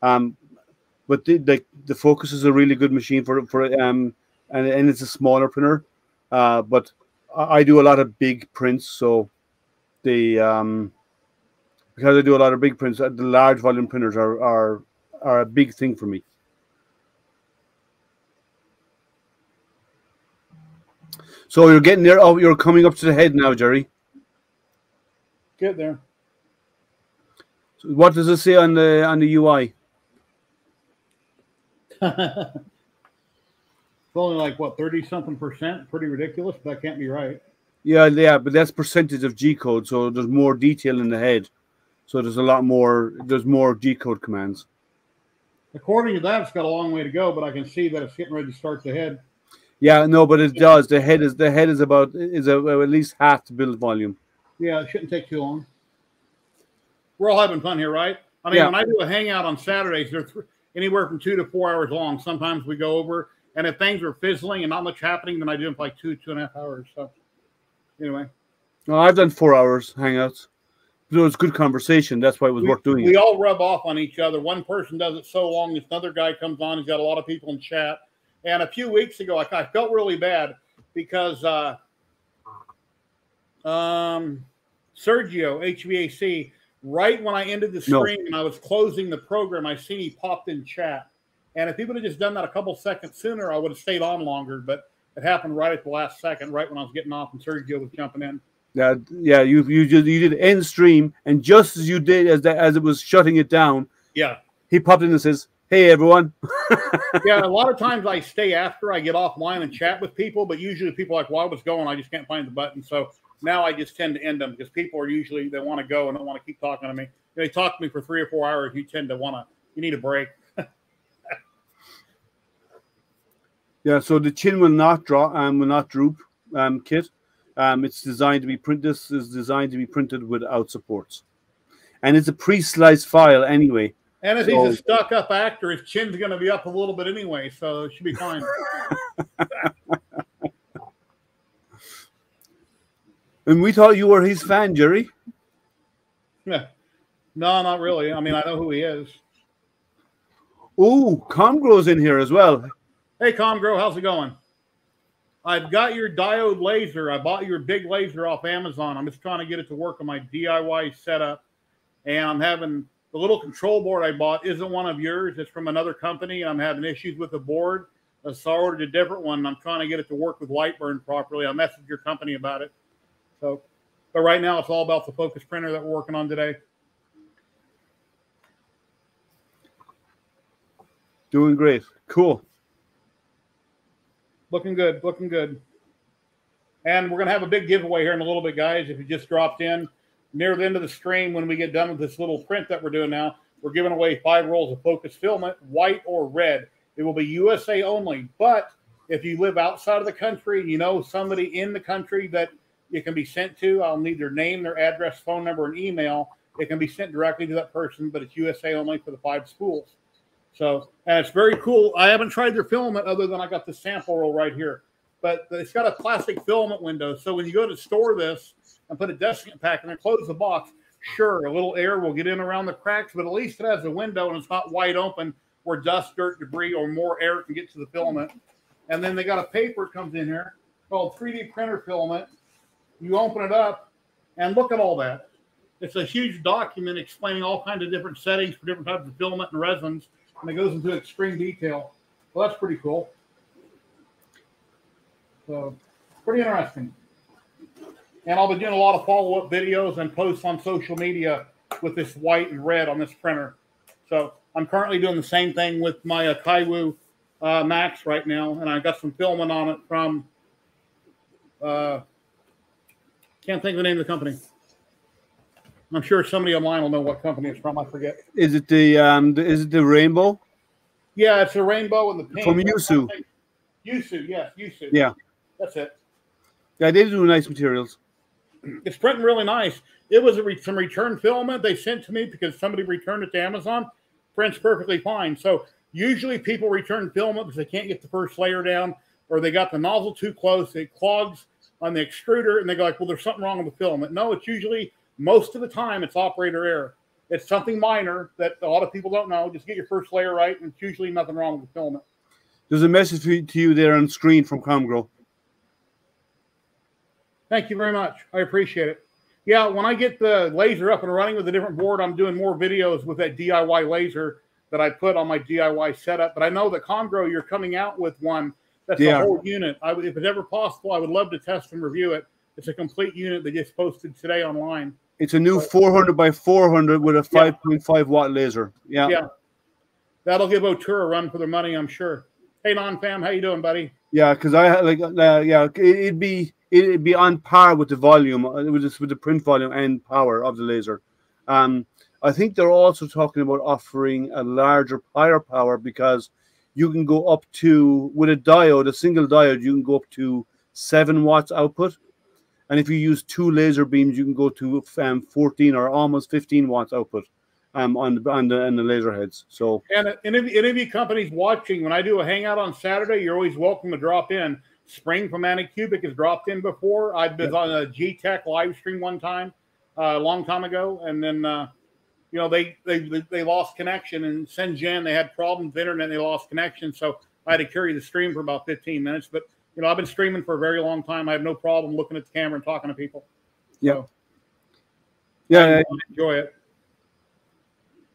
But the Fokoos is a really good machine and it's a smaller printer, but I do a lot of big prints, so because I do a lot of big prints, the large volume printers are a big thing for me. So you're getting there. Oh, you're coming up to the head now, Jerry. Get there. So what does it say on the UI? Only like what, 30-something%? Pretty ridiculous, but that can't be right. Yeah, but that's percentage of G code, so there's more detail in the head. So there's a lot more. There's more G code commands. According to that, it's got a long way to go, but I can see that it's getting ready to start the head. Yeah, no, but it does. The head is at least half the build volume. Yeah, it shouldn't take too long. We're all having fun here, right? I mean, yeah. When I do a hangout on Saturdays, they're anywhere from 2 to 4 hours long. Sometimes we go over. And if things are fizzling and not much happening, then I do them for like 2.5 hours. So, anyway. No, I've done 4 hours hangouts. So it's good conversation. That's why it was worth doing it. We all rub off on each other. One person does it so long, this another guy comes on. He's got a lot of people in chat. And a few weeks ago, I felt really bad because Sergio, HVAC, right when I ended the stream and I was closing the program, I seen he popped in chat. And if he would have just done that a couple seconds sooner, I would have stayed on longer. But it happened right at the last second, right when I was getting off, and Sergio was jumping in. Yeah, you did end stream, and just as you did, as it was shutting it down, yeah, he popped in and says, "Hey, everyone." Yeah, a lot of times I stay after I get offline and chat with people, but usually people are like, "Well, I was going, I just can't find the button." So now I just tend to end them because people are usually they want to go and don't want to keep talking to me. They talk to me for 3 or 4 hours. You tend to you need a break. Yeah, so the chin will not draw and will not droop kit. It's designed to be printed. This is designed to be printed without supports, and it's a pre-sliced file anyway. And if he's a stuck-up actor, his chin's going to be up a little bit anyway, so it should be fine. And we thought you were his fan, Jerry. Yeah, no, not really. I mean, I know who he is. Oh, Comgrow's in here as well. Hey, Comgrow, how's it going? I've got your diode laser. I bought your big laser off Amazon. I'm just trying to get it to work on my DIY setup. And I'm having The little control board I bought isn't one of yours. It's from another company, and I'm having issues with the board. So I ordered a different one, and I'm trying to get it to work with Lightburn properly. I messaged your company about it. So, but right now, it's all about the Focus printer that we're working on today. Doing great. Cool. Looking good. Looking good. And we're going to have a big giveaway here in a little bit, guys, if you just dropped in. Near the end of the stream, when we get done with this little print that we're doing now, we're giving away 5 rolls of Focus filament, white or red. It will be USA only. But if you live outside of the country and you know somebody in the country that it can be sent to, I'll need their name, their address, phone number, and email. It can be sent directly to that person, but it's USA only for the 5 spools. So, and it's very cool. I haven't tried their filament other than I got the sample roll right here. But it's got a plastic filament window. So when you go to store this and put a desiccant pack in there, close the box, sure, a little air will get in around the cracks, but at least it has a window and it's not wide open where dust, dirt, debris, or more air can get to the filament. And then they got a paper that comes in here called 3D printer filament. You open it up and look at all that. It's a huge document explaining all kinds of different settings for different types of filament and resins, and it goes into extreme detail. Well, that's pretty cool. So, pretty interesting. And I'll be doing a lot of follow-up videos and posts on social media with this white and red on this printer. So I'm currently doing the same thing with my Kaiwu Max right now, and I got some filament on it from, can't think of the name of the company. I'm sure somebody online will know what company it's from. I forget. Is it the rainbow? Yeah, it's a rainbow and the pink. From Yusu. Yusu, yes, Yusu. Yeah. That's it. Yeah, they do nice materials. It's printing really nice. It was a some return filament they sent to me because somebody returned it to Amazon. Prints perfectly fine. So usually people return filament because they can't get the first layer down or they got the nozzle too close. It clogs on the extruder and they go like, well, there's something wrong with the filament. No, it's usually, most of the time, it's operator error. It's something minor that a lot of people don't know. Just get your first layer right and it's usually nothing wrong with the filament. There's a message to you there on screen from Comgrow. Thank you very much. I appreciate it. Yeah, when I get the laser up and running with a different board, I'm doing more videos with that DIY laser that I put on my DIY setup. But I know that Comgrow, you're coming out with one that's a whole unit. I would, if it's ever possible, I would love to test and review it. It's a complete unit that gets posted today online. It's a new 400 by 400 with a 5.5 watt laser. Yeah. Yeah. That'll give Ortur a run for their money, I'm sure. Hey, Non-Fam, how you doing, buddy? Yeah, because I like it'd be on par with the volume, with the print volume and power of the laser. I think they're also talking about offering a larger firepower because you can go up to, with a diode, a single diode, you can go up to 7 watts output. And if you use 2 laser beams, you can go to 14 or almost 15 watts output on the laser heads. So, and any of you companies watching, when I do a hangout on Saturday, you're always welcome to drop in. Spring from Anycubic has dropped in before. I was on a G-Tech live stream one time, a long time ago, and then you know they lost connection. And Shenzhen, they had problems with internet, and they lost connection. So I had to carry the stream for about 15 minutes. But you know I've been streaming for a very long time. I have no problem looking at the camera and talking to people. Yeah, so, yeah, I enjoy it.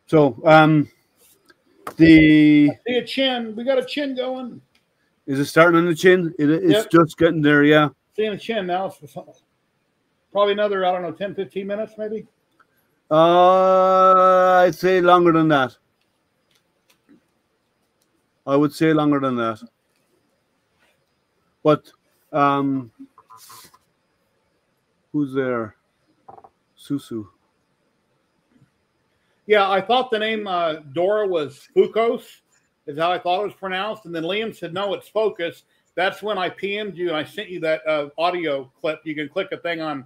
So I see a chin. We got a chin going. Is it starting on the chin? It's just getting there, yeah. Seeing the chin now. So probably another, I don't know, 10, 15 minutes maybe? I'd say longer than that. I would say longer than that. But who's there? Susu. Yeah, I thought the name Dora was Fokoos. Is how I thought it was pronounced. And then Liam said, no, it's Focus. That's when I PM'd you and I sent you that audio clip. You can click a thing on,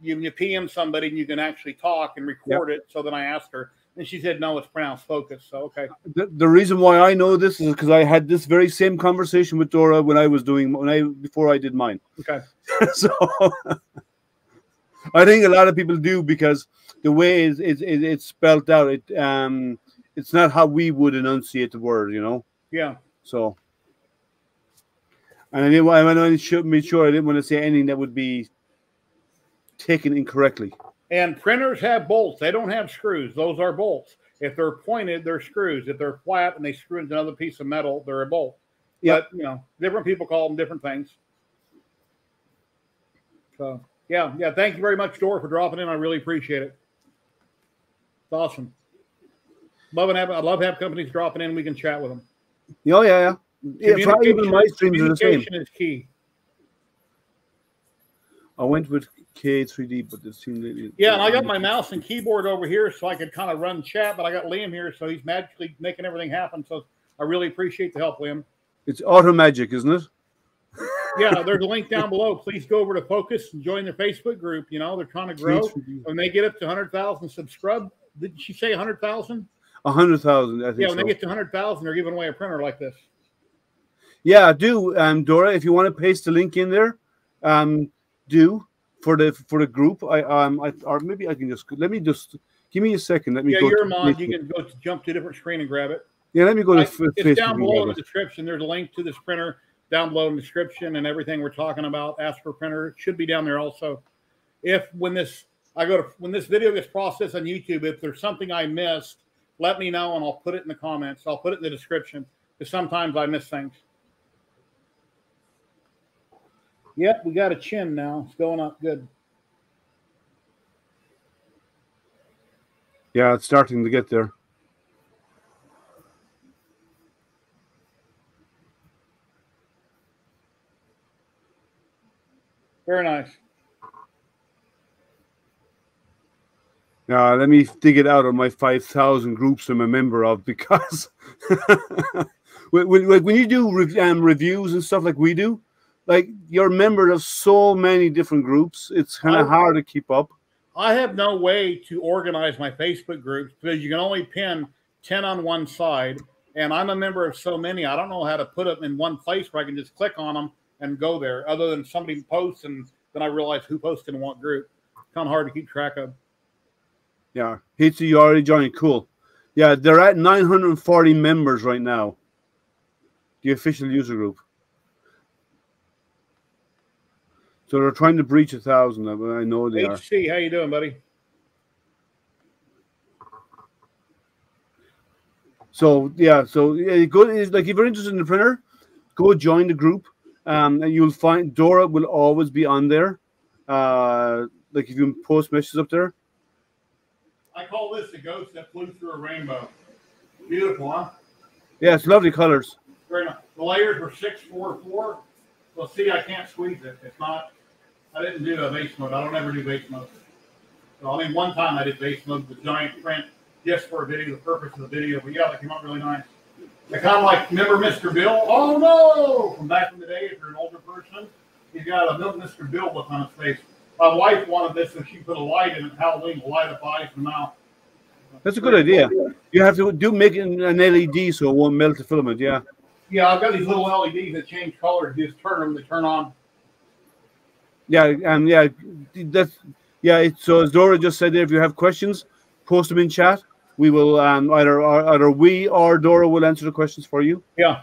you PM somebody and you can actually talk and record it. So then I asked her. And she said, no, it's pronounced Focus. So, okay. The reason why I know this is because I had this very same conversation with Dora when I was doing, before I did mine. Okay. So I think a lot of people do because the way it's spelled out, it's not how we would enunciate the word, you know? Yeah. So, and I made sure I didn't want to say anything that would be taken incorrectly. And printers have bolts. They don't have screws. Those are bolts. If they're pointed, they're screws. If they're flat and they screw into another piece of metal, they're a bolt. Yep. But, you know, different people call them different things. So, yeah. Thank you very much, Dora, for dropping in. I really appreciate it. It's awesome. I love having companies dropping in. We can chat with them. Oh, yeah. Probably even my streams are the same. Communication is key. I went with K3D, but it seemed really... Yeah, and I got my mouse and keyboard over here so I could kind of run chat, but I got Liam here, so he's magically making everything happen. So I really appreciate the help, Liam. It's auto magic, isn't it? Yeah, there's a link down below. Please go over to Fokoos and join their Facebook group. You know, they're trying to grow. K3D. When they get up to 100,000 subscribe, did she say 100,000? 100,000, I think. Yeah, when they get to 100,000, they're giving away a printer like this. Yeah, I do, Dora. If you want to paste the link in there, do for the group. Or maybe I can just give me a second. Let me go. You're mod. You can go to jump to a different screen and grab it. Yeah, let me go to Facebook. It's down below in the description. There's a link to this printer down below in the description and everything we're talking about. Ask for printer. It should be down there also. If when this video gets processed on YouTube, if there's something I missed, let me know and I'll put it in the comments. I'll put it in the description because sometimes I miss things. Yep, we got a chin now. It's going up good. Yeah, it's starting to get there. Very nice. Now, let me dig it out of my 5,000 groups I'm a member of, because when you do reviews and stuff like we do, like, you're a member of so many different groups, it's kind of hard to keep up. I have no way to organize my Facebook groups because you can only pin 10 on one side, and I'm a member of so many. I don't know how to put them in one place where I can just click on them and go there, other than somebody posts, and then I realize who posted in what group. It's kind of hard to keep track of. Yeah. Hitsu, you already joined. Cool. Yeah, they're at 940 members right now, the official user group. So they're trying to breach 1,000. I know they are. HC, how you doing, buddy? So yeah, go, like, if you're interested in the printer, go join the group, and you'll find Dora will always be on there. Like, if you post messages up there. I call this the ghost that flew through a rainbow. Beautiful, huh? Yeah, it's lovely colors. Very nice. The layers were 644. Well, see, I can't squeeze it. It's not. I didn't do a base mode. I don't ever do base mode. So, I mean, one time I did base mode with giant print just for a video, the purpose of the video. But yeah, that came out really nice. They're kind of like, remember Mr. Bill? Oh no! From back in the day, if you're an older person, you got a little Mr. Bill look on his face. My wife wanted this, so she put a light in it. Halloween, a light up eyes and mouth. That's a good idea. You have to make an LED so it won't melt the filament. Yeah. Yeah, I've got these little LEDs that change color. Just turn them; they turn on. Yeah, So as Dora just said there, if you have questions, post them in chat. We will either we or Dora will answer the questions for you. Yeah.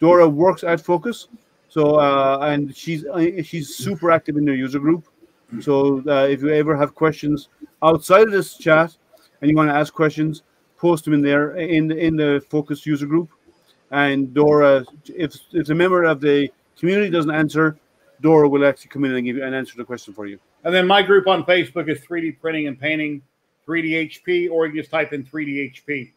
Dora works at Fokoos, so and she's super active in their user group. So if you ever have questions outside of this chat and you want to ask questions, post them in there in the Fokoos user group. And Dora, if a member of the community doesn't answer, Dora will actually come in and give you and answer the question for you. And then my group on Facebook is 3D Printing and Painting, 3DHP, or you just type in 3DHP.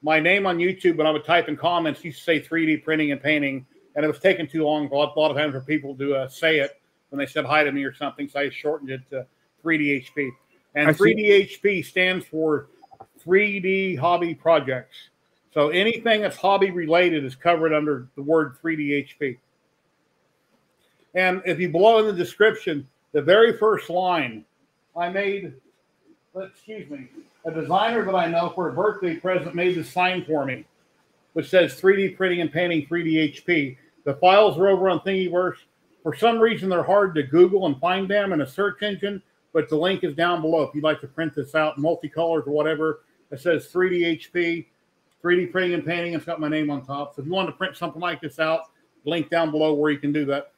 My name on YouTube, when I would type in comments, used to say 3D Printing and Painting, and it was taking too long a lot of times for people to say it when they said hi to me or something, so I shortened it to 3DHP. And 3DHP stands for 3D Hobby Projects. So anything that's hobby-related is covered under the word 3DHP. And if you below in the description, the very first line, I made, excuse me, a designer that I know for a birthday present made this sign for me, which says 3D Printing and Painting 3DHP. The files are over on Thingiverse. For some reason, they're hard to Google and find them in a search engine, but the link is down below. If you'd like to print this out in multicolors or whatever, it says 3DHP. 3D Printing and Painting, it's got my name on top. So if you want to print something like this out, link down below where you can do that.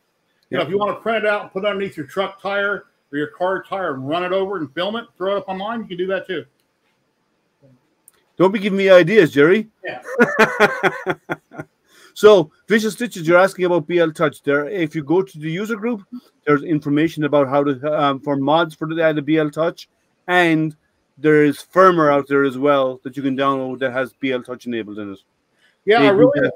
You know, if you want to print it out and put it underneath your truck tire, or your car tire and run it over and film it, throw it up online, you can do that too. Don't be giving me ideas, Jerry. Yeah. So, Vicious Stitches, you're asking about BL Touch. There, if you go to the user group, there's information about how to for mods for the BL Touch, and there is firmware out there as well that you can download that has BL Touch enabled in it. Yeah, I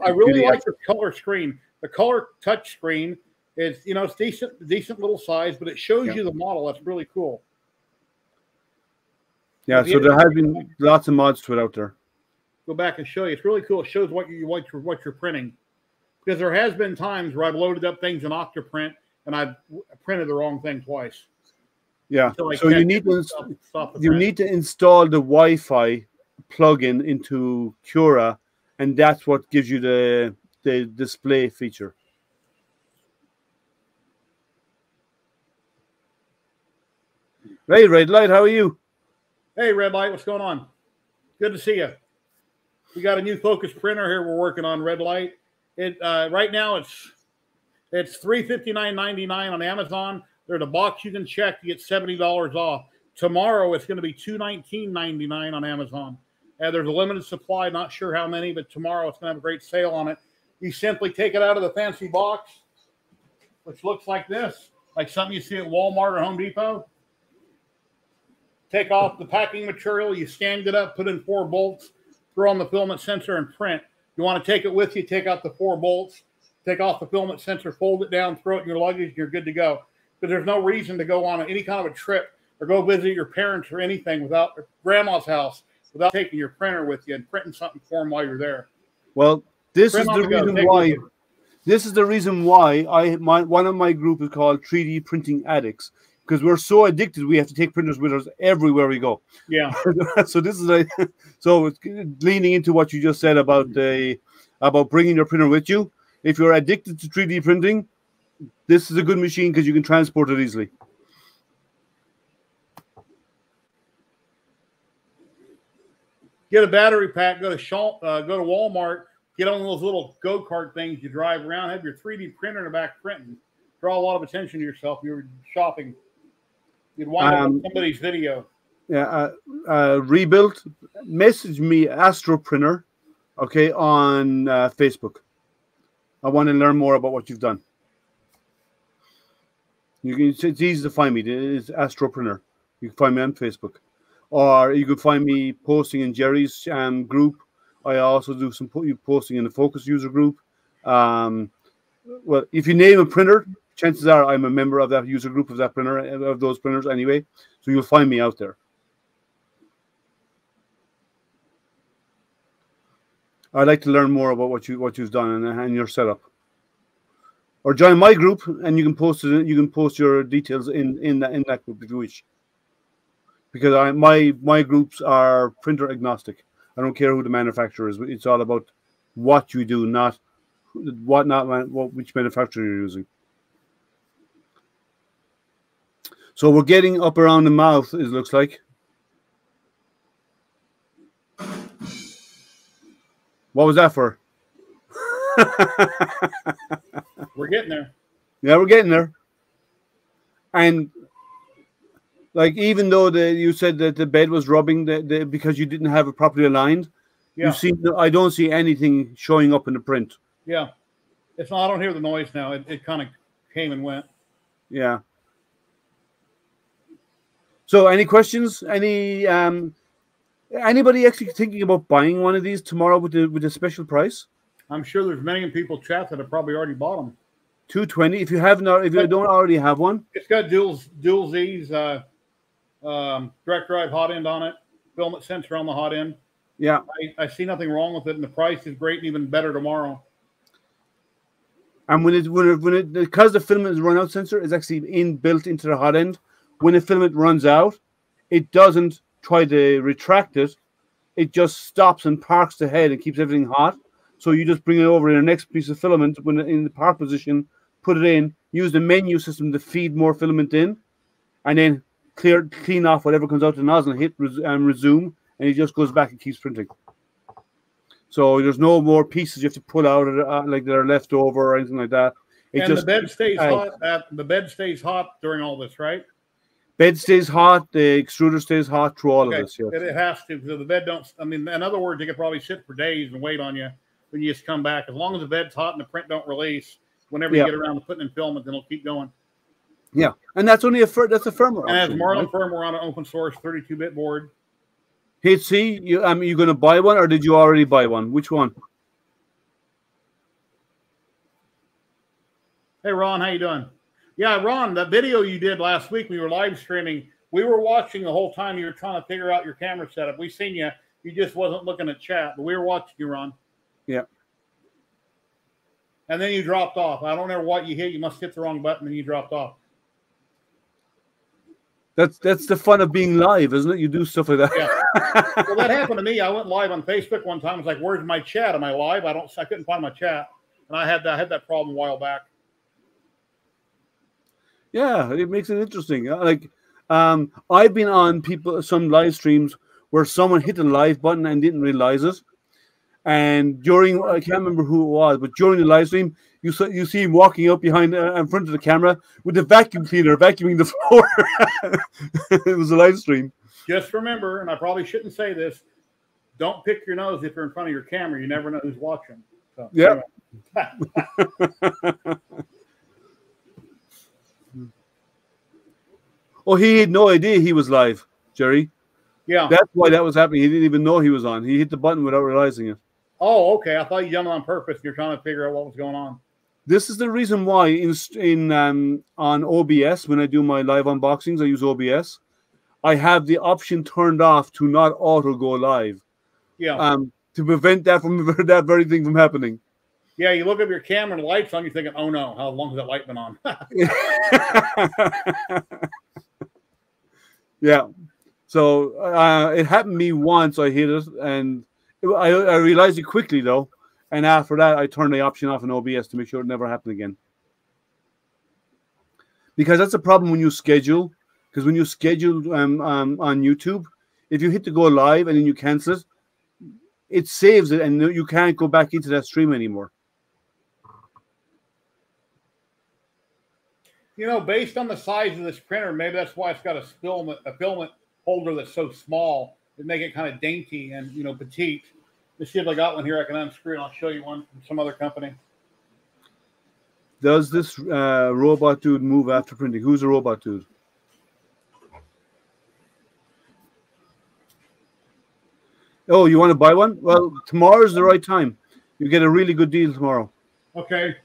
really like the color screen. The color touch screen is, you know, it's decent little size, but it shows you the model. That's really cool. Yeah, so there has been lots of mods to it out there. Go back and show you. It's really cool. It shows what you're printing, because there has been times where I've loaded up things in Octoprint and I've printed the wrong thing twice. Yeah. So you need to install the Wi-Fi plugin into Cura, and that's what gives you the display feature. Hey, Red Light, how are you? Hey, Red Light, what's going on? Good to see you. We got a new Focus printer here we're working on, Red Light. It right now it's $359.99 on Amazon. There's a box you can check to get $70 off. Tomorrow it's going to be $219.99 on Amazon. There's a limited supply, not sure how many, but tomorrow it's going to have a great sale on it. You simply take it out of the fancy box, which looks like this, like something you see at Walmart or Home Depot. Take off the packing material, you stand it up, put in 4 bolts, throw on the filament sensor and print. You want to take it with you, take out the 4 bolts, take off the filament sensor, fold it down, throw it in your luggage, you're good to go. But there's no reason to go on any kind of a trip or go visit your parents or anything without or grandma's house without taking your printer with you and printing something for them while you're there. Well, this is the reason why one of my group is called 3D Printing Addicts. Because we're so addicted, we have to take printers with us everywhere we go. Yeah. So this is like, so it's leaning into what you just said about bringing your printer with you. If you're addicted to 3D printing, this is a good machine because you can transport it easily. Get a battery pack. Go to go to Walmart. Get on those little go-kart things you drive around. Have your 3D printer in the back printing. Draw a lot of attention to yourself. You're shopping. You'd wind up with somebody's video. Yeah, Rebuilt. Message me Astro Printer, okay, on Facebook. I want to learn more about what you've done. You can. It's easy to find me. It's Astro Printer. You can find me on Facebook, or you can find me posting in Jerry's group. I also do some posting in the Focus user group. Well, if you name a printer, chances are I'm a member of that user group of that printer, of those printers anyway. So you'll find me out there. I'd like to learn more about what you've done and your setup. Or join my group, and you can post it. You can post your details in that group if you wish. Because my groups are printer agnostic. I don't care who the manufacturer is. It's all about what you do, which manufacturer you're using. So we're getting up around the mouth, it looks like. What was that for? We're getting there. Yeah, we're getting there. And like, even though you said that the bed was rubbing because you didn't have it properly aligned, yeah. You see, I don't see anything showing up in the print. Yeah, it's not. I don't hear the noise now. It kind of came and went. Yeah. So, any questions? Any anybody actually thinking about buying one of these tomorrow with a special price? I'm sure there's many people chat that have probably already bought them. $220. If you have not, if you don't already have one, it's got dual Z's direct drive hot end on it, filament sensor on the hot end. Yeah, I see nothing wrong with it, and the price is great and even better tomorrow. And when it because the filament run out sensor is actually built into the hot end, when the filament runs out, it doesn't try to retract it. It just stops and parks the head and keeps everything hot. So you just bring it over to the next piece of filament when in the park position, put it in, use the menu system to feed more filament in, and then clean off whatever comes out the nozzle and hit and resume, and it just goes back and keeps printing. So there's no more pieces you have to pull out like that are left over or anything like that. The bed stays hot during all this, right? Bed stays hot. The extruder stays hot through all of this. Yes. It has to, because the bed don't. I mean, in other words, it could probably sit for days and wait on you when you just come back. As long as the bed's hot and the print don't release, whenever you get around to putting in filament, then it'll keep going. Yeah, and that's only that's a firmware. And option, Marlin firmware on an open source 32-bit board. HC, you going to buy one, or did you already buy one? Which one? Hey, Ron, how you doing? Yeah, Ron, that video you did last week, we were live streaming. We were watching the whole time you were trying to figure out your camera setup. We seen you. You just wasn't looking at chat, but we were watching you, Ron. Yeah. And then you dropped off. I don't know what you hit. You must hit the wrong button, and you dropped off. That's the fun of being live, isn't it? You do stuff like that. Yeah. Well, that happened to me. I went live on Facebook one time. I was like, "Where's my chat? Am I live? I couldn't find my chat, and I had that problem a while back. Yeah, it makes it interesting. Like, I've been on some live streams where someone hit the live button and didn't realize it. And during, I can't remember who it was, but during the live stream, you see him walking up behind in front of the camera with the vacuum cleaner vacuuming the floor. It was a live stream. Just remember, and I probably shouldn't say this, don't pick your nose if you're in front of your camera. You never know who's watching. So, yeah. Anyway. Oh, he had no idea he was live, Jerry. Yeah. That's why that was happening. He didn't even know he was on. He hit the button without realizing it. Oh, okay. I thought you done it on purpose. You're trying to figure out what was going on. This is the reason why on OBS, when I do my live unboxings, I use OBS. I have the option turned off to not auto go live. Yeah. To prevent that very thing from happening. Yeah, you look up your camera and the light's on, you're thinking, oh no, how long has that light been on? Yeah. So it happened to me once. I hit it, and I realized it quickly, though. And after that, I turned the option off in OBS to make sure it never happened again. Because that's a problem when you schedule. Because when you schedule on YouTube, if you hit to go live and then you cancel it, it saves it, and you can't go back into that stream anymore. You know, based on the size of this printer, maybe that's why it's got a filament holder that's so small that make it kind of dainty and, you know, petite. Let's see if I got one here. I can unscrew it. I'll show you one from some other company. Does this robot dude move after printing? Who's a robot dude? Oh, you want to buy one? Well, tomorrow's the right time. You get a really good deal tomorrow. Okay.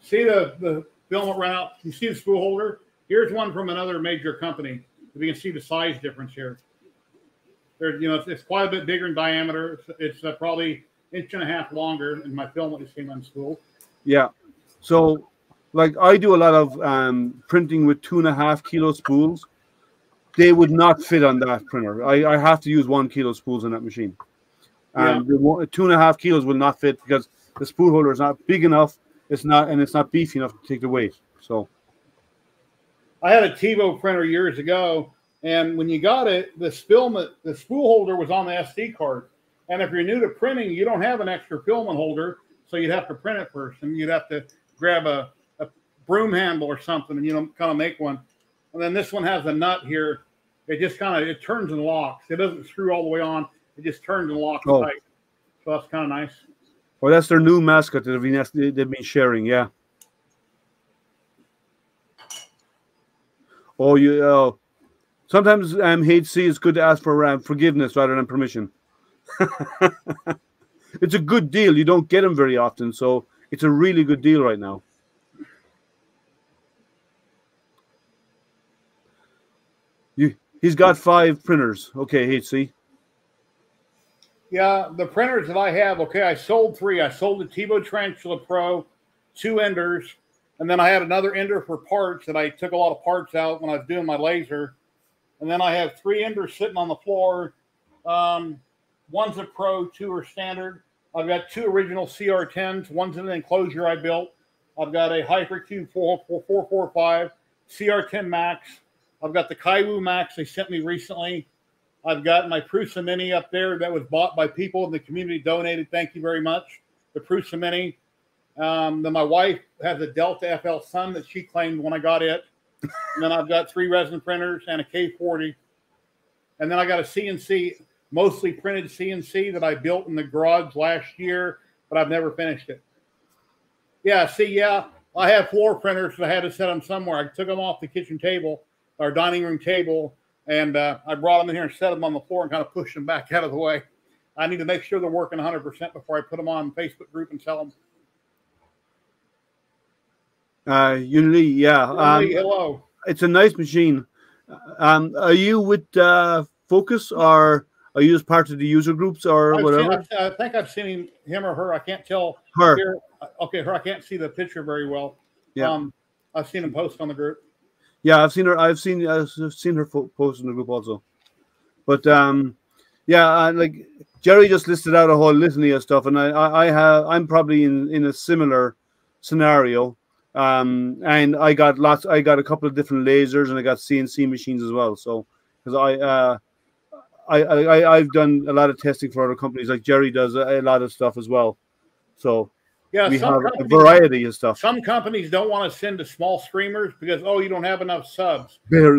See the filament route? You see the spool holder? Here's one from another major company. If you can see the size difference here, there, you know, it's quite a bit bigger in diameter. It's probably inch and a half longer, and my filament just came unspooled. Yeah, so like I do a lot of printing with 2.5 kilo spools. They would not fit on that printer. I have to use 1 kilo spools on that machine. The 2.5 kilos will not fit because the spool holder is not big enough. It's not beefy enough to take the weight. So. I had a TiVo printer years ago, and when you got it, the spool holder was on the SD card. And if you're new to printing, you don't have an extra filament holder, so you'd have to print it first, and you'd have to grab a broom handle or something, and you know, kind of make one. And then this one has a nut here. It just kind of, it turns and locks. It doesn't screw all the way on. It just turns and locks tight. So that's kind of nice. Well, that's their new mascot that they've been sharing, yeah. Oh, you sometimes HC is good to ask for forgiveness rather than permission. It's a good deal. You don't get them very often, so it's a really good deal right now. He's got 5 printers. Okay, HC. Yeah, the printers that I have, okay, I sold 3. I sold the TiVo Tarantula Pro, 2 Enders. And then I had another Ender for parts that I took a lot of parts out when I was doing my laser. And then I have 3 Enders sitting on the floor. 1's a Pro, 2 are standard. I've got 2 original CR-10s. 1's in an enclosure I built. I've got a HyperCube 445, CR-10 Max. I've got the Kaiwu Max they sent me recently. I've got my Prusa Mini up there that was bought by people in the community, donated. Thank you very much. The Prusa Mini. Then my wife has a Delta FL Sun that she claimed when I got it. And then I've got 3 resin printers and a K40. And then I got a CNC, mostly printed CNC that I built in the garage last year, but I've never finished it. Yeah, see, yeah, I have floor printers, so I had to set them somewhere. I took them off the kitchen table, or dining room table, and I brought them in here and set them on the floor and kind of pushed them back out of the way. I need to make sure they're working 100% before I put them on Facebook group and sell them. Unity, yeah. Unity, hello. It's a nice machine. Are you with Fokoos, or are you just part of the user groups, or whatever? I think I've seen him or her. I can't tell. Her. Here. Okay, her. I can't see the picture very well. Yeah. I've seen him post on the group. Yeah, I've seen her. I've seen her post in the group also. But yeah, like Jerry just listed out a whole litany of stuff, and I'm probably in a similar scenario. And I got lots. I got a couple of different lasers, and I got CNC machines as well. So because I've done a lot of testing for other companies. Like Jerry does a lot of stuff as well. So yeah, we have a variety of stuff. Some companies don't want to send to small streamers because, oh, you don't have enough subs. Well,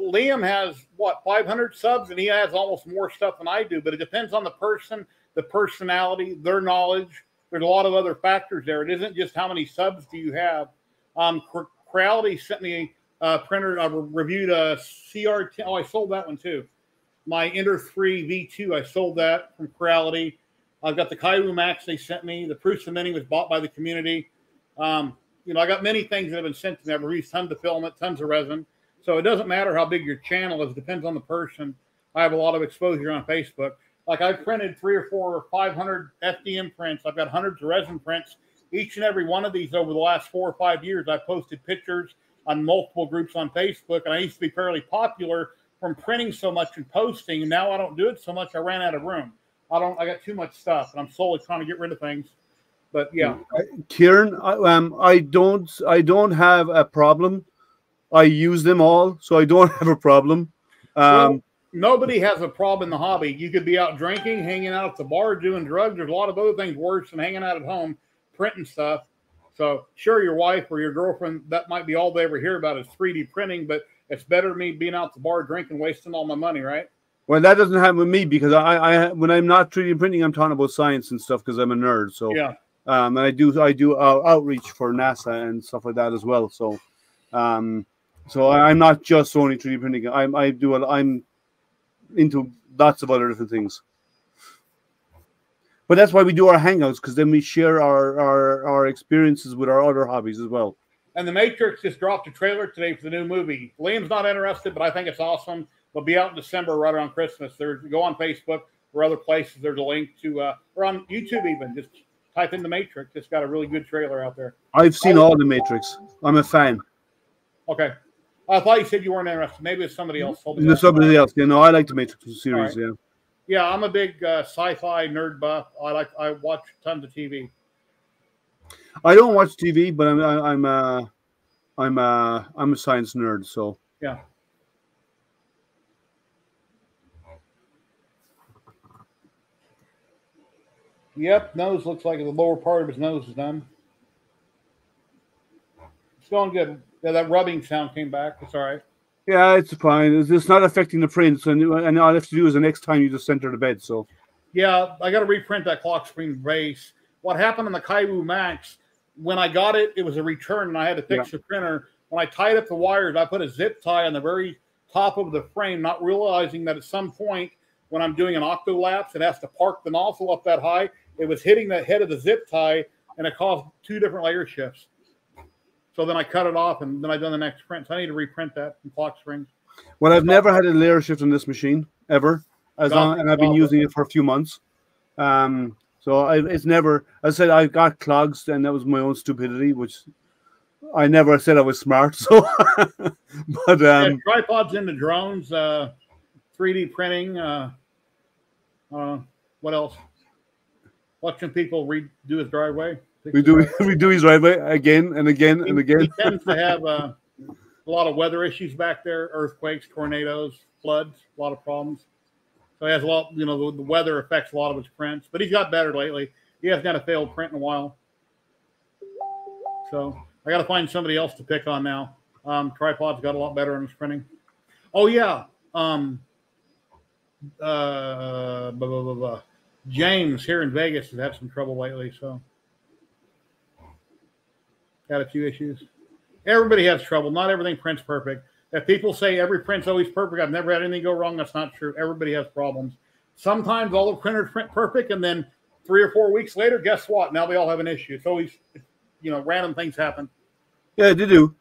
Liam has what, 500 subs, and he has almost more stuff than I do. But it depends on the person, the personality, their knowledge. There's a lot of other factors there. It isn't just how many subs do you have. Creality sent me a printer. I reviewed a CR-10. Oh, I sold that one too. My Ender 3 V2, I sold that from Creality. I've got the Kaiwu Max they sent me. The Prusa Mini was bought by the community. You know, I got many things that have been sent to me. I've reused tons of filament, tons of resin. So it doesn't matter how big your channel is. It depends on the person. I have a lot of exposure on Facebook. Like I printed 300 or 400 or 500 FDM prints. I've got hundreds of resin prints. Each and every one of these over the last 4 or 5 years, I posted pictures on multiple groups on Facebook, and I used to be fairly popular from printing so much and posting. And now I don't do it so much. I ran out of room. I got too much stuff, and I'm slowly trying to get rid of things. But yeah, Kieran, I don't have a problem. I use them all, so I don't have a problem. Well, nobody has a problem in the hobby. You could be out drinking, hanging out at the bar, doing drugs. There's a lot of other things worse than hanging out at home, printing stuff. So sure, your wife or your girlfriend, that might be all they ever hear about is 3D printing, but it's better than me being out at the bar drinking, wasting all my money, right? Well, that doesn't happen with me because when I'm not 3D printing, I'm talking about science and stuff because I'm a nerd. So yeah, and I do outreach for NASA and stuff like that as well. So I'm not just only 3D printing. I'm into lots of other different things, but that's why we do our hangouts, because then we share our experiences with our other hobbies as well. And the Matrix just dropped a trailer today for the new movie. Liam's not interested, but I think it's awesome. We'll be out in December, right around Christmas. Go on Facebook or other places. There's a link to, or on YouTube even. Just type in the Matrix. It's got a really good trailer out there. I've seen all the Matrix. I'm a fan. Okay. I thought you said you weren't interested. Maybe it's somebody else. Somebody else. Yeah, no, I like the Matrix series. Right. Yeah, yeah. I'm a big sci-fi nerd buff. I watch tons of TV. I don't watch TV, but I'm a science nerd. So yeah. Yep. Nose looks like the lower part of his nose is done. It's going good. Yeah, that rubbing sound came back. It's all right. Yeah, it's fine. It's not affecting the prints, and all I have to do is the next time you just center the bed. So, yeah, I got to reprint that clock screen base. What happened on the Kaiwu Max? When I got it, it was a return, and I had to fix the printer. When I tied up the wires, I put a zip tie on the very top of the frame, not realizing that at some point when I'm doing an Octalapse, it has to park the nozzle up that high. It was hitting the head of the zip tie, and it caused 2 different layer shifts. So then I cut it off, and then I done the next print. So I need to reprint that in clock springs. Well, I've never had a layer shift on this machine ever, and I've been using it for a few months. It's never. I said I got clogs, and that was my own stupidity, which I never said I was smart. So, but yeah, tripods into drones, 3D printing. What else? Watching people redo his driveway. We do his driveway again and again and again. He tends to have a lot of weather issues back there: earthquakes, tornadoes, floods, a lot of problems. So he has a lot. You know, the weather affects a lot of his prints, but he's got better lately. He hasn't had a failed print in a while. So I got to find somebody else to pick on now. Tripods got a lot better in its printing. Oh, yeah. James here in Vegas has had some trouble lately, so got a few issues. Everybody has trouble. Not everything prints perfect. If people say every print's always perfect, I've never had anything go wrong, that's not true. Everybody has problems. Sometimes all the printers print perfect, and then 3 or 4 weeks later, guess what? Now they all have an issue. It's always, you know, random things happen. Yeah, they do.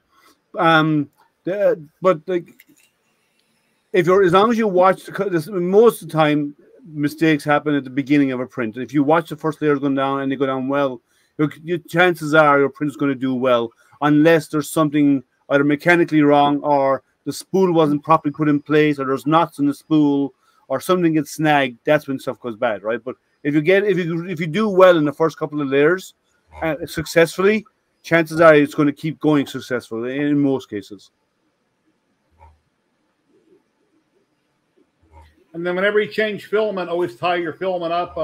But like, if you're, as long as you watch, most of the time mistakes happen at the beginning of a print. If you watch the first layer going down and they go down well, your chances are your print's going to do well, unless there's something either mechanically wrong, or the spool wasn't properly put in place, or there's knots in the spool, or something gets snagged. That's when stuff goes bad, right? But if you do well in the first couple of layers, successfully, chances are it's going to keep going successfully in most cases. And then whenever you change filament, always tie your filament up,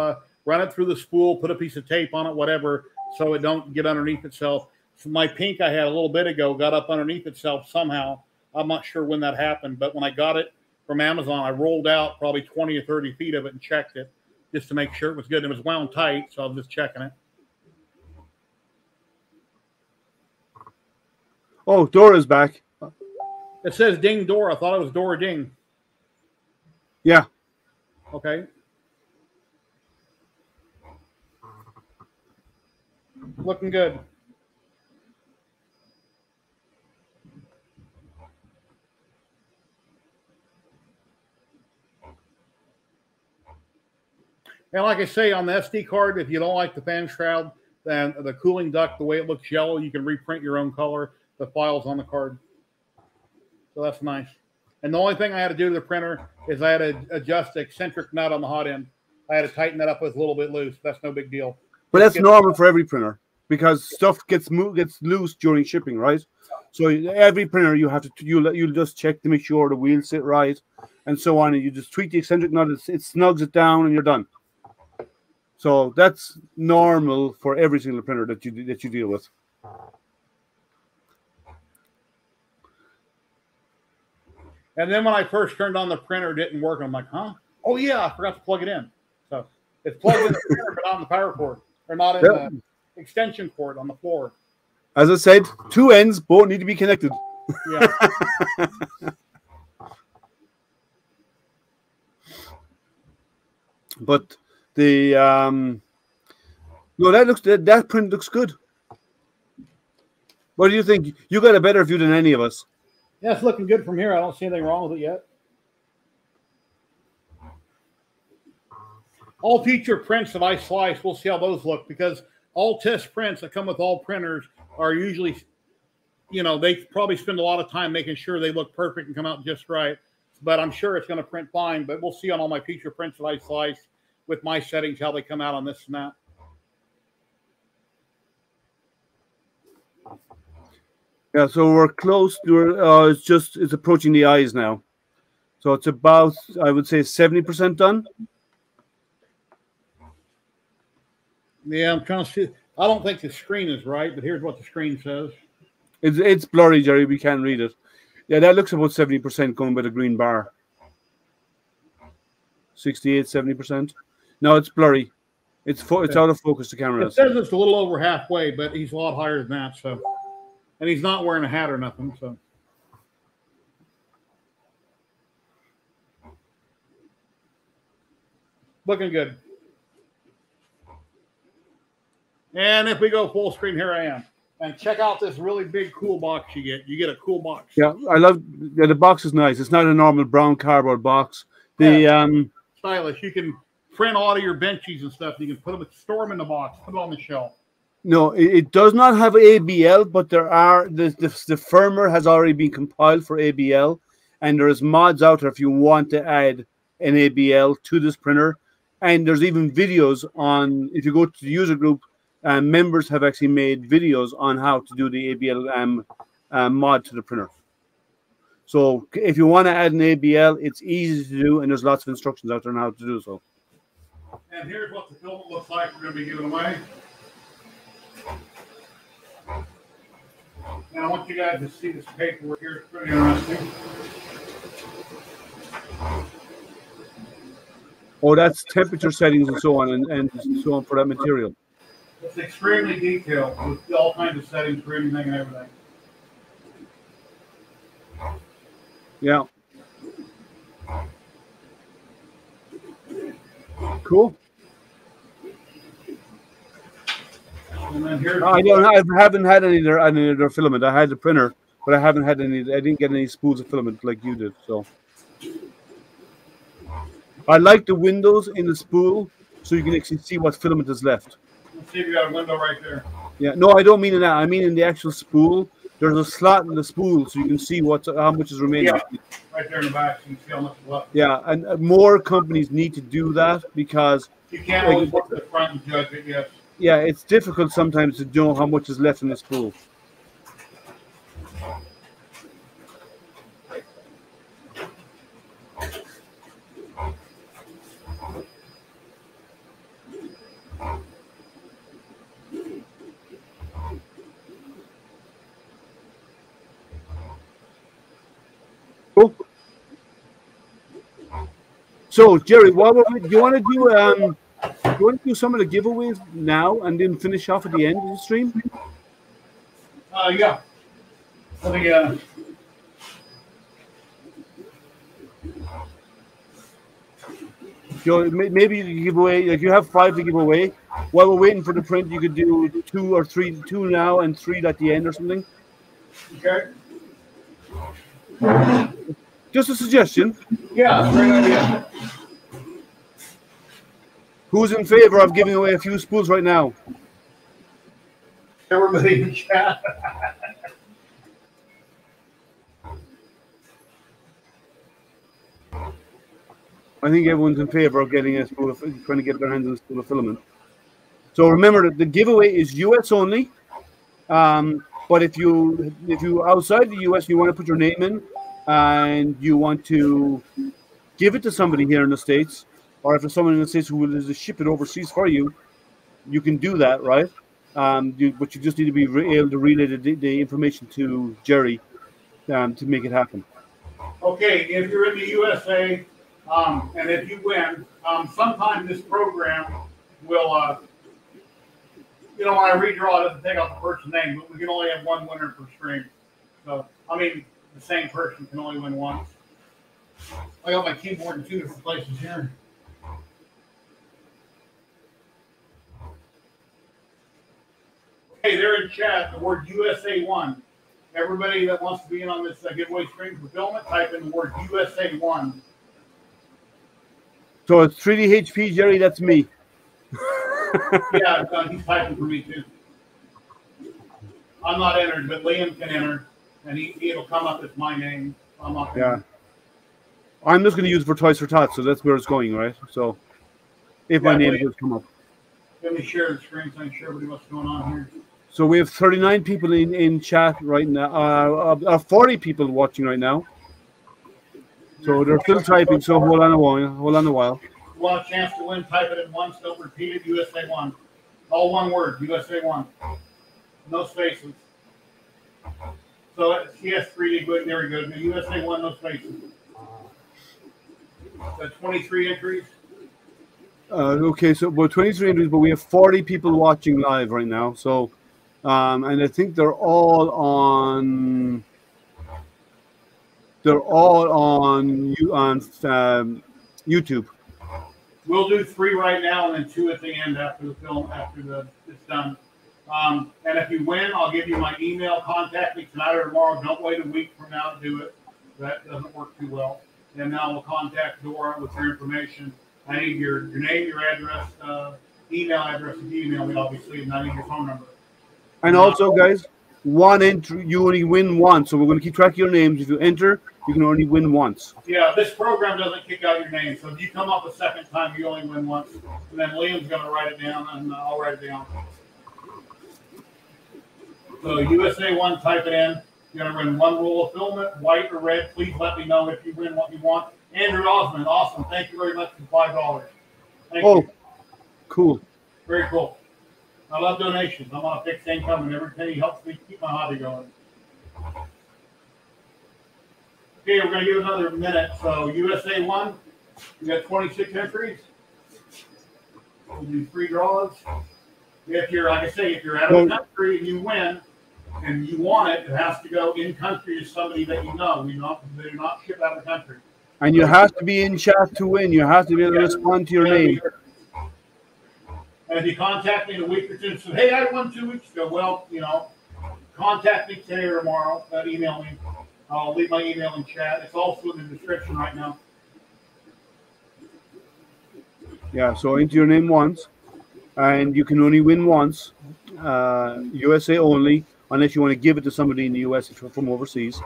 run it through the spool, put a piece of tape on it, whatever, so it don't get underneath itself. So my pink I had a little bit ago got up underneath itself somehow. I'm not sure when that happened, but when I got it from Amazon, I rolled out probably 20 or 30 feet of it and checked it just to make sure it was good. It was wound tight, so I was just checking it. Oh, Dora's back. It says Ding Dora. I thought it was Dora Ding. Yeah. Okay. Looking good. And like I say, on the SD card, if you don't like the fan shroud, then the cooling duct, the way it looks yellow, you can reprint your own color, the files on the card. So that's nice. And the only thing I had to do to the printer is I had to adjust the eccentric nut on the hot end. I had to tighten that up with a little bit loose. That's no big deal. But that's normal for every printer, because stuff gets loose during shipping, right? So every printer you have to you just check to make sure the wheels sit right and so on, and you just tweak the eccentric nut. It snugs it down, and you're done. So that's normal for every single printer that you deal with. And then when I first turned on the printer, it didn't work. I'm like, huh? Oh, yeah, I forgot to plug it in. So it's plugged in the printer, but not on the power cord, or not in the extension cord on the floor. As I said, two ends both need to be connected. Yeah. But the no, that print looks good. What do you think? You got a better view than any of us. Yeah, it's looking good from here. I don't see anything wrong with it yet. All future prints that I slice, we'll see how those look, because all test prints that come with all printers are usually, you know, they probably spend a lot of time making sure they look perfect and come out just right. But I'm sure it's going to print fine. But we'll see on all my future prints that I slice, with my settings, how they come out on this and that. Yeah, so we're close. It's approaching the eyes now. So it's about, I would say, 70% done. Yeah, I'm trying to see. I don't think the screen is right, but here's what the screen says. It's blurry, Jerry. We can't read it. Yeah, that looks about 70% going by the green bar. 68, 70%. No, it's blurry. It's out of focus, the camera. It says it's a little over halfway, but he's a lot higher than that. So, and he's not wearing a hat or nothing. So, looking good. And if we go full screen, here I am. And check out this really big cool box you get. You get a cool box. Yeah, I love. Yeah, the box is nice. It's not a normal brown cardboard box. The stylish. You can print all of your Benchies and stuff. You can put them, store them in the box, put it on the shelf. No, it does not have ABL, but there are the firmware has already been compiled for ABL, and there is mods out there if you want to add an ABL to this printer. And there's even videos on, if you go to the user group, members have actually made videos on how to do the ABL mod to the printer. So if you want to add an ABL, it's easy to do, and there's lots of instructions out there on how to do so. And here's what the filament looks like. We're going to be giving away. Now I want you guys to see this paperwork here. It's pretty interesting. Oh, that's temperature settings and so on, and so on for that material. It's extremely detailed with all kinds of settings for anything and everything. Yeah. Cool. And then here, I haven't had any of their filament. I had the printer, but I haven't had any. I didn't get any spools of filament like you did. So I like the windows in the spool, so you can actually see what filament is left. Let's see if you got a window right there. Yeah. No, I don't mean in that. I mean in the actual spool. There's a slot in the spool, so you can see what how much is remaining. Yeah, right there in the back, so you can see how much is left. Yeah, and more companies need to do that because you can't always look at the front and judge it. Yes. Yeah, it's difficult sometimes to know how much is left in the spool. Cool. So, Jerry, do you want to do? Do you want to do some of the giveaways now and then finish off at the end of the stream? Yeah. Let me, maybe you can give away, like you have 5 to give away. While we're waiting for the print, you could do 2 or 3, 2 now and 3 at the end or something. Okay. Just a suggestion. Yeah, great idea. Who's in favor of giving away a few spools right now? Everybody in chat. I think everyone's in favor of getting a spool, trying to get their hands on a spool of filament. So remember that the giveaway is US only. But if you outside the US, you want to put your name in, and you want to give it to somebody here in the States. Or if there's someone in the States who will ship it overseas for you, you can do that, right? But you just need to be able to relay the information to Jerry to make it happen. Okay, if you're in the USA and if you win, sometime this program will, you know, when I redraw, it doesn't take out the person's name, but we can only have one winner per stream. So, I mean, the same person can only win once. I got my keyboard in 2 different places here. Hey, they're in chat. The word USA 1. Everybody that wants to be in on this giveaway stream for filament, type in the word USA 1. So it's 3DHP, Jerry. That's me. Yeah, he's typing for me too. I'm not entered, but Liam can enter, and it'll come up as my name. I'm not. Yeah. Entered. I'm just going to use it for Toys for Tots, so that's where it's going, right? So if my name does come up. Let me share the screen so I can show everybody what's going on here. So we have 39 people in chat right now, 40 people watching right now. So they're still typing, so hold on a while. You want a chance to win, type it in once, don't repeat it, USA 1. All one word, USA 1. No spaces. So CS3D, good, there we go. USA 1, no spaces. That's 23 entries. Okay, so we're 23 entries, but we have 40 people watching live right now. So, and I think they're all on YouTube. We'll do 3 right now, and then 2 at the end after the film, it's done. And if you win, I'll give you my email. Contact me tonight or tomorrow. Don't wait a week from now to do it. That doesn't work too well. And now we'll contact Dora with your information. I need your name, your address, email address, and email me, obviously, and I need your phone number. And also, guys, one entry, you only win once, so we're going to keep track of your names. If you enter, you can only win once. Yeah, this program doesn't kick out your name, so if you come up a second time, you only win once. And then Liam's going to write it down, and I'll write it down. So USA1, type it in. You're going to win 1 roll of filament, white or red. Please let me know if you win what you want. Andrew Osman, awesome. Thank you very much for $5. Thank you. Cool. Very cool. I love donations. I'm on a fixed income, and every penny helps me keep my hobby going. Okay, we're going to give another minute. So USA won. We got 26 entries. We'll do free draws. If you're, like I say, if you're out of the country and you win and you want it, it has to go in country to somebody that you know. They do not ship out of the country. And you have to be in chat to win. You have to be able to respond to your name. And if you contact me in a week or two and say, hey, I won 2 weeks ago, well, you know, contact me today or tomorrow. Email me. I'll leave my email in chat. It's also in the description right now. Yeah, so enter your name once. And you can only win once, USA only, unless you want to give it to somebody in the US from overseas.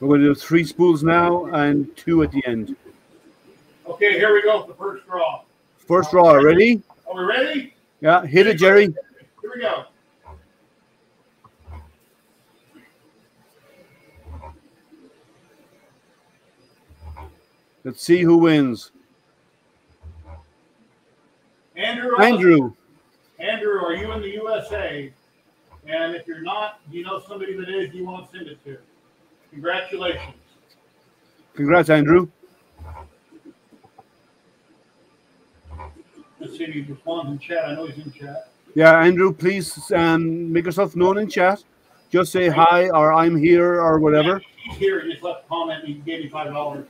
We're going to do 3 spools now and 2 at the end. Okay, here we go for the first draw. First draw, ready? Are we ready? Yeah, hit it, Jerry. Here we go. Let's see who wins. Andrew, are you in the USA? And if you're not, you know somebody that is, you want to send it to. Congratulations. Congrats, Andrew. Let's see if he responds in chat. I know he's in chat. Yeah, Andrew, please make yourself known in chat. Just say hi or I'm here or whatever. He's here. He just left a comment and he gave me $5.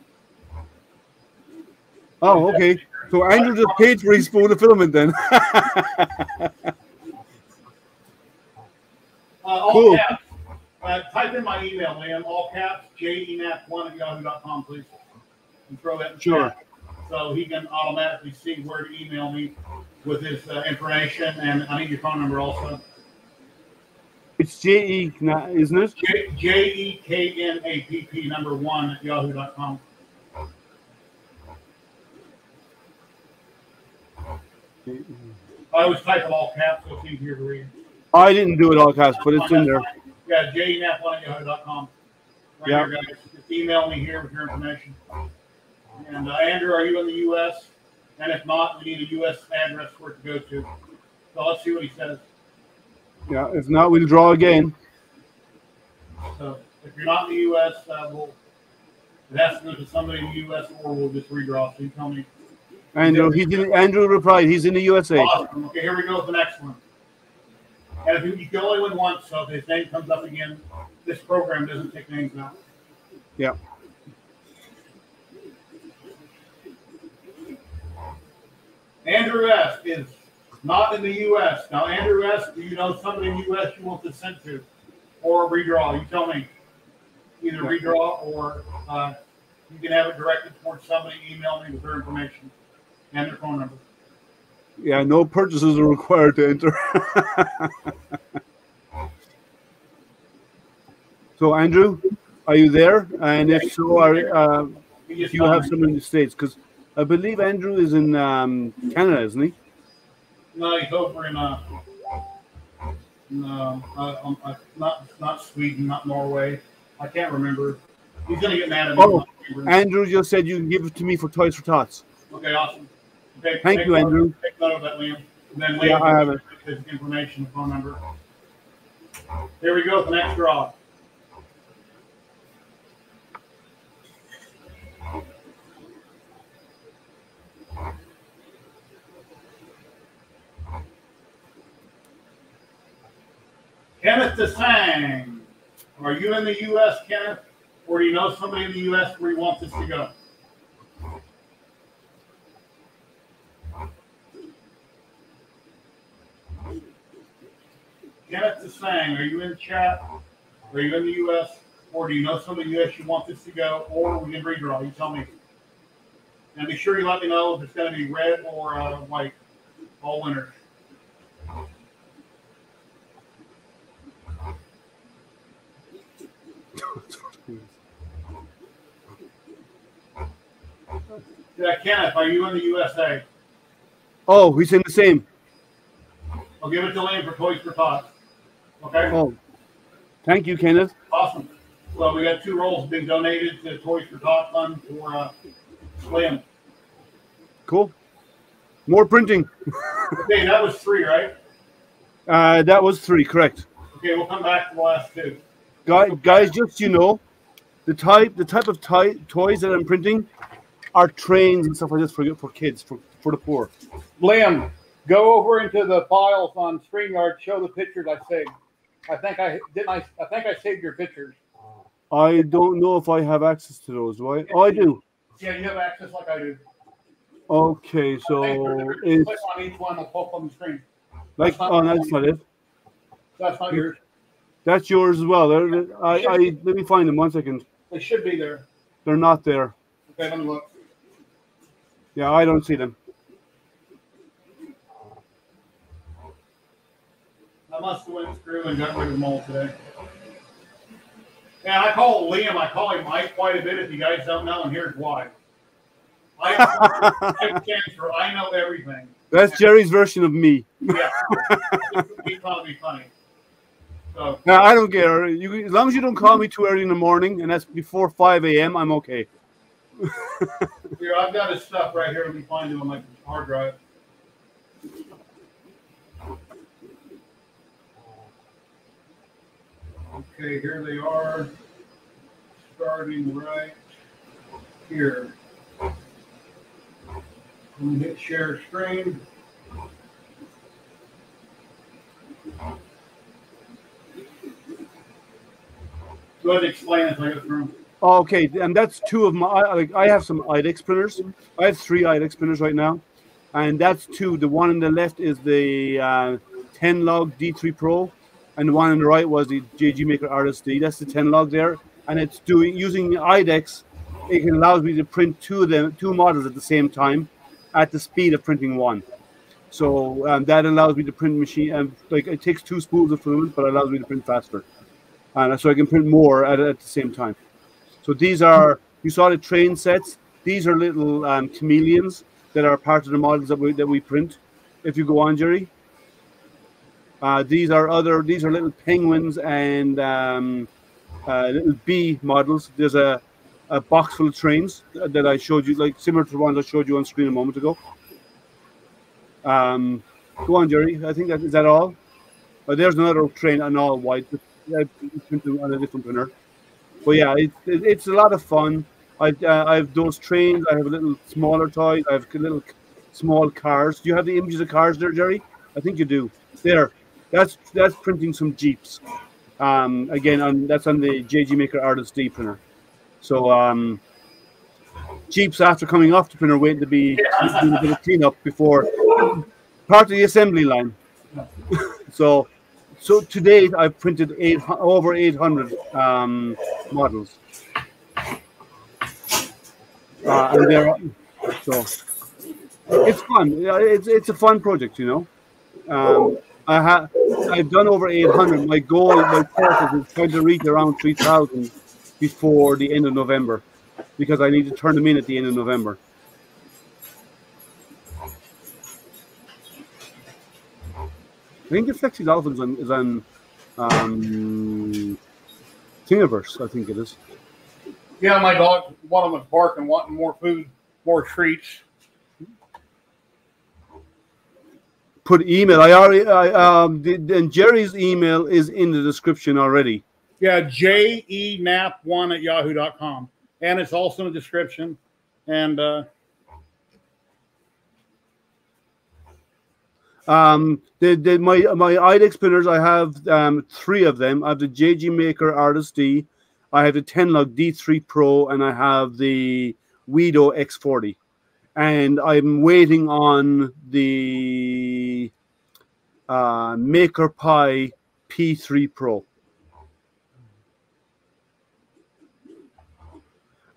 Oh, okay. So Andrew just paid for his spoon of filament then. Cool. Caps. Type in my email, Liam. All caps, jenap1@yahoo.com, please. And throw that in chat. So he can automatically see where to email me with his information. And I need your phone number also. It's J-E, isn't it? J-E-K-N-A-P-P, number 1@yahoo.com. I always type it all caps, so it's easier to read. I didn't do it all caps, but it's in there. Yeah, jnap1@yahoo.com. Right here, guys. Just email me here with your information. And Andrew, are you in the U.S.? And if not, we need a U.S. address for it to go to. So let's see what he says. Yeah, if not, we'll draw again. So if you're not in the U.S., it has to go to somebody in the U.S. or we'll just redraw. So you tell me. Andrew, Andrew replied, he's in the USA. Awesome. Okay, here we go with the next one. And if you can only win once, so if his name comes up again, this program doesn't take names now. Yeah. Andrew S. is not in the U.S. Now, Andrew S., do you know somebody in the U.S. you want to send to? Or redraw? You tell me. Either redraw or you can have it directed towards somebody. Email me with their information. And their phone number. Yeah, no purchases are required to enter. So, Andrew, are you there? And if so, if you have some in the States, because I believe Andrew is in Canada, isn't he? No, he's over in not Sweden, not Norway. I can't remember. He's going to get mad at me. Oh, Andrew just said you can give it to me for Toys for Tots. Okay, awesome. Thank you, Andrew. Take note of that, Liam. And then Liam will give his information and phone number. Here we go with the next draw. Kenneth DeSang. Are you in the U.S., Kenneth? Or do you know somebody in the U.S. where you want this to go? Kenneth DeSang, are you in chat? Are you in the U.S.? Or do you know somebody in the U.S. you want this to go? Or we can redraw. You tell me. And be sure you let me know if it's going to be red or white. All winners. Yeah, Kenneth, are you in the USA? Oh, he's in the same. I'll give it to Liam for Toys for Tots. Okay? Oh, thank you, Kenneth. Awesome. Well, we got 2 rolls being donated to the Toys for Tots Fund for Liam. Cool. More printing. Okay, that was 3, right? That was 3, correct. Okay, we'll come back to the last 2. Guys, just so you know, the type of toys that I'm printing are trains and stuff like this for kids, for the poor. Liam, go over into the files on StreamYard. Show the pictures I saved. I think I saved your pictures. I don't know if I have access to those. Right? Oh, I do. Yeah, you have access like I do. Okay, so it's click on each one and pop on the screen. Like, oh, that's not it. That's not yours. That's yours as well. Let me find them. 1 second. They should be there. They're not there. Okay, let me look. Yeah, I don't see them. I must have went through and got rid of them all today. Yeah, I call Liam. I call him Mike quite a bit. If you guys don't know, and here's why. I'm cancer. I know everything. That's Jerry's version of me. Yeah, he's probably funny. So. No, I don't care. You, as long as you don't call me too early in the morning, and that's before 5 a.m., I'm okay. Here, I've got his stuff right here. Let me find it on my hard drive. Okay, here they are. Starting right here. I'm going to hit share screen. Go ahead and explain as I go through. Okay, and that's 2 of my. I have some IDEX printers. I have 3 IDEX printers right now, and that's 2. The one on the left is the 10 log D3 Pro, and the one on the right was the JG Maker RSD. That's the 10 log there, and it's using IDEX. It allows me to print 2 models at the same time, at the speed of printing 1. So that allows me to print machine. Like it takes 2 spools of filament, but it allows me to print faster, and so I can print more at the same time. So these are, you saw the train sets. These are little chameleons that are part of the models that we print. If you go on, Jerry. These are little penguins and little bee models. There's a box full of trains that I showed you, like similar to the ones I showed you on screen a moment ago. Go on, Jerry. I think that is that all. There's another train, an all white, on a different printer. But yeah, it's a lot of fun. I have those trains. I have a little smaller toys. I have little small cars. Do you have the images of cars there, Jerry? I think you do. There, that's printing some Jeeps. Again, that's on the JG Maker RSD printer. So Jeeps, after coming off the printer, waiting to be doing a bit of cleanup before part of the assembly line. So to date, I've printed over 800 models. And so it's fun. It's a fun project, you know. I've done over 800. My goal, my purpose, is trying to reach around 3,000 before the end of November, because I need to turn them in at the end of November. I think the Flexi Dolphins is on Thingiverse, I think it is. Yeah, my dog, one of them was barking, wanting more food, more treats. Put email. And Jerry's email is in the description already. Yeah, jenap1@yahoo.com, and it's also in the description. And my IDEX printers, I have 3 of them. I have the JG Maker RSD, I have the 10 log D3 Pro, and I have the Weedo X40. And I'm waiting on the MakerPie P3 Pro.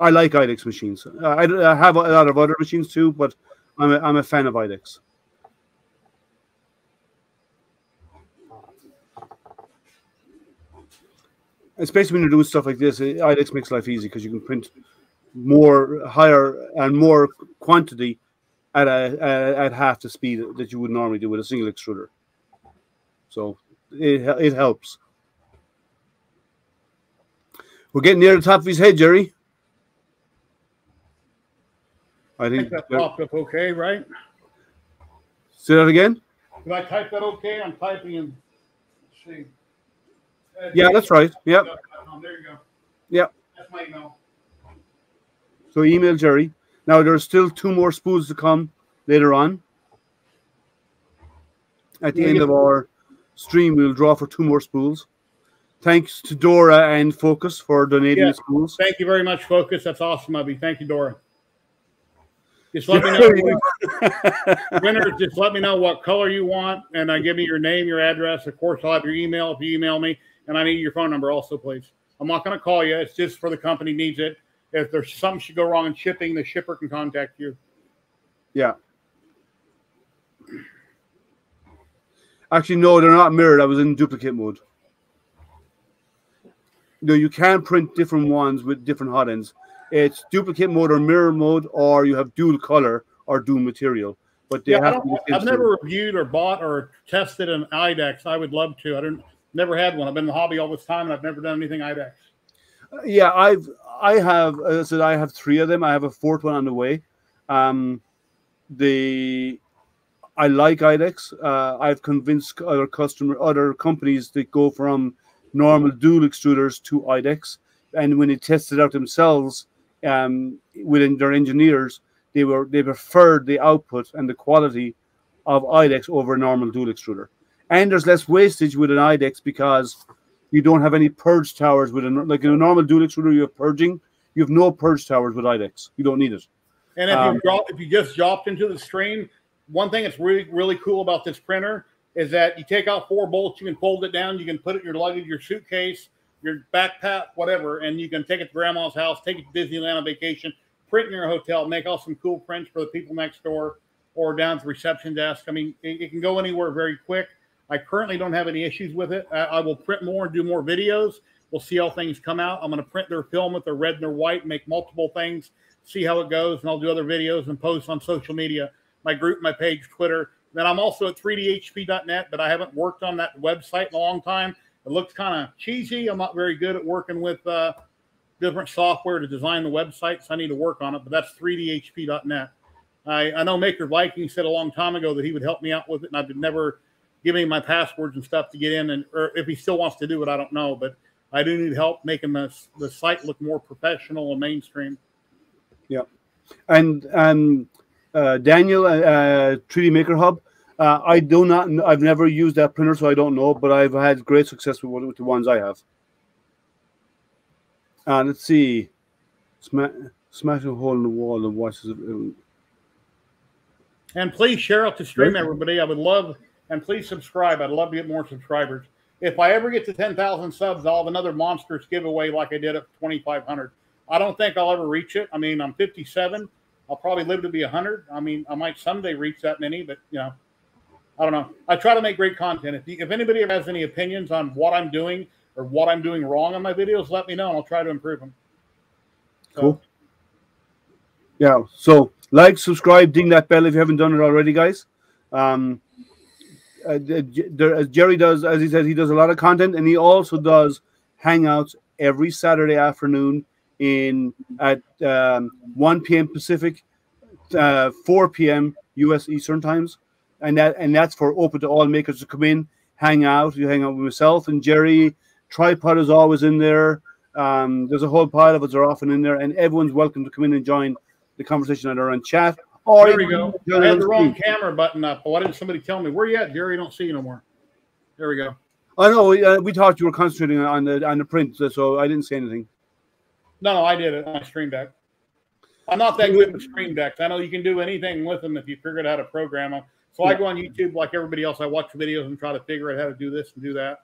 I like IDEX machines. I have a lot of other machines too, but I'm a fan of IDEX. Especially when you're doing stuff like this, IDEX makes life easy because you can print more, higher, and more quantity at half the speed that you would normally do with a single extruder. So it helps. We're getting near the top of his head, Jerry. I think that popped up okay, right? Say that again? Did I type that okay? I'm typing in. See. Yeah, that's right. Yep. There you go. Yep. That's my email. So email Jerry. Now, there's still 2 more spools to come later on. At the end of our stream, we'll draw for 2 more spools. Thanks to Dora and Fokoos for donating the spools. Thank you very much, Fokoos. That's awesome, Ubby. Thank you, Dora. Just let me know. Winner, just let me know what color you want, and give me your name, your address. Of course, I'll have your email if you email me, and I need your phone number also, please. I'm not going to call you. It's just for the company needs it. If there's something should go wrong in shipping, the shipper can contact you. Yeah. Actually, no, they're not mirrored. I was in duplicate mode. No, you can print different ones with different hot ends. It's duplicate mode or mirror mode, or you have dual color or dual material. But they have to be I've never reviewed or bought or tested an IDEX. I would love to. Never had one. I've been in the hobby all this time, and I've never done anything IDEX. Yeah, I have. As I said, I have 3 of them. I have a 4th one on the way. I like IDEX. I've convinced other companies that go from normal dual extruders to IDEX, and when they tested out themselves within their engineers, they preferred the output and the quality of IDEX over a normal dual extruder. And there's less wastage with an IDEX because you don't have any purge towers with like in a normal dual extruder. You have purging. You have no purge towers with IDEX. You don't need it. And if you just dropped into the stream, one thing that's really really cool about this printer is that you take out 4 bolts. You can fold it down. You can put it in your luggage, your suitcase, your backpack, whatever, and you can take it to grandma's house, take it to Disneyland on vacation, print in your hotel, make out some cool prints for the people next door or down at the reception desk. I mean, it can go anywhere very quick. I currently don't have any issues with it. I will print more and do more videos. We'll see how things come out. I'm going to print their film with their red and their white, make multiple things, see how it goes, and I'll do other videos and posts on social media, my group, my page, Twitter. Then I'm also at 3DHP.net, but I haven't worked on that website in a long time. It looks kind of cheesy. I'm not very good at working with different software to design the websites. I need to work on it, but that's 3DHP.net. I know Maker Viking said a long time ago that he would help me out with it, and I've never giving him my passwords and stuff to get in, and or if he still wants to do it, I don't know. But I do need help making the site look more professional and mainstream. Yeah, and Daniel, 3D Maker Hub. I do not. I've never used that printer, so I don't know. But I've had great success with the ones I have. Let's see, smash a hole in the wall and watch this. And please share out the stream, everybody. I would love. And please subscribe. I'd love to get more subscribers. If I ever get to 10,000 subs, I'll have another monstrous giveaway like I did at 2,500. I don't think I'll ever reach it. I mean, I'm 57. I'll probably live to be 100. I mean, I might someday reach that many, but, you know, I don't know. I try to make great content. If anybody has any opinions on what I'm doing or what I'm doing wrong on my videos, let me know, and I'll try to improve them. So. Cool. Yeah, so like, subscribe, ding that bell if you haven't done it already, guys. Jerry does, as he said, he does a lot of content, and he also does hangouts every Saturday afternoon at 1 p.m. Pacific, 4 p.m. U.S. Eastern times, and that's for open to all makers to come in, hang out. You hang out with myself and Jerry. Tripod is always in there. There's a whole pile of us are often in there, and everyone's welcome to come in and join the conversation either on chat. Oh, there we go. I had the wrong camera button up. Why didn't somebody tell me? Where you at, Jerry? I don't see you no more. There we go. I know. We thought you were concentrating on the print, so I didn't say anything. No, I did it on Stream Deck. I'm not that good with Stream Decks. I know you can do anything with them if you figured out how to program them. So yeah. I go on YouTube like everybody else. I watch videos and try to figure out how to do this and do that.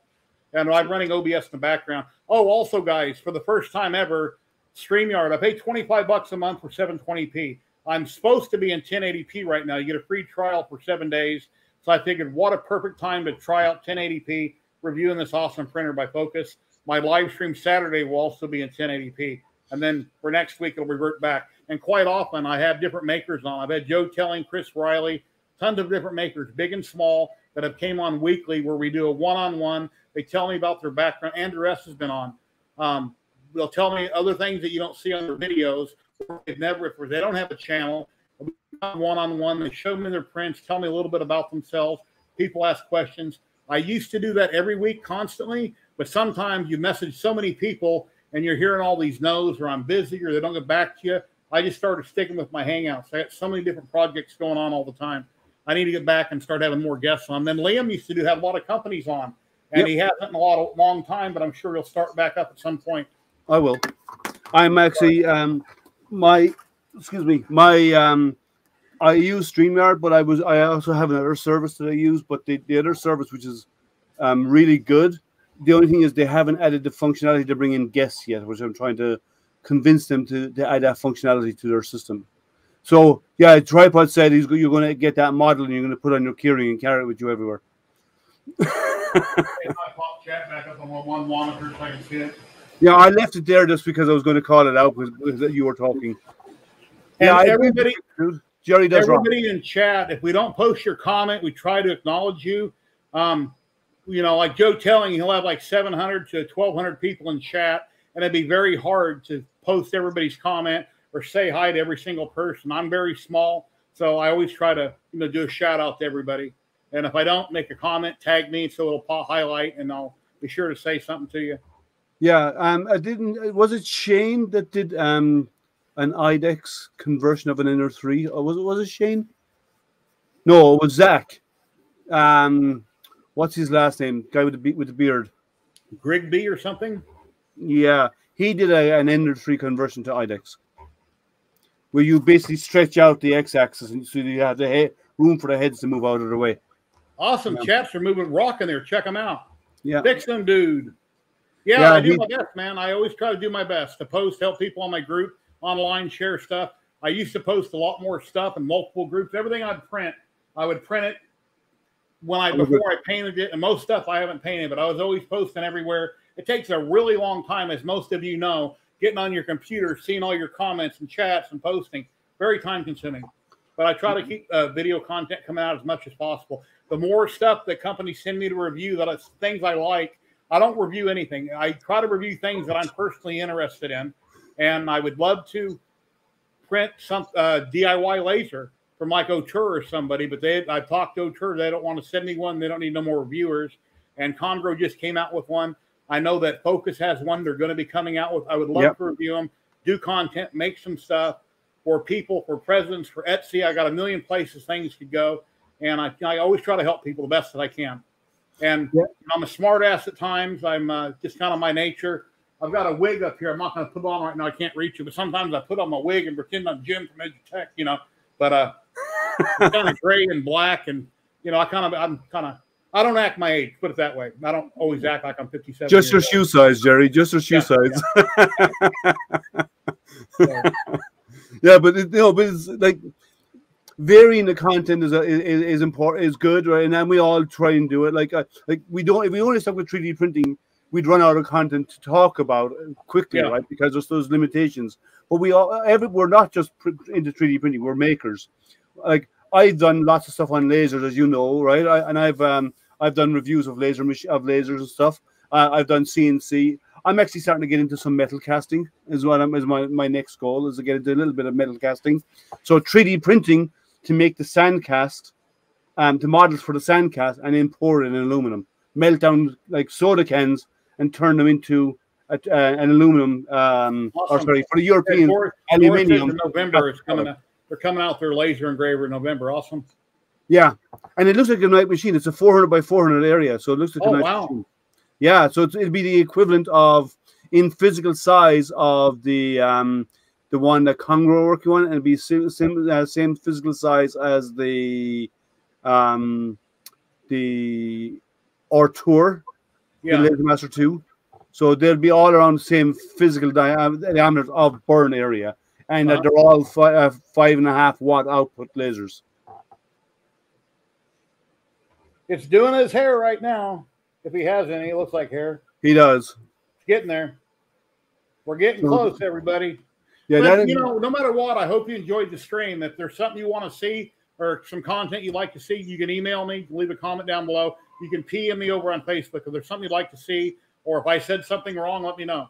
And I'm running OBS in the background. Oh, also, guys, for the first time ever, StreamYard. I pay $25 a month for 720p. I'm supposed to be in 1080p right now. You get a free trial for 7 days. So I figured what a perfect time to try out 1080p, reviewing this awesome printer by Fokoos. My live stream Saturday will also be in 1080p. And then for next week, it'll revert back. And quite often, I have different makers on. I've had Joe Telling, Chris Riley, tons of different makers, big and small, that have came on weekly where we do a one-on-one. They tell me about their background. Andrew S. has been on. They'll tell me other things that you don't see on their videos. If they don't have a channel, one-on-one. They show me their prints, tell me a little bit about themselves. People ask questions. I used to do that every week constantly, but sometimes you message so many people and you're hearing all these no's, or I'm busy, or they don't get back to you. I just started sticking with my Hangouts. I got so many different projects going on all the time. I need to get back and start having more guests on. Then Liam used to have a lot of companies on, and He hasn't in a long time, but I'm sure he'll start back up at some point. I will. I'm actually I use StreamYard, but I also have another service that I use. But the other service, which is really good, the only thing is they haven't added the functionality to bring in guests yet, which I'm trying to convince them to add that functionality to their system. So yeah, Tripod said you're going to get that model and you're going to put on your keyring and carry it with you everywhere. Yeah, I left it there just because I was going to call it out because you were talking. Yeah, and everybody, Jerry does everybody wrong. In chat, if we don't post your comment, we try to acknowledge you. You know, like Joe Telling, he'll have like 700 to 1,200 people in chat, and it'd be very hard to post everybody's comment or say hi to every single person. I'm very small, so I always try to do a shout out to everybody. And if I don't, make a comment, tag me, so it'll pop highlight, and I'll be sure to say something to you. Yeah, I didn't. Was it Shane that did an IDEX conversion of an Ender 3? Or was it Shane? No, it was Zach. What's his last name? Guy with the beard, Grigby or something. Yeah, he did an Ender 3 conversion to IDEX, where you basically stretch out the x-axis and so you have the room for the heads to move out of the way. Awesome. Chaps are moving, rocking there. Check them out. Yeah. Fix them, dude. Yeah, I do my best, man. I always try to do my best to post, help people on my group, online, share stuff. I used to post a lot more stuff in multiple groups. Everything I'd print, I would print it before I painted it. And most stuff I haven't painted, but I was always posting everywhere. It takes a really long time, as most of you know, getting on your computer, seeing all your comments and chats and posting, very time-consuming. But I try to keep video content coming out as much as possible. The more stuff that companies send me to review, that it's things I like, I don't review anything. I try to review things that I'm personally interested in, and I would love to print some DIY laser from like Ortur or somebody, but I've talked to Ortur. They don't want to send me one. They don't need no more reviewers, and Comgrow just came out with one. I know that Fokoos has one they're going to be coming out with. I would love to review them, do content, make some stuff for people, for presents, for Etsy. I got a million places things could go, and I always try to help people the best that I can. And I'm a smart ass at times. I'm just kind of my nature. I've got a wig up here. I'm not going to put it on right now. I can't reach it, but sometimes I put on my wig and pretend I'm Jim from EduTech, But I'm kind of gray and black, and I don't act my age, put it that way. I don't always act like I'm 57. Just your shoe size, Jerry. Just your shoe size. Yeah, yeah, but but it's like varying the content is important, is good, right? And then we all try and do it. Like we don't. If we only stuck with 3D printing, we'd run out of content to talk about quickly, right? Because there's those limitations. But we're not just into 3D printing. We're makers. Like I've done lots of stuff on lasers, as you know, right? I've done reviews of lasers and stuff. I've done CNC. I'm actually starting to get into some metal casting is what my next goal is to get into a little bit of metal casting. So 3D printing to make the sand cast, the models for the sand cast, and then pour it in aluminum, melt down like soda cans and turn them into an aluminum. Awesome. Or sorry, for the European aluminium. In November is coming up. They're coming out their laser engraver in November. Awesome. Yeah, and it looks like a night machine. It's a 400 by 400 area, so it looks like a night machine. Yeah, so it'd be the equivalent of, in physical size, of the one that Comgrow are working on, and it'd be same physical size as the Ortur, the Laser Master 2. So they'll be all around the same physical diameter of burn area. And that they're all 5.5 watt output lasers. It's doing his hair right now. If he has any, it looks like hair. He does. It's getting there. We're getting close, everybody. Yeah, but, no matter what, I hope you enjoyed the stream. If there's something you want to see or some content you'd like to see, you can email me, leave a comment down below. You can PM me over on Facebook. If there's something you'd like to see, or if I said something wrong, let me know.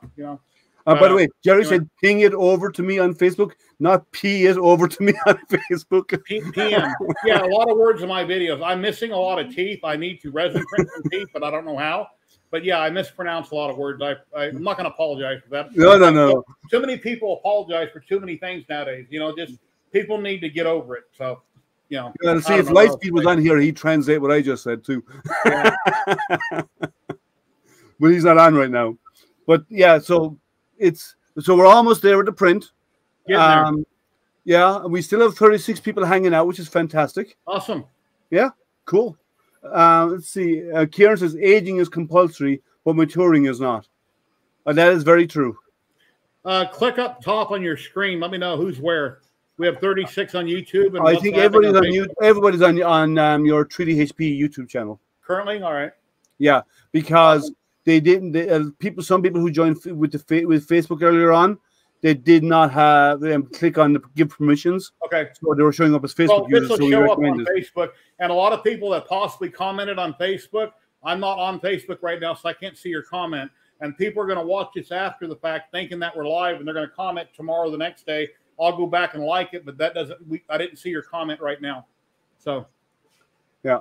By the way, Jerry said, ping it over to me on Facebook, not P it over to me on Facebook. PM. Yeah, a lot of words in my videos. I'm missing a lot of teeth. I need to resin print some teeth, but I don't know how. But yeah, I mispronounce a lot of words. I'm not going to apologize for that. No. Too many people apologize for too many things nowadays. You know, just people need to get over it. So, you know. Yeah, see, if Lightspeed was on here, he'd translate what I just said, too. Yeah. But he's not on right now. But yeah, so... So we're almost there with the print. Yeah, we still have 36 people hanging out, which is fantastic. Awesome. Yeah, cool. Let's see. Kieran says aging is compulsory, but maturing is not. That is very true. Click up top on your screen. Let me know who's where. We have 36 on YouTube. And I think everybody's on you. Everybody's on your 3DHP YouTube channel currently. All right. Yeah, because. They didn't. They, people, some people who joined with Facebook earlier on, they did not have them click on the give permissions. Okay, so they were showing up as Facebook users. This will show up on Facebook, and a lot of people that possibly commented on Facebook. I'm not on Facebook right now, so I can't see your comment. And people are going to watch this after the fact, thinking that we're live, and they're going to comment tomorrow, the next day. I'll go back and like it, but that doesn't. I didn't see your comment right now, so yeah.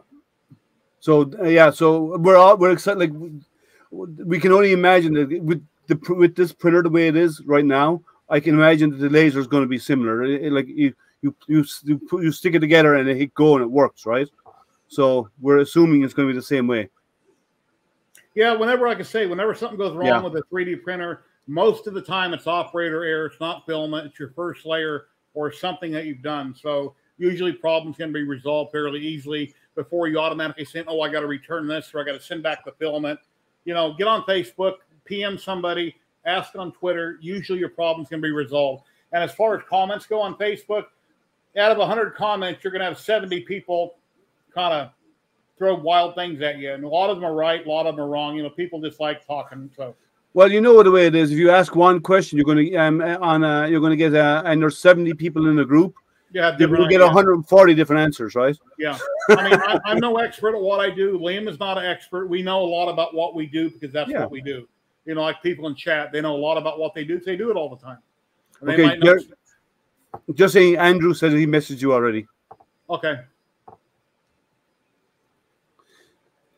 So yeah, so we're excited. Like. We can only imagine that with this printer the way it is right now, I can imagine that the laser is going to be similar. Like you stick it together and it hit go and it works, right? So we're assuming it's going to be the same way. Yeah, whenever something goes wrong with a 3D printer, most of the time it's operator error. It's not filament. It's your first layer or something that you've done. So usually problems can be resolved fairly easily before you automatically say, oh, I got to return this or I got to send back the filament. You know, get on Facebook, PM somebody, ask it on Twitter. Usually your problems can be resolved. And as far as comments go on Facebook, out of 100 comments, you're going to have 70 people kind of throw wild things at you. And a lot of them are right, a lot of them are wrong. You know, people just like talking. So, well, you know the way it is. If you ask one question, you're going to and there's 70 people in the group. Yeah, you'll get 140 different answers, right? Yeah. I mean, I'm no expert at what I do. Liam is not an expert. We know a lot about what we do because that's what we do. You know, like people in chat, they know a lot about what they do. They do it all the time. And okay, they might know. Just saying Andrew said he messaged you already. Okay.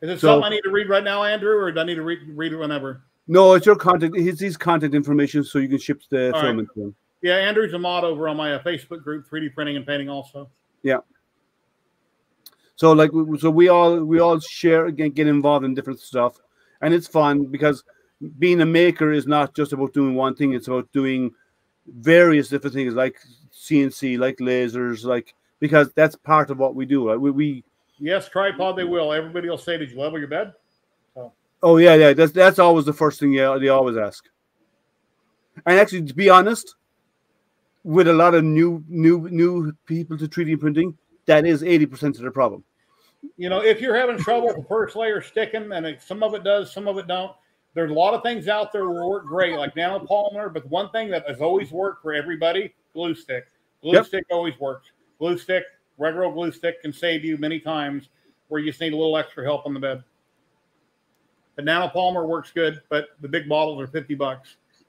Is it something I need to read right now, Andrew, or do I need to read it whenever? No, it's your contact. His contact information so you can ship the filament to him. Yeah, Andrew's a mod over on my Facebook group, 3D Printing and Painting, also. Yeah. So we all share and get involved in different stuff, and it's fun because being a maker is not just about doing one thing; it's about doing various different things, like CNC, like lasers, because that's part of what we do. Right? Yes, tripod. They will. Everybody will say, "Did you level your bed?" Oh yeah, yeah. That's always the first thing they always ask. And actually, to be honest. With a lot of new people to 3D printing, that is 80% of the problem. You know, if you're having trouble with the first layer sticking, and some of it does, some of it don't, there's a lot of things out there that work great, like nanopolymer, but one thing that has always worked for everybody, glue stick. Glue stick always works. Glue stick, regular glue stick can save you many times where you just need a little extra help on the bed. The nanopolymer works good, but the big bottles are $50.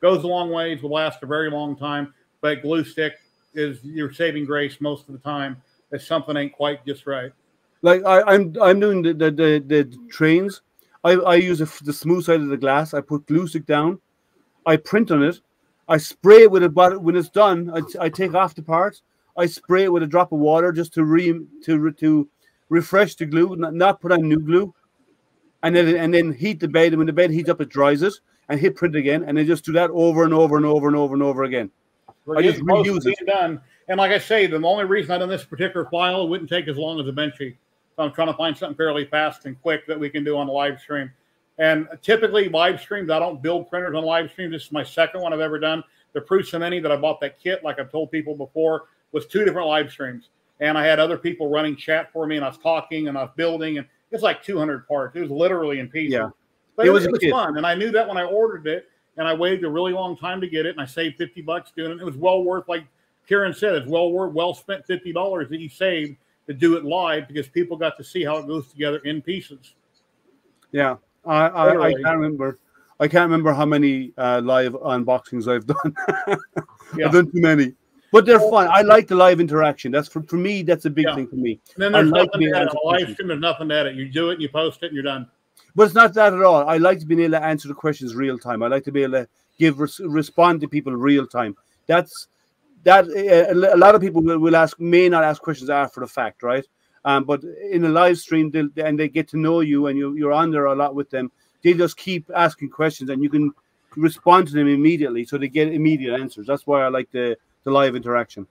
Goes a long ways, will last a very long time. But glue stick is your saving grace most of the time if something ain't quite just right. Like I'm doing the trains. I use the smooth side of the glass. I put glue stick down. I print on it. I spray it with a bottle. When it's done, I take off the part. I spray it with a drop of water just to refresh the glue, not put on new glue. And then heat the bed. And when the bed heats up, it dries it and hit print again. And I just do that over and over and over and over and over again. I just reuse it. Done. And like I say, the only reason I done this particular file, it wouldn't take as long as a Benchy. So I'm trying to find something fairly fast and quick that we can do on a live stream. And typically live streams, I don't build printers on live stream. This is my second one I've ever done. The Prusa Mini that I bought that kit, like I've told people before, was 2 different live streams. And I had other people running chat for me, and I was talking, and I was building. And it's like 200 parts. It was literally in pieces. Yeah. But it was fun. And I knew that when I ordered it. And I waited a really long time to get it, and I saved $50 doing it. It was well worth, like Karen said, it's well worth, well spent $50 that he saved to do it live because people got to see how it goes together in pieces. Yeah, I can't remember. I can't remember how many live unboxings I've done. Yeah. I've done too many. But they're fun. I like the live interaction. That's for me, that's a big thing for me. And then there's nothing at it. A live stream, there's nothing at it. You do it, and you post it, and you're done. But it's not that at all. I like to be able to answer the questions real time. I like to be able to give respond to people real time. That's that. A lot of people will ask, may not ask questions after the fact, right? But in a live stream, they get to know you, and you're on there a lot with them. They just keep asking questions, and you can respond to them immediately, so they get immediate answers. That's why I like the live interaction.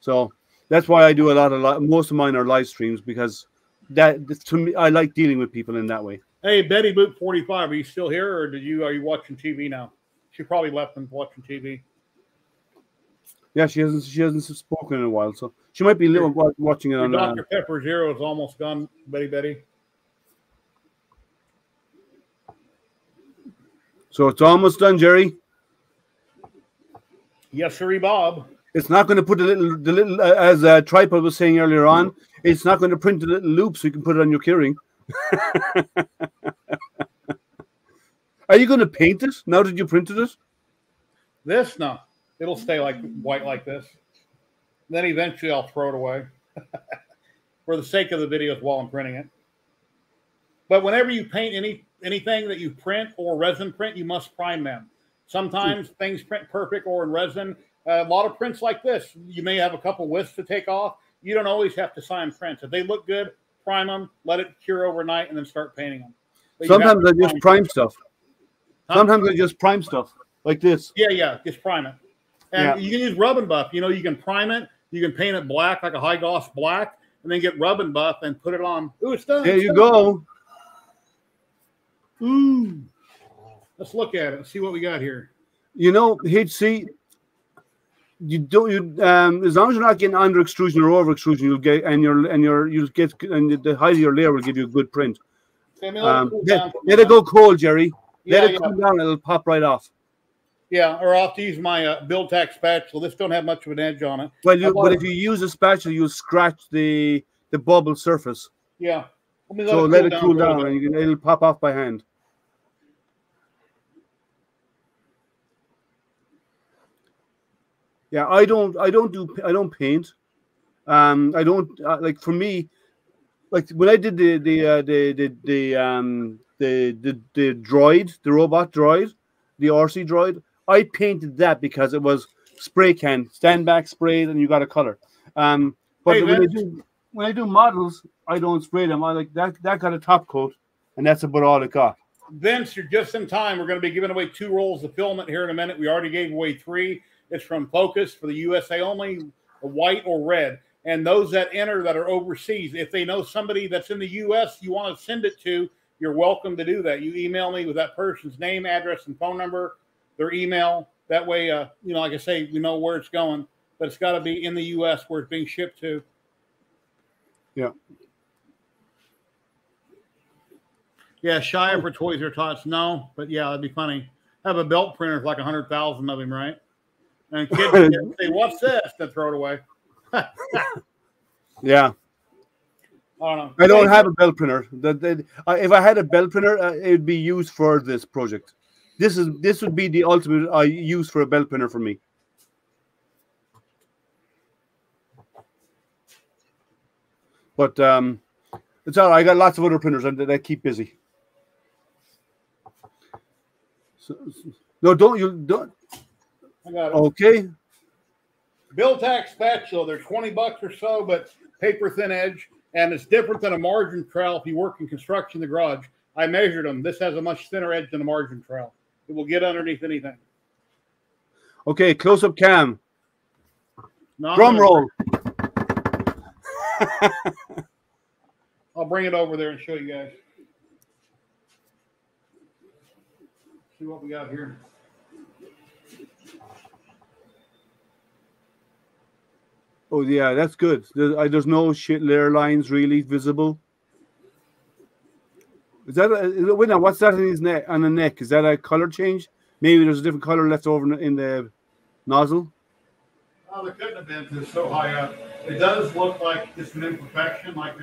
So that's why I do a lot of most of mine are live streams, because that to me, I like dealing with people in that way. Hey, Betty Boop 45, are you still here, or are you watching TV now? She probably left and watching TV. Yeah, she hasn't spoken in a while, so she might be watching it on. Dr. Pepper Zero is almost gone, Betty. So it's almost done, Jerry. Yes, sir, Bob. It's not going to put the little as Tripod was saying earlier on. It's not going to print the little loop, so you can put it on your keyring. Are you going to paint this now that you printed it? This no, it'll stay like white like this. Then eventually I'll throw it away for the sake of the videos while I'm printing it. But whenever you paint anything that you print or resin print, you must prime them. Sometimes things print perfect, or in resin, a lot of prints like this, you may have a couple wisps to take off. You don't always have to sign prints. If they look good, prime them, let it cure overnight, and then start painting them. But sometimes I just prime stuff. Huh? Sometimes I just prime stuff like this. Yeah, yeah, just prime it. And you can use rub and buff. You know, you can prime it. You can paint it black, like a high gloss black, and then get rub and buff and put it on. Ooh, it's done. There you go. Let's look at it and see what we got here. You know, HC, you don't. As long as you're not getting under extrusion or over extrusion, you'll get and the height of your layer will give you a good print. Okay, I mean, let it go cold, Jerry. Let it cool down; it'll pop right off. Yeah, or I'll have to use my Build-Tac spatula. This don't have much of an edge on it. Well, but if you use a spatula, you'll scratch the bubble surface. Yeah. So let it cool down, and it'll pop off by hand. Yeah, I don't paint. I don't like for me, like when I did the droid, the robot droid, the RC droid. I painted that because it was spray can, stand back sprayed, and you got a color. But hey, when I do models, I don't spray them. I like that got a top coat, and that's about all it got. Vince, you're just in time. We're going to be giving away 2 rolls of filament here in a minute. We already gave away 3. It's from Fokoos for the USA only, white or red. And those that enter that are overseas, if they know somebody that's in the US you want to send it to, you're welcome to do that. You email me with that person's name, address, and phone number, their email. That way, you know, like I say, we know where it's going, but it's got to be in the US where it's being shipped to. Yeah. Yeah, Shia for Toys or Tots, no. But, yeah, that'd be funny. Have a belt printer with like 100,000 of him, right? And kids say, what's this? Then throw it away. Yeah. I don't know. I don't have a belt printer. If I had a belt printer, it would be used for this project. This would be the ultimate use for a belt printer for me. But it's all right. I got lots of other printers that I keep busy. No, don't you don't. I got it. Okay. Build-Tac spatula. They're $20 or so, but paper thin edge, and it's different than a margin trowel. If you work in construction in the garage, I measured them. This has a much thinner edge than a margin trowel. It will get underneath anything. Okay, close-up cam. Drum roll. I'll bring it over there and show you guys. See what we got here. Oh, yeah, that's good. There's no layer lines really visible. Is that wait now? What's that in his neck? On the neck? Is that a color change? Maybe there's a different color left over in the nozzle. Oh, there couldn't have been because it's so high up. It does look like just an imperfection, like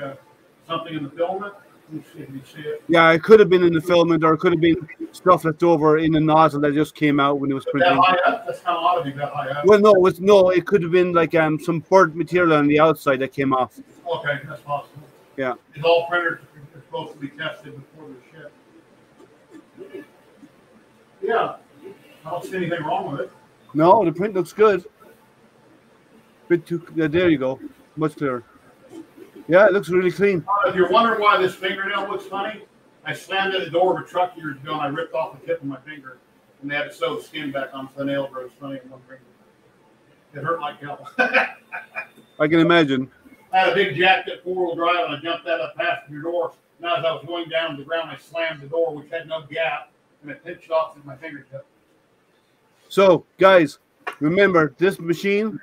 something in the filament. Yeah, it could have been in the filament, or it could have been stuff left over in the nozzle that just came out when it was printing. That's how odd it is. Well, no, it's, no, it could have been like some burnt material on the outside that came off. Okay, that's possible. Yeah. It's all printers are supposed to be tested before they're shipped. Yeah, I don't see anything wrong with it. No, the print looks good. Bit too. There you go, much clearer. Yeah, it looks really clean. If you're wondering why this fingernail looks funny, I slammed at the door of a truck years ago and I ripped off the tip of my finger, and they had to sew the skin back on, so the nail grows funny in one finger. It hurt like hell. I can imagine. I had a big jacked-up four-wheel drive, and I jumped out of the passenger door. Now, as I was going down to the ground, I slammed the door, which had no gap, and it pinched off at my fingertip. So, guys, remember this machine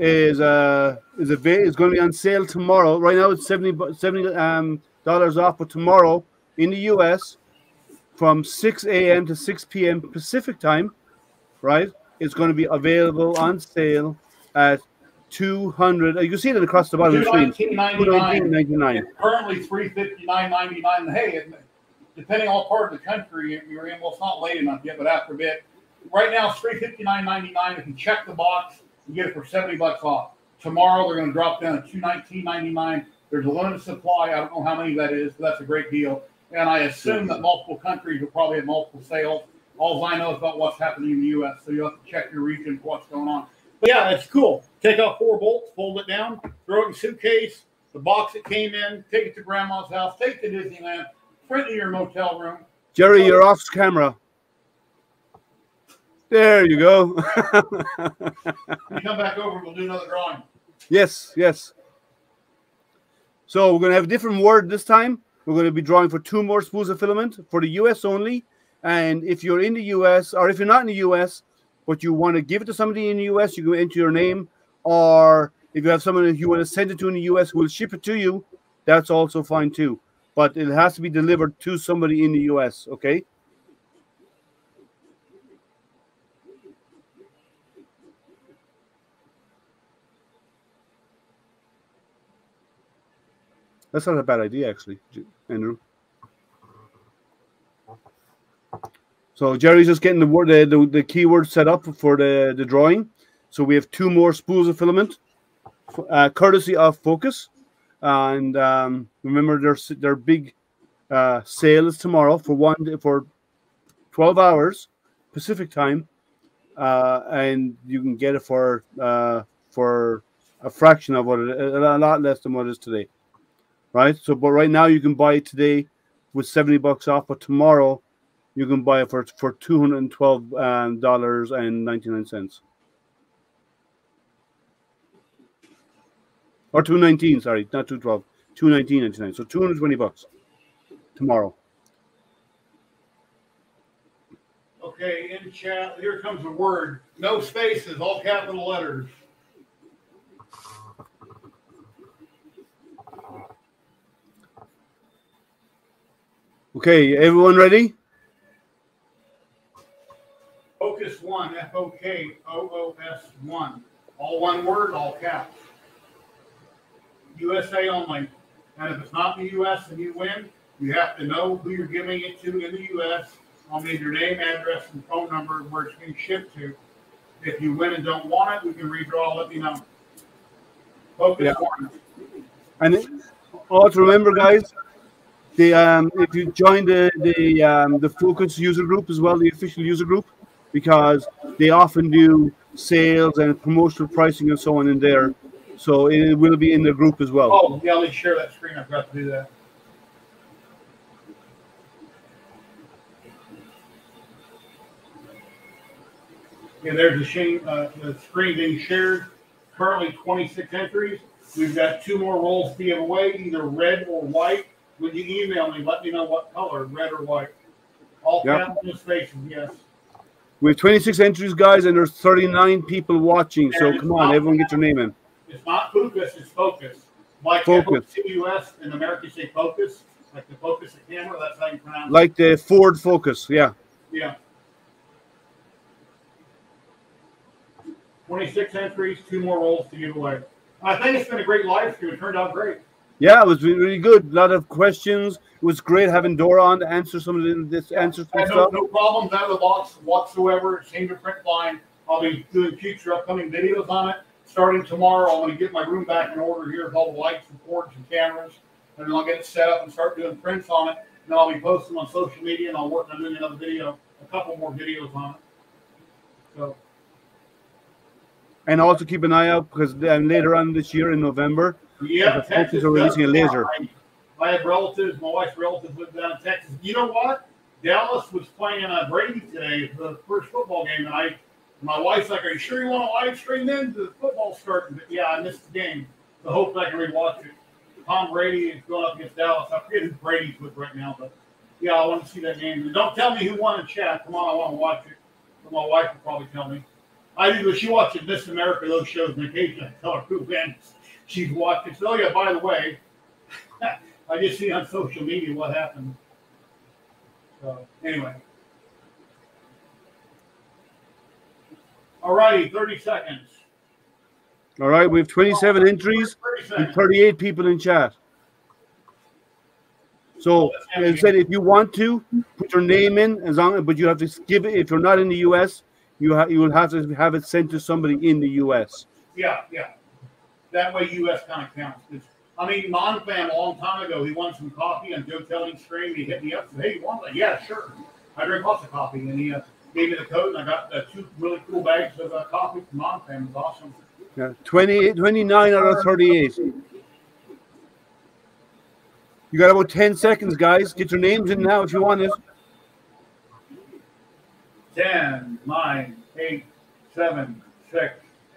is going to be on sale tomorrow. Right now it's $70 off, but tomorrow in the US from 6 a.m. to 6 p.m. Pacific time, right? It's going to be available on sale at $200. You can see it across the bottom of the screen. $299.99. Currently $359.99. Hey, depending on part of the country you're in, well, it's not late enough yet, but after a bit. Right now it's $359.99. If you check the box, you get it for $70 off. Tomorrow they're going to drop down to $219.99. There's a limited supply. I don't know how many that is, but that's a great deal. And I assume that multiple countries will probably have multiple sales. All I know is about what's happening in the U.S., so you'll have to check your region for what's going on. But yeah, that's cool. Take out 4 bolts, fold it down, throw it in a suitcase, the box it came in, take it to Grandma's house, take it to Disneyland, print it in your motel room. Jerry, you're off camera. There you go. You come back over, we'll do another drawing. Yes, yes. So we're going to have a different word this time. We're going to be drawing for 2 more spools of filament for the U.S. only. And if you're in the U.S., or if you're not in the U.S., but you want to give it to somebody in the U.S., you can enter your name. Or if you have someone that you want to send it to in the U.S. who will ship it to you, that's also fine too. But it has to be delivered to somebody in the U.S., okay? That's not a bad idea, actually, Andrew. So Jerry's just getting the keyword set up for the drawing. So we have 2 more spools of filament, courtesy of Fokoos. And remember, their big sale is tomorrow for 12 hours Pacific time, and you can get it for a fraction of what it is, a lot less than what it is today. Right, so but right now you can buy it today with $70 off, but tomorrow you can buy it for $212.99, or $219. Sorry, not $212, $219.99. So $220 tomorrow. Okay, in chat, here comes a word. No spaces, all capital letters. Okay, everyone ready? Fokoos 1, F-O-K-O-O-S 1. All one word, all caps. USA only. And if it's not in the U.S. and you win, you have to know who you're giving it to in the U.S. I'll need your name, address, and phone number and where it's being shipped to. If you win and don't want it, we can redraw. Let me know. Fokoos 1. And also remember, guys, if you join the Fokoos user group as well, the official user group, because they often do sales and promotional pricing and so on in there. So it will be in the group as well. Oh, yeah, let's share that screen. I've got to do that. Yeah, there's the screen being shared. Currently 26 entries. We've got 2 more rolls to give away, either red or white. When you email me, let me know what color, red or white. All capital spaces, yes. We have 26 entries, guys, and there's 39 people watching. And so come on, everyone get your name in. It's not Fokoos, it's Fokoos. Like Fokoos. U.S. in America say Fokoos, like the Fokoos of camera, that's how you pronounce it. Like the Ford Fokoos, yeah. Yeah. 26 entries, 2 more rolls to give away. I think it's been a great live stream. It turned out great. Yeah, it was really good. A lot of questions. It was great having Dora on to answer some of this. No problems out of the box whatsoever. Change of print line. I'll be doing future upcoming videos on it. Starting tomorrow, I'm going to get my room back in order here with all the lights and cords and cameras. And then I'll get it set up and start doing prints on it. And I'll be posting on social media, and I'll work on doing another video, a couple more videos on it. So. And also keep an eye out, because later on this year in November, yeah, Texas are releasing a laser. I have relatives, my wife's relatives live down in Texas. You know what? Dallas was playing Brady today, the first football game, and my wife's like, "Are you sure you want to live stream then?" The football's starting, but yeah, I missed the game. So hopefully I can rewatch it. Tom Brady is going up against Dallas. I forget who Brady's with right now, but yeah, I want to see that game. And don't tell me who won in chat. Come on, I want to watch it. But my wife will probably tell me. I do, but she watches Miss America, those shows, and occasionally I tell her who wins. She's watching. So, oh, yeah, by the way, I just see on social media what happened. So, anyway. All righty, 30 seconds. All right, we have 27 entries and 38 people in chat. So, as I said, if you want to, put your name in, as long, but you have to give it. If you're not in the U.S., you will have to have it sent to somebody in the U.S. Yeah, yeah. That way, U.S. kind of counts. I mean, Monfam, a long time ago, he wanted some coffee on Joe Telling's stream. He hit me up and said, "Hey, you want that?" Yeah, sure. I drink lots of coffee. And he gave me the code, and I got two really cool bags of coffee from Monfam. It was awesome. Yeah, 29 out of 38. You got about 10 seconds, guys. Get your names in now if you want it. 10, 9, 8, 7, 6,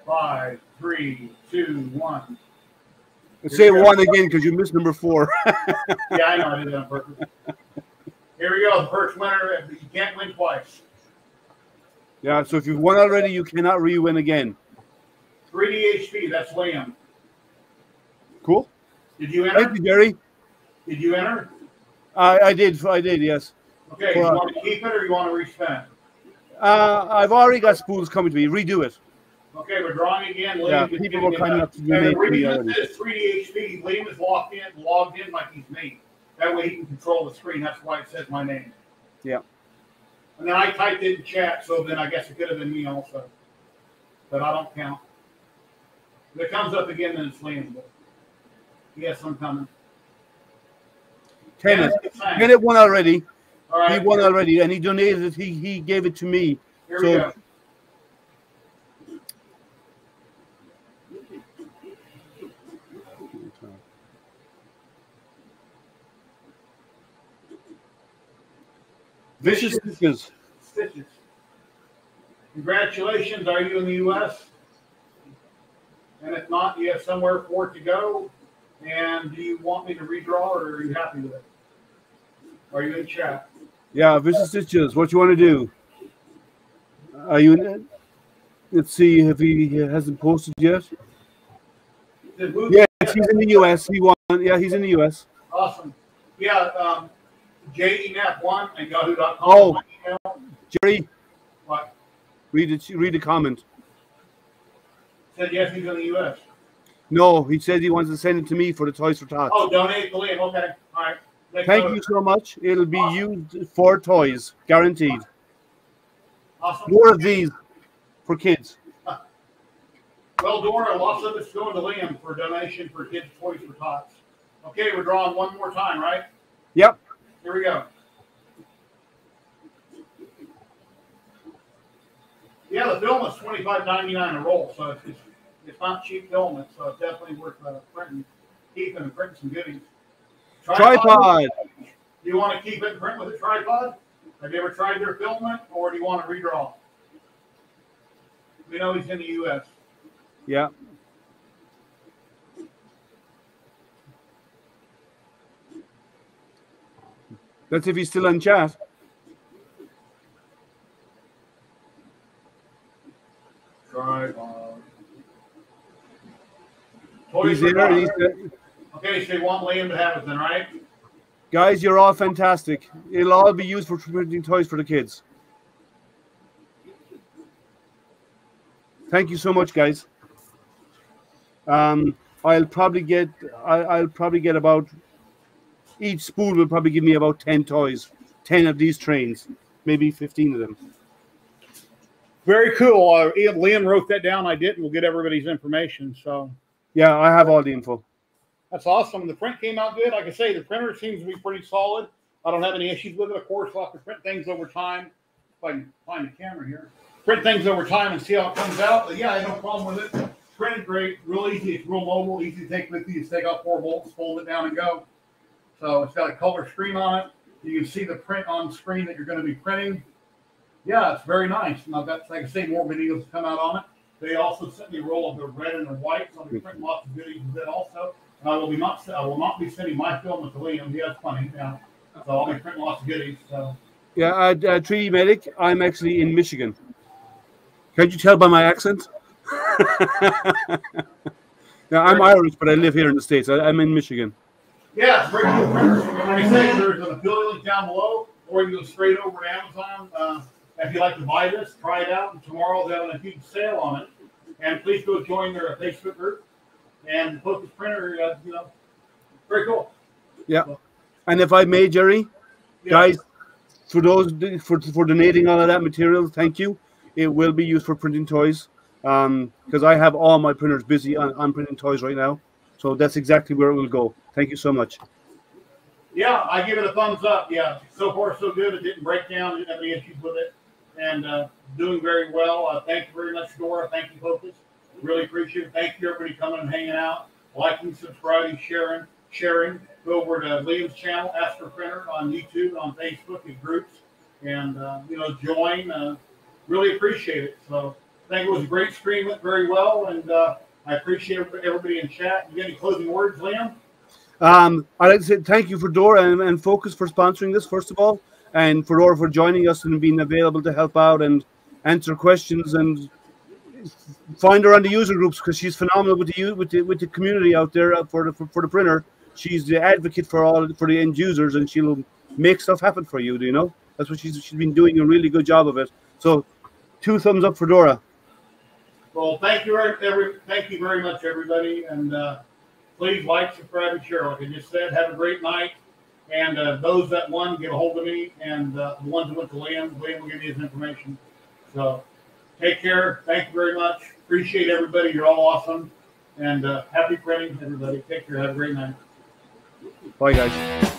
5, 3, 2, 1. Say 1 again because you missed number 4. Yeah, I know. I did that on purpose. Here we go. The first winner. You can't win twice. Yeah, so if you've won already, you cannot re-win again. 3DHP, that's Liam. Cool. Did you enter? Thank you, Jerry. Did you enter? I did, yes. Okay, you want to keep it or you want to respend? I've already got spools coming to me. Redo it. Okay, we're drawing again. Liam, yeah, people were coming up to me. The reason this 3DHP, Liam is logged in like he's me. That way he can control the screen. That's why it says my name. Yeah. And then I typed in chat, so then I guess it could have been me also. But I don't count. If it comes up again, then it's Liam. But he has some coming. Kenneth. Kenneth won already. All right. He won already, and he donated it. He gave it to me. Here we go. Vicious Stitches. Stitches. Congratulations. Are you in the U.S.? And if not, you have somewhere for it to go. And do you want me to redraw, or are you happy with it? Are you in chat? Yeah, Vicious Stitches. What you want to do? Are you in it? Let's see if he hasn't posted yet. Yes, he's in the U.S. He won. Yeah, he's in the U.S. Awesome. Yeah, JENAP1 and Yahoo.com. Oh, Jerry. What? Read the comment. Said yes, he's in the U.S. No, he said he wants to send it to me for the Toys for Tots. Oh, donate, Liam. Okay. All right. Thank you so much. It'll be used for toys, guaranteed. Awesome. More of these for kids. Well, Dora, lots of it's going to Liam for donation for kids' Toys for Tots. Okay, we're drawing one more time, right? Yep. Here we go. Yeah, the film is $25.99 a roll, so it's not cheap film. It's definitely worth printing, keeping and printing some goodies. Tripod. Do you want to keep it and print with a tripod? Have you ever tried their filament, or do you want to redraw? We know he's in the U.S. Yeah. That's if he's still in chat. Tripod. He's in there, he's there. Okay, so you want Liam to have it then, right? Guys, you're all fantastic. It'll all be used for printing toys for the kids. Thank you so much, guys. I'll probably get about, each spool will probably give me about 10 toys, 10 of these trains, maybe 15 of them. Very cool. Liam wrote that down. I didn't. We'll get everybody's information. So yeah, I have all the info. That's awesome. The print came out good. Like I say, the printer seems to be pretty solid. I don't have any issues with it. Of course, I'll have to print things over time. If I can find the camera here. Print things over time and see how it comes out. But yeah, I have no problem with it. Printed great. Real easy. It's real mobile. Easy to take with you. You just take out 4 bolts, fold it down and go. So it's got a color screen on it. You can see the print on screen that you're going to be printing. Yeah, it's very nice. And I've got, like I say, more videos come out on it. They also sent me a roll of the red and the white. So I'm going to print lots of videos with it also. And I will not be sending my film to Liam. He has plenty now. So I'll be printing lots of goodies. So. Yeah, 3D Medic, I'm actually in Michigan. Can't you tell by my accent? Now, I'm Irish, but I live here in the States. I'm in Michigan. Yeah, it's very cool printers. Like I say, there's an affiliate link down below, or you can go straight over to Amazon. If you'd like to buy this, try it out. And tomorrow they'll have a huge sale on it. And please go join their Facebook group. And the Fokoos printer, you know, very cool. Yeah. So, and if I may, Jerry, yeah, guys, for those for donating all of that material, thank you. It will be used for printing toys, because I have all my printers busy on printing toys right now. So that's exactly where it will go. Thank you so much. Yeah, I give it a thumbs up. Yeah, so far so good. It didn't break down. Didn't have any issues with it, and doing very well. Thank you very much, Dora. Thank you, Fokoos. Really appreciate it. Thank you, everybody, coming and hanging out, liking, subscribing, sharing. Go over to Liam's channel, Astro Printer, on YouTube, on Facebook, and groups, and you know, join. Really appreciate it. So I think it was a great stream. Went very well, and I appreciate everybody in chat. You got any closing words, Liam? I'd like to say thank you for Dora and Fokoos for sponsoring this, first of all, and for Dora for joining us and being available to help out and answer questions, and find her on the user groups, because she's phenomenal with the community out there for the printer. She's the advocate for the end users, and she'll make stuff happen for you. Do you know? That's what she's been doing a really good job of it. So, 2 thumbs up for Dora. Well, thank you very much, everybody, and please like, subscribe, and share. Like I just said, have a great night. And those that won, get a hold of me, and the ones that went to Liam will give you his information. So, take care. Thank you very much. Appreciate everybody. You're all awesome, and happy printing, everybody. Take care. Have a great night. Bye, guys.